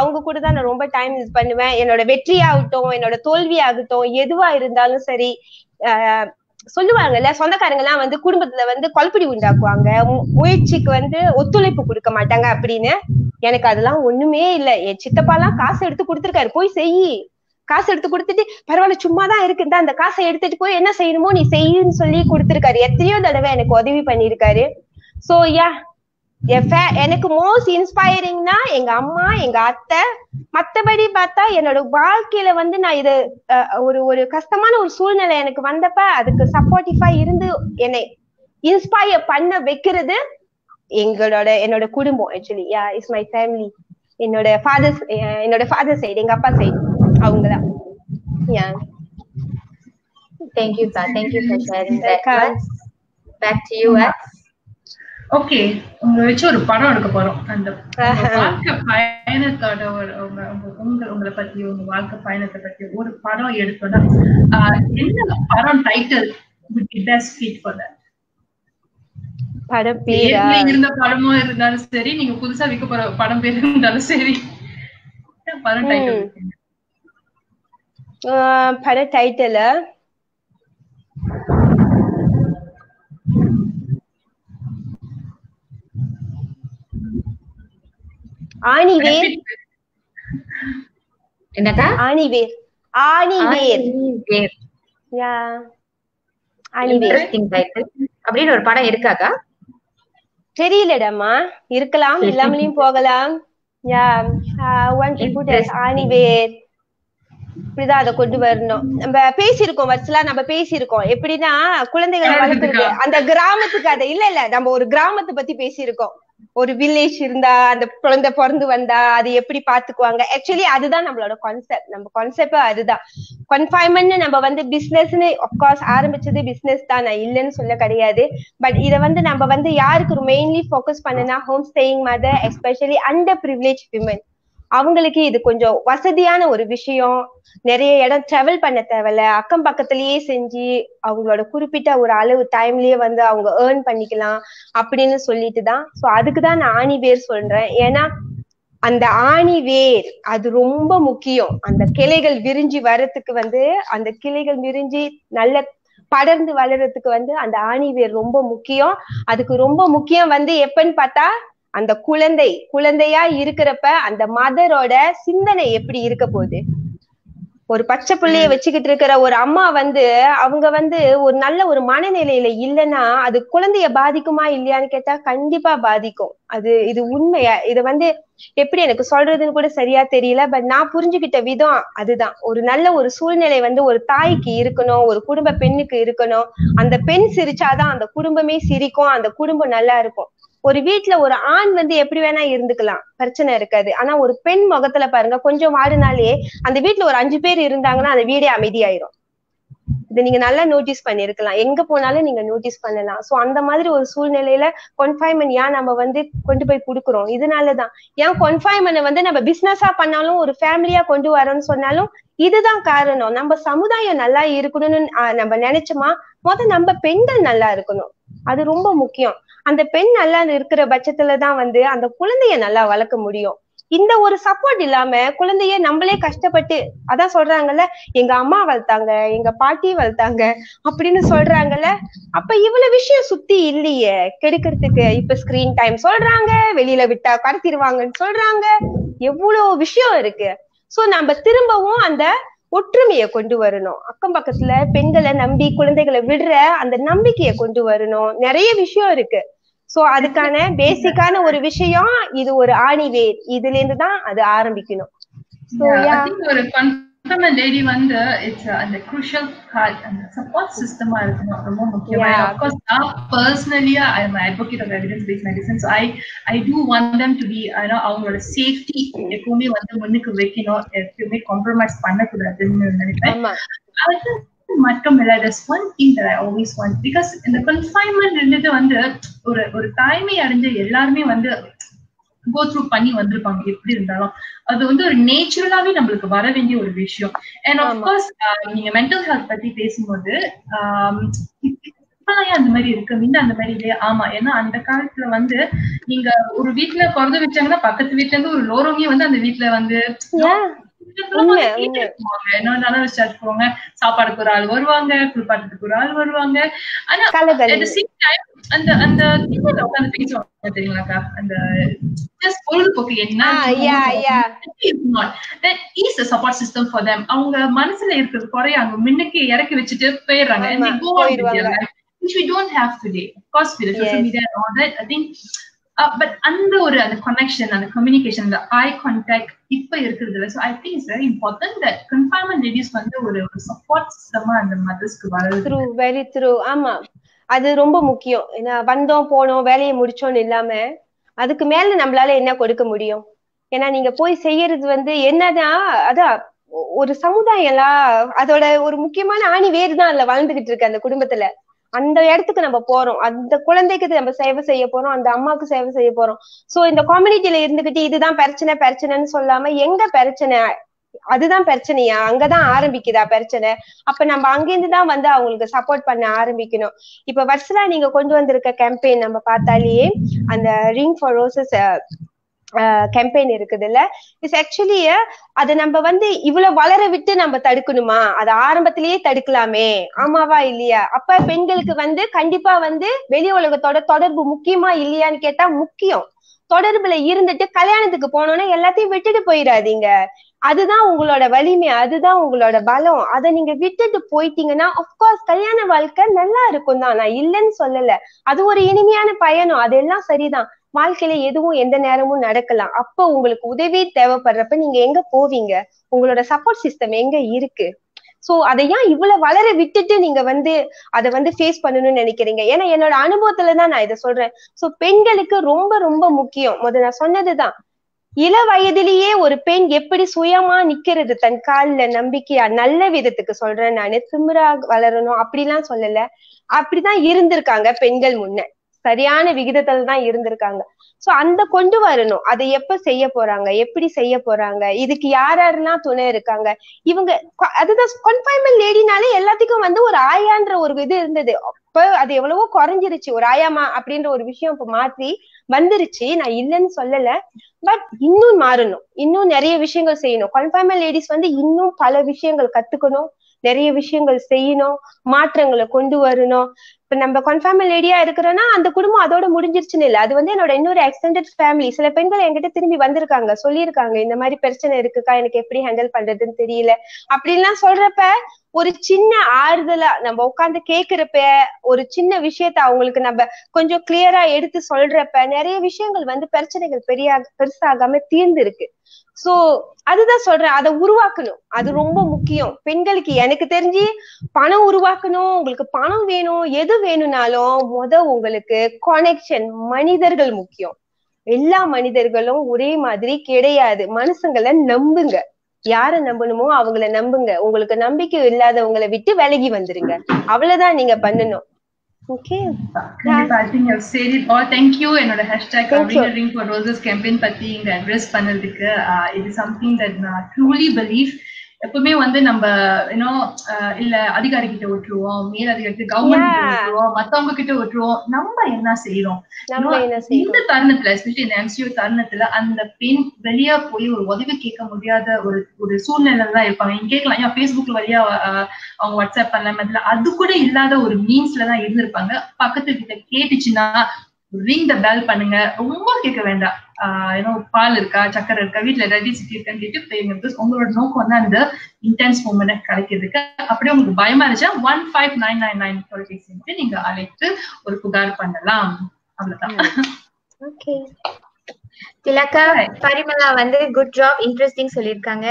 அவங்க கூட தான் நான் ரொம்ப டைம் யூஸ் பண்ணுவேன். என்னோட வெற்றி ஆகட்டும், என்னோட தோல்வி ஆகட்டும், எதுவா இருந்தாலும் சரி. ஆஹ் சொல்லுவாங்கல்ல, சொந்தக்காரங்க எல்லாம் வந்து குடும்பத்துல வந்து கொல்படி உண்டாக்குவாங்க, முயற்சிக்கு வந்து ஒத்துழைப்பு கொடுக்க மாட்டாங்க அப்படின்னு. எனக்கு அதெல்லாம் ஒண்ணுமே இல்லை. என் சித்தப்பா எல்லாம் காசு எடுத்து கொடுத்துருக்காரு, போய் செய், காசு எடுத்து கொடுத்துட்டு பரவாயில்ல சும்மாதான் இருக்குதான், அந்த காசை எடுத்துட்டு போய் என்ன செய்யணுமோ நீ செய்யுன்னு சொல்லி கொடுத்துருக்காரு. எத்தனையோ தடவை எனக்கு உதவி பண்ணிருக்காரு. சோ யா, எனக்கு மோஸ்ட் இன்ஸ்பைரிங்னா எங்க அம்மா, எங்க அத்தை. மத்தபடி பார்த்தா என்னோட வாழ்க்கையில வந்து நான் இது ஒரு ஒரு கஷ்டமான ஒரு சூழ்நிலை எனக்கு வந்தப்ப அதுக்கு சப்போர்ட்டிவா இருந்து என்னை இன்ஸ்பயர் பண்ண வைக்கிறது எங்களோட என்னோட குடும்பம். Actually yeah is my family. என்னோட ஃபாதர் என்னோட ஃபாதர் சைடு, எங்க அப்பா சைடு அவங்கதான். யா, தேங்க்யூ பா, thank you for sharing that. Back to you. Okay, உங்க வச்சு ஒரு படம் எடுக்க போறோம். அந்த வாழ்க்கை பயணத்தோட ஒரு உங்க உங்க உங்களை பத்தி, உங்க வாழ்க்கை பயணத்தை பத்தி ஒரு படம் எடுத்தோம்னா என்ன படம் title would be best fit for that? படம் பேரா இருந்த படமோ இருந்தாலும் சரி, நீங்க புதுசா விக்க போற படம் பேர் இருந்தாலும் சரி, படம் டைட்டில். பட டைட்டில் ஆணிவேர். என்னக்கா? ஆணிவேர். ஆணிவேர். யா, ஆணிவேர் அப்படின்னு ஒரு படம் இருக்காக்கா? தெரியலடாமா, இருக்கலாம், இல்லாமலையும் போகலாம். யா, ஒன் இம்புட் ஆணிவேர். இப்படிதான் அதை கொண்டு வரணும். நம்ம பேசியிருக்கோம், வச்சலா நம்ம பேசியிருக்கோம். எப்படின்னா குழந்தைகளை வளர்த்துருக்கு அந்த கிராமத்துக்கு அதை இல்ல இல்ல நம்ம ஒரு கிராமத்தை பத்தி பேசியிருக்கோம். ஒரு வில்லேஜ் இருந்தா அந்த குழந்தை பிறந்து வந்தா அது எப்படி பாத்துக்குவாங்க. ஆக்சுவலி அதுதான் நம்மளோட கான்செப்ட். நம்ம கான்செப்ட் அதுதான். கன்ஃபைன்மெண்ட் நம்ம வந்து பிசினஸ்ன்னு அப்கோர்ஸ் ஆரம்பிச்சது பிசினஸ் தான், நான் இல்லைன்னு சொல்ல கிடையாது. பட் இதை வந்து நம்ம வந்து யாருக்கு மெயின்லி ஃபோக்கஸ் பண்ணனா home staying mother, especially under privilege women. அவங்களுக்கு இது கொஞ்சம் வசதியான ஒரு விஷயம். நிறைய இடம் டிராவல் பண்ண தேவையில்ல, அக்கம் பக்கத்திலேயே செஞ்சு அவங்களோட குறிப்பிட்ட ஒரு அளவு டைம்லயே வந்து அவங்க ஏர்ன் பண்ணிக்கலாம் அப்படின்னு சொல்லிட்டுதான். சோ அதுக்குதான் நான் ஆணி வேர் சொல்றேன். ஏன்னா அந்த ஆணி வேர் அது ரொம்ப முக்கியம். அந்த கிளைகள் விரிஞ்சு வர்றதுக்கு வந்து, அந்த கிளைகள் விரிஞ்சு நல்ல படர்ந்து வளர்றதுக்கு வந்து அந்த ஆணி வேர் ரொம்ப முக்கியம். அதுக்கு ரொம்ப முக்கியம் வந்து எப்பன்னு பார்த்தா அந்த குழந்தை குழந்தையா இருக்கிறப்ப அந்த மதரோட சிந்தனை எப்படி இருக்க போகுது. ஒரு பச்சை பிள்ளைய வச்சுக்கிட்டு இருக்கிற ஒரு அம்மா வந்து அவங்க வந்து ஒரு நல்ல ஒரு மனநிலையில இல்லைன்னா அது குழந்தைய பாதிக்குமா இல்லையான்னு கேட்டா கண்டிப்பா பாதிக்கும். அது இது உண்மையா, இதை வந்து எப்படி எனக்கு சொல்றதுன்னு கூட சரியா தெரியல. பட் நான் புரிஞ்சுக்கிட்ட விதம் அதுதான். ஒரு நல்ல ஒரு சூழ்நிலை வந்து ஒரு தாய்க்கு இருக்கணும், ஒரு குடும்ப பெண்ணுக்கு இருக்கணும். அந்த பெண் சிரிச்சாதான் அந்த குடும்பமே சிரிக்கும், அந்த குடும்பம் நல்லா இருக்கும். ஒரு வீட்டுல ஒரு ஆண் வந்து எப்படி வேணா இருந்துக்கலாம், பிரச்சனை இருக்காது. ஆனா ஒரு பெண் முகத்துல பாருங்க, கொஞ்சம் மாறினாலே அந்த வீட்டுல ஒரு அஞ்சு பேர் இருந்தாங்கன்னா அந்த வீடே அமைதியாயிரும். இது நீங்க நல்லா நோட்டீஸ் பண்ணிருக்கலாம், எங்க போனாலும் நீங்க நோட்டீஸ் பண்ணலாம். சோ அந்த மாதிரி ஒரு சூழ்நிலையில கன்ஃபைன்மெண்ட் ஏன் நம்ம வந்து கொண்டு போய் கொடுக்குறோம், இதனாலதான். ஏன் கன்ஃபைன்மெண்ட் வந்து நம்ம பிசினஸா பண்ணாலும் ஒரு ஃபேமிலியா கொண்டு வரோம்னு சொன்னாலும் இதுதான் காரணம். நம்ம சமுதாயம் நல்லா இருக்கணும்னு நம்ம நினைச்சோமா முதல் நம்ம பெண்கள் நல்லா இருக்கணும், அது ரொம்ப முக்கியம். அந்த பெண் நல்லா இருக்கிற பட்சத்துலதான் வந்து அந்த குழந்தைய நல்லா வளர்க்க முடியும். இந்த ஒரு சப்போர்ட் இல்லாம குழந்தைய நம்மளே கஷ்டப்பட்டு, அதான் சொல்றாங்கல்ல எங்க அம்மா வளர்த்தாங்க, எங்க பாட்டி வளர்த்தாங்க அப்படின்னு சொல்றாங்கல்ல. அப்ப இவ்வளவு விஷயம் சுத்தி இல்லையே கெடுக்கிறதுக்கு. இப்ப ஸ்கிரீன் டைம் சொல்றாங்க, வெளியில விட்டா கடத்திடுவாங்கன்னு சொல்றாங்க, எவ்வளவு விஷயம் இருக்கு. சோ நம்ம திரும்பவும் அந்த ஒற்றுமையை கொண்டு வரணும். அக்கம் பக்கத்துல பெண்களை நம்பி குழந்தைகளை விடுற அந்த நம்பிக்கையை கொண்டு வரணும். நிறைய விஷயம் இருக்கு. சோ அதுக்கான பேசிக்கான ஒரு விஷயம் இது, ஒரு ஆணிவேர். இதுல இருந்துதான் அது ஆரம்பிக்கணும். நம்ம லேடி வந்து இட்ஸ் அந்த crucial part and support system இருக்குமா ரொம்ப முக்கியமா. Of course I personally I am an advocate of evidence based medicine, so I I do want them to be you know அவங்களோட safety எப்பவுமே வந்து முன்னுக்கு வைக்கணும், எப்பவுமே compromise பண்ணக்கூடாதுன்னு நினைக்கிறேன். அது மட்டுமில்ல, there's one thing that I always want, because in the confinement இருந்தது வந்து ஒரு ஒரு டைமை அடைஞ்ச எல்லாருமே வந்து go through பண்ணி வந்திருப்பாங்க. எப்படி இருந்தாலும் அது வந்து ஒரு நேச்சுரலாவே நமக்கு வர வேண்டிய ஒரு விஷயம். And of course நீங்க mental health பத்தி பேசும்போது இப்பலாம் அந்த மாதிரி இருக்கு, முன்ன அந்த மாதிரி இல்லையா? ஆமா, ஏன்னா அந்த காலத்துல வந்து நீங்க ஒரு வீட்ல பிறந்து வச்சாங்கன்னா பக்கத்து வீட்ல இருந்து ஒரு லோரங்கியே வந்து அந்த வீட்ல வந்து சாப்பாடுக்கு ஒரு ஆள் வருவாங்க, குளிப்பாட்டுக்கு ஒரு ஆள் வருவாங்க, ஆனா at the same time அந்த அந்த திங்கல உட்கார்ந்து பேசுவாங்க தெரியுங்களாக்கா. அந்த just பொழுதுபோக்கு என்ன that is a support system for them. அவங்க மனசுல இருக்கிற குறைய அவங்க முன்னுக்கு இறக்கி வச்சிட்டு போயிடுறாங்க, and they go on with their life, which we don't have today. Of course with social media and all that, I think uh, but அந்த ஒரு அந்த connection and the communication and the eye contact இப்ப இருக்குதுல. So I think it's very important that confinement ladies வந்து ஒரு support system அந்த மதர்ஸ்க்கு வரது. True, very true. ஆமா, அது ரொம்ப முக்கியம். ஏன்னா வந்தோம் போனோம் வேலையை முடிச்சோன்னு இல்லாம அதுக்கு மேல நம்மளால என்ன கொடுக்க முடியும்? ஏன்னா நீங்க போய் செய்யறது வந்து என்னதான் அதான் ஒரு சமுதாயம் எல்லாம் அதோட ஒரு முக்கியமான ஆணி வேறு தான் அதுல வாழ்ந்துகிட்டு இருக்கு. அந்த குடும்பத்துல அந்த இடத்துக்கு நம்ம போறோம், அந்த குழந்தைக்கு நம்ம சேவை செய்ய போறோம், அந்த அம்மாவுக்கு சேவை செய்ய போறோம். சோ இந்த கம்யூனிட்டியில இருந்துகிட்டு இதுதான் பிரச்சனை பிரச்சனைன்னு சொல்லாம எங்க பிரச்சனை அதுதான் பிரச்சனையா அங்கதான் ஆரம்பிக்குதா பிரச்சனை, அப்ப நம்ம அங்கிருந்துதான் வந்து அவங்களுக்கு சப்போர்ட் பண்ண ஆரம்பிக்கணும். இப்ப வர்ஷலா நீங்க கொண்டு வந்திருக்க கேம்பெயின் நம்ம பார்த்தாலேயே அந்த ரிங் ஃபார் ரோசஸ் கேம்பெயின் இருக்குதுல்ல, இட்ஸ் ஆக்சுவலி அதை நம்ம வந்து இவ்வளவு வளர விட்டு நம்ம தடுக்கணுமா? அது ஆரம்பத்திலேயே தடுக்கலாமே, ஆமாவா இல்லையா? அப்ப பெண்களுக்கு வந்து கண்டிப்பா வந்து வெளி உலகத்தோட தொடர்பு முக்கியமா இல்லையான்னு கேட்டா முக்கியம். தொடர்புல இருந்துட்டு கல்யாணத்துக்கு போனோம்னா எல்லாத்தையும் விட்டுட்டு போயிடாதீங்க. அதுதான் உங்களோட வலிமை, அதுதான் உங்களோட பலம். அதை நீங்க விட்டுட்டு போயிட்டீங்கன்னா அப்கோர்ஸ் கல்யாண வாழ்க்கை நல்லா இருக்கும் தான், நான் இல்லைன்னு சொல்லல. அது ஒரு இனிமையான பயணம், அதெல்லாம் சரிதான். வாழ்க்கையில எதுவும் எந்த நேரமும் நடக்கலாம். அப்ப உங்களுக்கு உதவி தேவைப்படுறப்ப நீங்க எங்க போவீங்க? உங்களோட சப்போர்ட் சிஸ்டம் எங்க இருக்கு? சோ அதையா இவ்வளவு வளர விட்டுட்டு நீங்க வந்து அதை வந்து ஃபேஸ் பண்ணணும்னு நினைக்கிறீங்க? ஏன்னா என்னோட அனுபவத்துலதான் நான் இதை சொல்றேன். சோ பெண்களுக்கு ரொம்ப ரொம்ப முக்கியம். முதல்ல நான் சொன்னதுதான், இள வயதிலேயே ஒரு பெண் எப்படி சுயமா நிக்கிறது, தன் கால்ல நம்பிக்கையா, நல்ல விதத்துக்கு சொல்றேன் நானு, திமிரா வளரணும் அப்படிலாம் சொல்லல. அப்படிதான் இருந்திருக்காங்க பெண்கள், முன்ன சரியான விகிதத்துல தான் இருந்திருக்காங்க. சோ அந்த கொண்டு வரணும். அதை எப்ப செய்ய போறாங்க, எப்படி செய்ய போறாங்க, இதுக்கு யார் யாரெல்லாம் துணை இருக்காங்க இவங்க? அதுதான் கன்ஃபைன்மெண்ட் லேடினாலே எல்லாத்துக்கும் வந்து ஒரு ஆயான்ற ஒரு இது இருந்தது. அப்ப அது எவ்வளவோ குறைஞ்சிருச்சு, ஒரு ஆயாமா அப்படின்ற ஒரு விஷயம் இப்ப மாத்தி வந்துருச்சு. நான் இல்லைன்னு சொல்லல, பட் இன்னும் மாறணும், இன்னும் நிறைய விஷயங்கள் செய்யணும். கன்ஃபைன்மெண்ட் லேடிஸ் வந்து இன்னும் பல விஷயங்கள் கத்துக்கணும், நிறைய விஷயங்கள் செய்யணும், மாற்றங்களை கொண்டு வரணும். இப்ப நம்ம கன்ஃபர்மல் லேடியா இருக்கிறோம்னா அந்த குடும்பம் அதோட முடிஞ்சிருச்சுன்னு இல்லை, அது வந்து என்னோட இன்னொரு எக்ஸ்டெண்டட் ஃபேமிலி. சில பெண்கள் என்கிட்ட திரும்பி வந்திருக்காங்க, சொல்லியிருக்காங்க இந்த மாதிரி பிரச்சனை இருக்குக்கா, எனக்கு எப்படி ஹேண்டில் பண்றதுன்னு தெரியல அப்படின்லாம் சொல்றப்ப ஒரு சின்ன ஆறுதலா நம்ம உட்காந்து கேக்குறப்ப, ஒரு சின்ன விஷயத்த அவங்களுக்கு நம்ம கொஞ்சம் கிளியரா எடுத்து சொல்றப்ப நிறைய விஷயங்கள் வந்து பிரச்சனைகள் பெரிய பெருசாகாம தீர்ந்துருக்கு. சோ அதுதான் சொல்றேன், அதை உருவாக்கணும், அது ரொம்ப முக்கியம் பெண்களுக்கு. எனக்கு தெரிஞ்சு பணம் உருவாக்கணும், உங்களுக்கு பணம் வேணும், எது வேணும்னாலும் முத உங்களுக்கு கனெக்ஷன், மனிதர்கள் முக்கியம். எல்லா மனிதர்களும் ஒரே மாதிரி கிடையாது, மனுஷங்களை நம்புங்க, யார நம்பணுமோ அவங்கள நம்புங்க. உங்களுக்கு நம்பிக்கை இல்லாதவங்களை விட்டு விலகி வந்துருங்க, அவ்வளவுதான் நீங்க பண்ணணும். Okay, I think you have said it all. Thank you. Another hashtag Reviving Ring for Roses campaign பத்தி இந்த address பண்ணதுக்கு, it is something that I truly believe. எப்பவுமே வந்து நம்ம யூனோ இல்ல அதிகாரி கிட்ட ஒட்டுருவோம், மேல் அதிகாரி கவர்மெண்ட் கிட்ட ஒட்டுருவோம், மத்தவங்க கிட்ட ஒட்டுருவோம், நம்ம என்ன செய்யறோம்? இந்த தருணத்துல எஸ்பெஷலி இந்த எம்சிஓ தருணத்துல அந்த பெண் வெளியா போய் ஒரு உதவி கேட்க முடியாத ஒரு ஒரு சூழ்நிலை தான் இருப்பாங்க. இங்க கேட்கலாம், ஏன் பேஸ்புக் வழியா அவங்க வாட்ஸ்அப் பண்ணலாம், அதுல அது கூட இல்லாத ஒரு மீன்ஸ்ல தான் இருந்திருப்பாங்க. பக்கத்து கிட்ட கேட்டுச்சுன்னா ring the bell பண்ணுங்க, ரொம்ப கேட்க வேண்டாம். ஏன்னா பால் இருக்கா, சக்கரை இருக்கா, வீட்டுல ரெடி சிட்டி இருக்கான்னு கேட்டு போயிருங்க. உங்களோட நோக்கம் வந்து அந்த இன்டென்ஸ் மூமெண்ட் கிடைக்கிறதுக்கு. அப்படியே உங்களுக்கு பயமா இருந்துச்சா one five nine nine nine தொலைபேசி நீங்க அழைத்து ஒரு புகார் பண்ணலாம். அவ்வளவுதான். ஓகே திலகா, பரிமளா வந்து குட் ஜாப், இன்ட்ரெஸ்டிங் சொல்லியிருக்காங்க.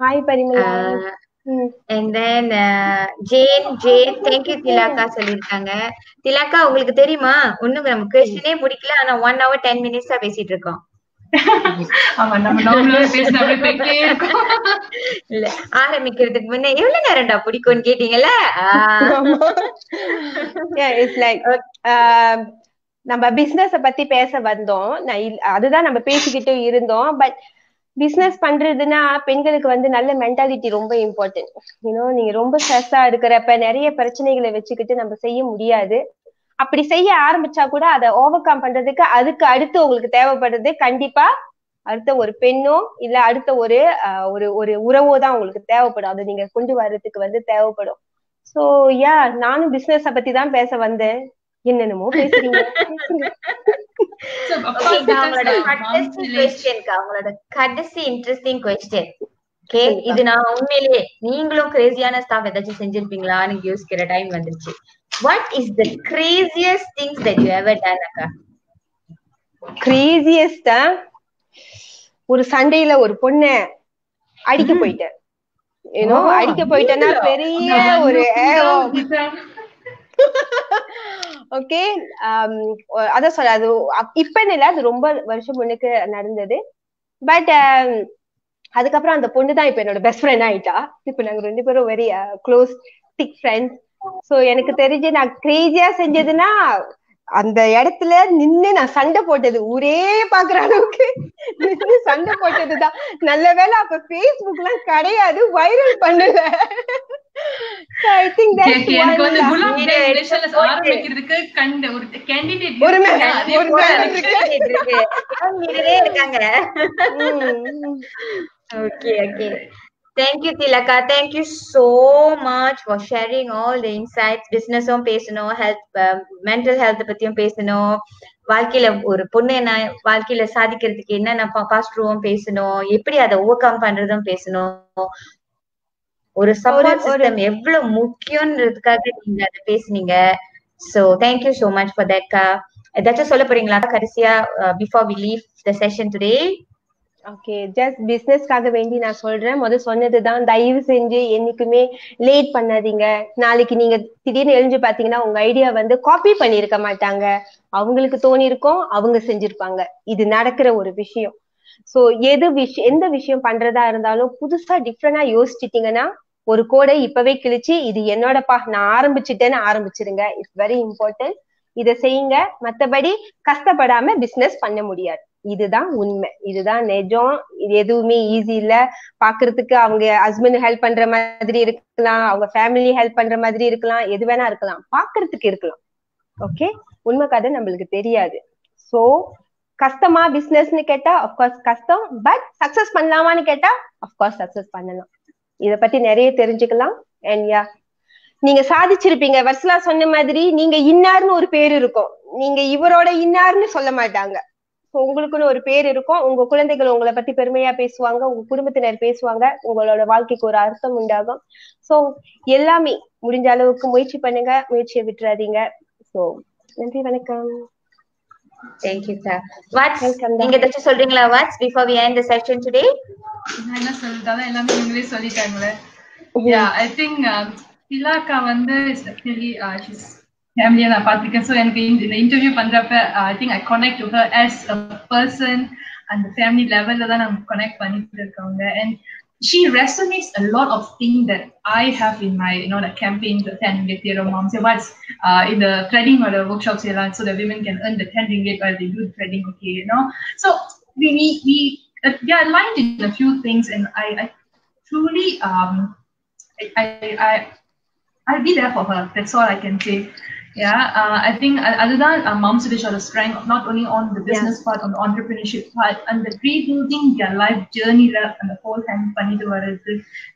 Hi, Parimala. Uh, hmm. And then uh, Jane, Jane, thank you, Thilaka. Soliranga. Thilaka, ungalku theriyuma onnum nam question e mudikala ana one hour ten minutes ah pesitirukkom. ஆரம்பிக்கிறதுக்கு முன்ன எவ்வளவு நேரம்டா பிடிக்கும்னு கேட்டீங்கல்ல. இட்ஸ் லைக் நம்ம பிசினஸ் பத்தி பேச வந்தோம், அதுதான் நம்ம பேசிக்கிட்டு இருந்தோம். பட் பிசினஸ் பண்றதுன்னா பெண்களுக்கு வந்து நல்ல மென்டாலிட்டி ரொம்ப இம்பார்ட்டன்ட். ஏன்னா நீங்க ரொம்ப ஸ்ட்ரெஸ்ஸா இருக்கிறப்ப நிறைய பிரச்சனைகளை வச்சுக்கிட்டு நம்ம செய்ய முடியாது. அப்படி செய்ய ஆரம்பிச்சா கூட அதை ஓவர் கம் பண்றதுக்கு அதுக்கு அடுத்து உங்களுக்கு தேவைப்படுறது கண்டிப்பா அடுத்த ஒரு பெண்ணோ இல்ல அடுத்த ஒரு ஒரு உறவோ தான் உங்களுக்கு தேவைப்படும். அதை நீங்க கொண்டு வர்றதுக்கு வந்து தேவைப்படும். சோ யா, நானும் பிசினஸ பத்தி தான் பேச வந்தேன். என்னென்னமோ பேசுறீங்க. அவங்களோட கடைசி இன்ட்ரெஸ்டிங் கொஸ்டின். ஓகே, இது நான் உண்மையிலேயே நீங்களும் கிரேசியான ஸ்டாஃப் ஏதாச்சும் செஞ்சிருப்பீங்களான்னு யோசிக்கிற டைம் வந்துருச்சு. What is the craziest things that you ever done, Akka? Craziest ah? Oru Sunday la oru ponna adikku poiten. You know, adikku poiten na periya oru Okay, um adha solla adu ippa nilla adu romba varsham munnuku nadandhadu. But um adukapra and ponna dhaan ipo enoda best friend aita. Ipo nanga rendu peru very close thick friends. So எனக்கு தெரிஞ்சு நான் கிரேசியா செஞ்சதுன்னா அந்த இடத்துல நின்னு நான் சண்டை போட்டது, ஊரே பாக்குற அளவுக்கு நின்னு சண்டை போட்டதுதான். நல்ல வேலை அப்ப பேஸ்புக் எல்லாம் கிடையாது, வைரல் பண்ணல. Thank you, Thilaka. Thank you so much for sharing all the insights. Business on pesano, health, uh, mental health பத்தியும் பேசணும், வாழ்க்கையில ஒரு பொண்ணு என்ன வாழ்க்கையில சாதிக்கிறதுக்கு என்னென்ன பாஸ்ட்ருவோம் பேசணும், எப்படி அதை ஓவர் கம் பண்றதும் பேசணும், ஒரு சப்போர்ட் சிஸ்டம் எவ்வளவு முக்கியம்ன்றதுக்காக நீங்க அதை பேசுனீங்க. So thank you so much for that, Ka. ஏதாச்சும் சொல்ல போறீங்களா கடைசியா before we leave the session today? Okay, just பிஸ்னஸ்க்காக வேண்டி நான் சொல்றேன். முதல் சொன்னதுதான், தயவு செஞ்சு என்னைக்குமே லேட் பண்ணாதீங்க. நாளைக்கு நீங்க திடீர்னு எழுந்து பாத்தீங்கன்னா உங்க ஐடியா வந்து காப்பி பண்ணிருக்க மாட்டாங்க, அவங்களுக்கு தோணிருக்கும், அவங்க செஞ்சிருப்பாங்க. இது நடக்கிற ஒரு விஷயம். சோ எது விஷயம் எந்த விஷயம் பண்றதா இருந்தாலும் புதுசா டிஃப்ரெண்டா யோசிச்சிட்டீங்கன்னா ஒரு கோடை இப்பவே கிழிச்சு இது என்னோடப்பா நான் ஆரம்பிச்சுட்டேன்னு ஆரம்பிச்சிருங்க. It's very important. இதை செய்யுங்க, மற்றபடி கஷ்டப்படாம பிசினஸ் பண்ண முடியாது. இதுதான் உண்மை, இதுதான் நிஜம். இது எதுவுமே ஈஸி இல்ல. பாக்குறதுக்கு அவங்க ஹஸ்பண்ட் ஹெல்ப் பண்ற மாதிரி இருக்கலாம், அவங்க ஃபேமிலி ஹெல்ப் பண்ற மாதிரி இருக்கலாம், எது வேணா இருக்கலாம், பாக்குறதுக்கு இருக்கலாம். ஓகே, உண்மை கதை நம்மளுக்கு தெரியாது. சோ கஷ்டமா பிசினஸ்ன்னு கேட்டா அப்கோர்ஸ் கஷ்டம், பட் சக்சஸ் பண்ணலாமான்னு கேட்டா அப்கோர்ஸ் சக்சஸ் பண்ணலாம். இத பத்தி நிறைய தெரிஞ்சுக்கலாம். அண்ட் யா, நீங்க சாதிச்சிருப்பீங்க. வர்சலா சொன்ன மாதிரி நீங்க இன்னார்னு ஒரு பேர் இருக்கும், நீங்க இவரோட இன்னார்னு சொல்ல மாட்டாங்க. உங்களுக்குன்னு ஒரு பேர் இருக்கும். உங்க குழந்தைகள் உங்களை பத்தி பெருமையா பேசுவாங்க, உங்க குடும்பத்தினர் பேசுவாங்க, உங்களோட வாழ்க்கைக்கு ஒரு அர்த்தம் உண்டாகும். சோ எல்லாமே முடிஞ்ச அளவுக்கு முயற்சி பண்ணுங்க, முயற்சியை விட்டுறாதீங்க. சோ நன்றி, வணக்கம். Thank you, sir. What? நீங்க ஏதாச்சும் சொல்றீங்களா what's before we end the session today? நான் என்ன சொல்றதா எல்லாமே நீங்களே சொல்லிட்டாங்களே. Yeah, I think Thilaka வந்து is actually uh, she's family na patrika. So and in the interview pandrappa I think I connect to her as a person and the family level la na connect panitirukanga, and she resonates a lot of things that I have in my, you know, the campaign, the ten ringgit moms say what's uh, in the threading or the workshops here, so that women can earn the ten ringgit while they do the threading. Okay, you know, so we we, we uh, yeah, aligned in a few things, and i i truly um i i, I I'll be there for her. That's all I can say. Yeah, uh, I think uh, other than uh, Mom's Village are a strength of not only on the business yeah. part, on the entrepreneurship part, and the rebuilding their life journey and the whole time pani towards it.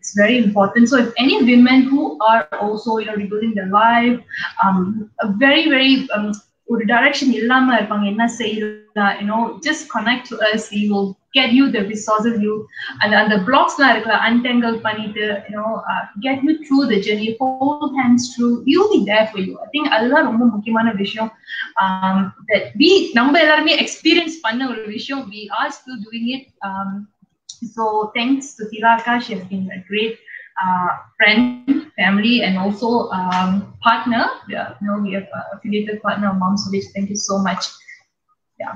It's very important. So if any women who are also, you know, rebuilding their life, um, a very very um, or direction illama irpanga enna seiyala, you know, just connect to us. We will get you the resources you and and the blocks la irukla untangle pannite, you know, uh, get you through the journey, hold hands through, we'll be there for you. I think alla romba mukkiyamaana vishayam um that we namba ellarume experience panna oru vishayam. We are still doing it um So thanks to Thilaka, she has been a great uh, friend, family, and also um, partner. Yeah, you know, we have an affiliated partner of Mom's Village. Thank you so much. Yeah.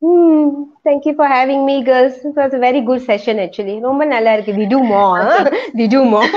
Hmm, thank you for having me, girls. It was a very good session, actually. Romba nalla irukku. We do more. Huh? We do more.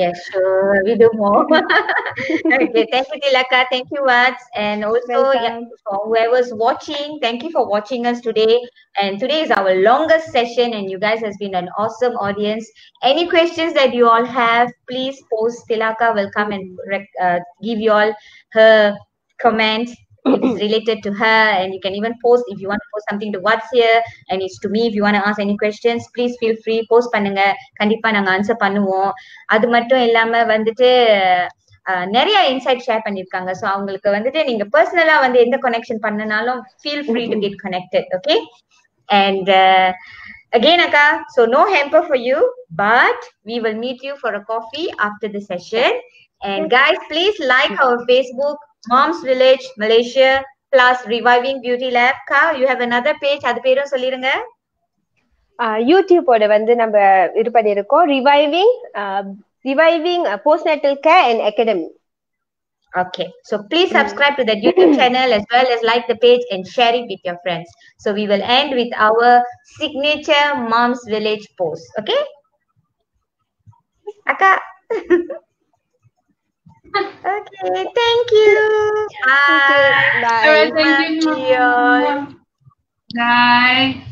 Yes, sure. We do more. Okay, thank you, Thilaka. Thank you, Vats. And also, yeah, for whoever's watching, thank you for watching us today. And today is our longest session, and you guys has been an awesome audience. Any questions that you all have, please post. Thilaka will come and uh, give you all her comment. It's related to her, and you can even post if you want to post something to what's here, and it's to me. If you want to ask any questions, please feel free, post pannunga, kandipa nanga answer pannuvom. Adu mattum illama vandute neriya insight share pannirukanga, so avangalukku vandute neenga personally vandu endha connection pannanalum feel free to get connected. Okay, and uh, again, Akka, so no hamper for you, but we will meet you for a coffee after the session. And guys, please like our Facebook Mom's Village Malaysia plus Reviving Beauty Lab. Ka, you have another page. Adu perum sollirunga. Ah, YouTube oda vandu namba idu panirukom. Reviving, uh, reviving uh, postnatal care and academy. Okay, so please subscribe to that YouTube channel as well as like the page and share it with your friends. So we will end with our signature Mom's Village post. Okay, Akka. Okay, thank you. Bye. Bye. Bye. Bye. Bye. Bye. Bye.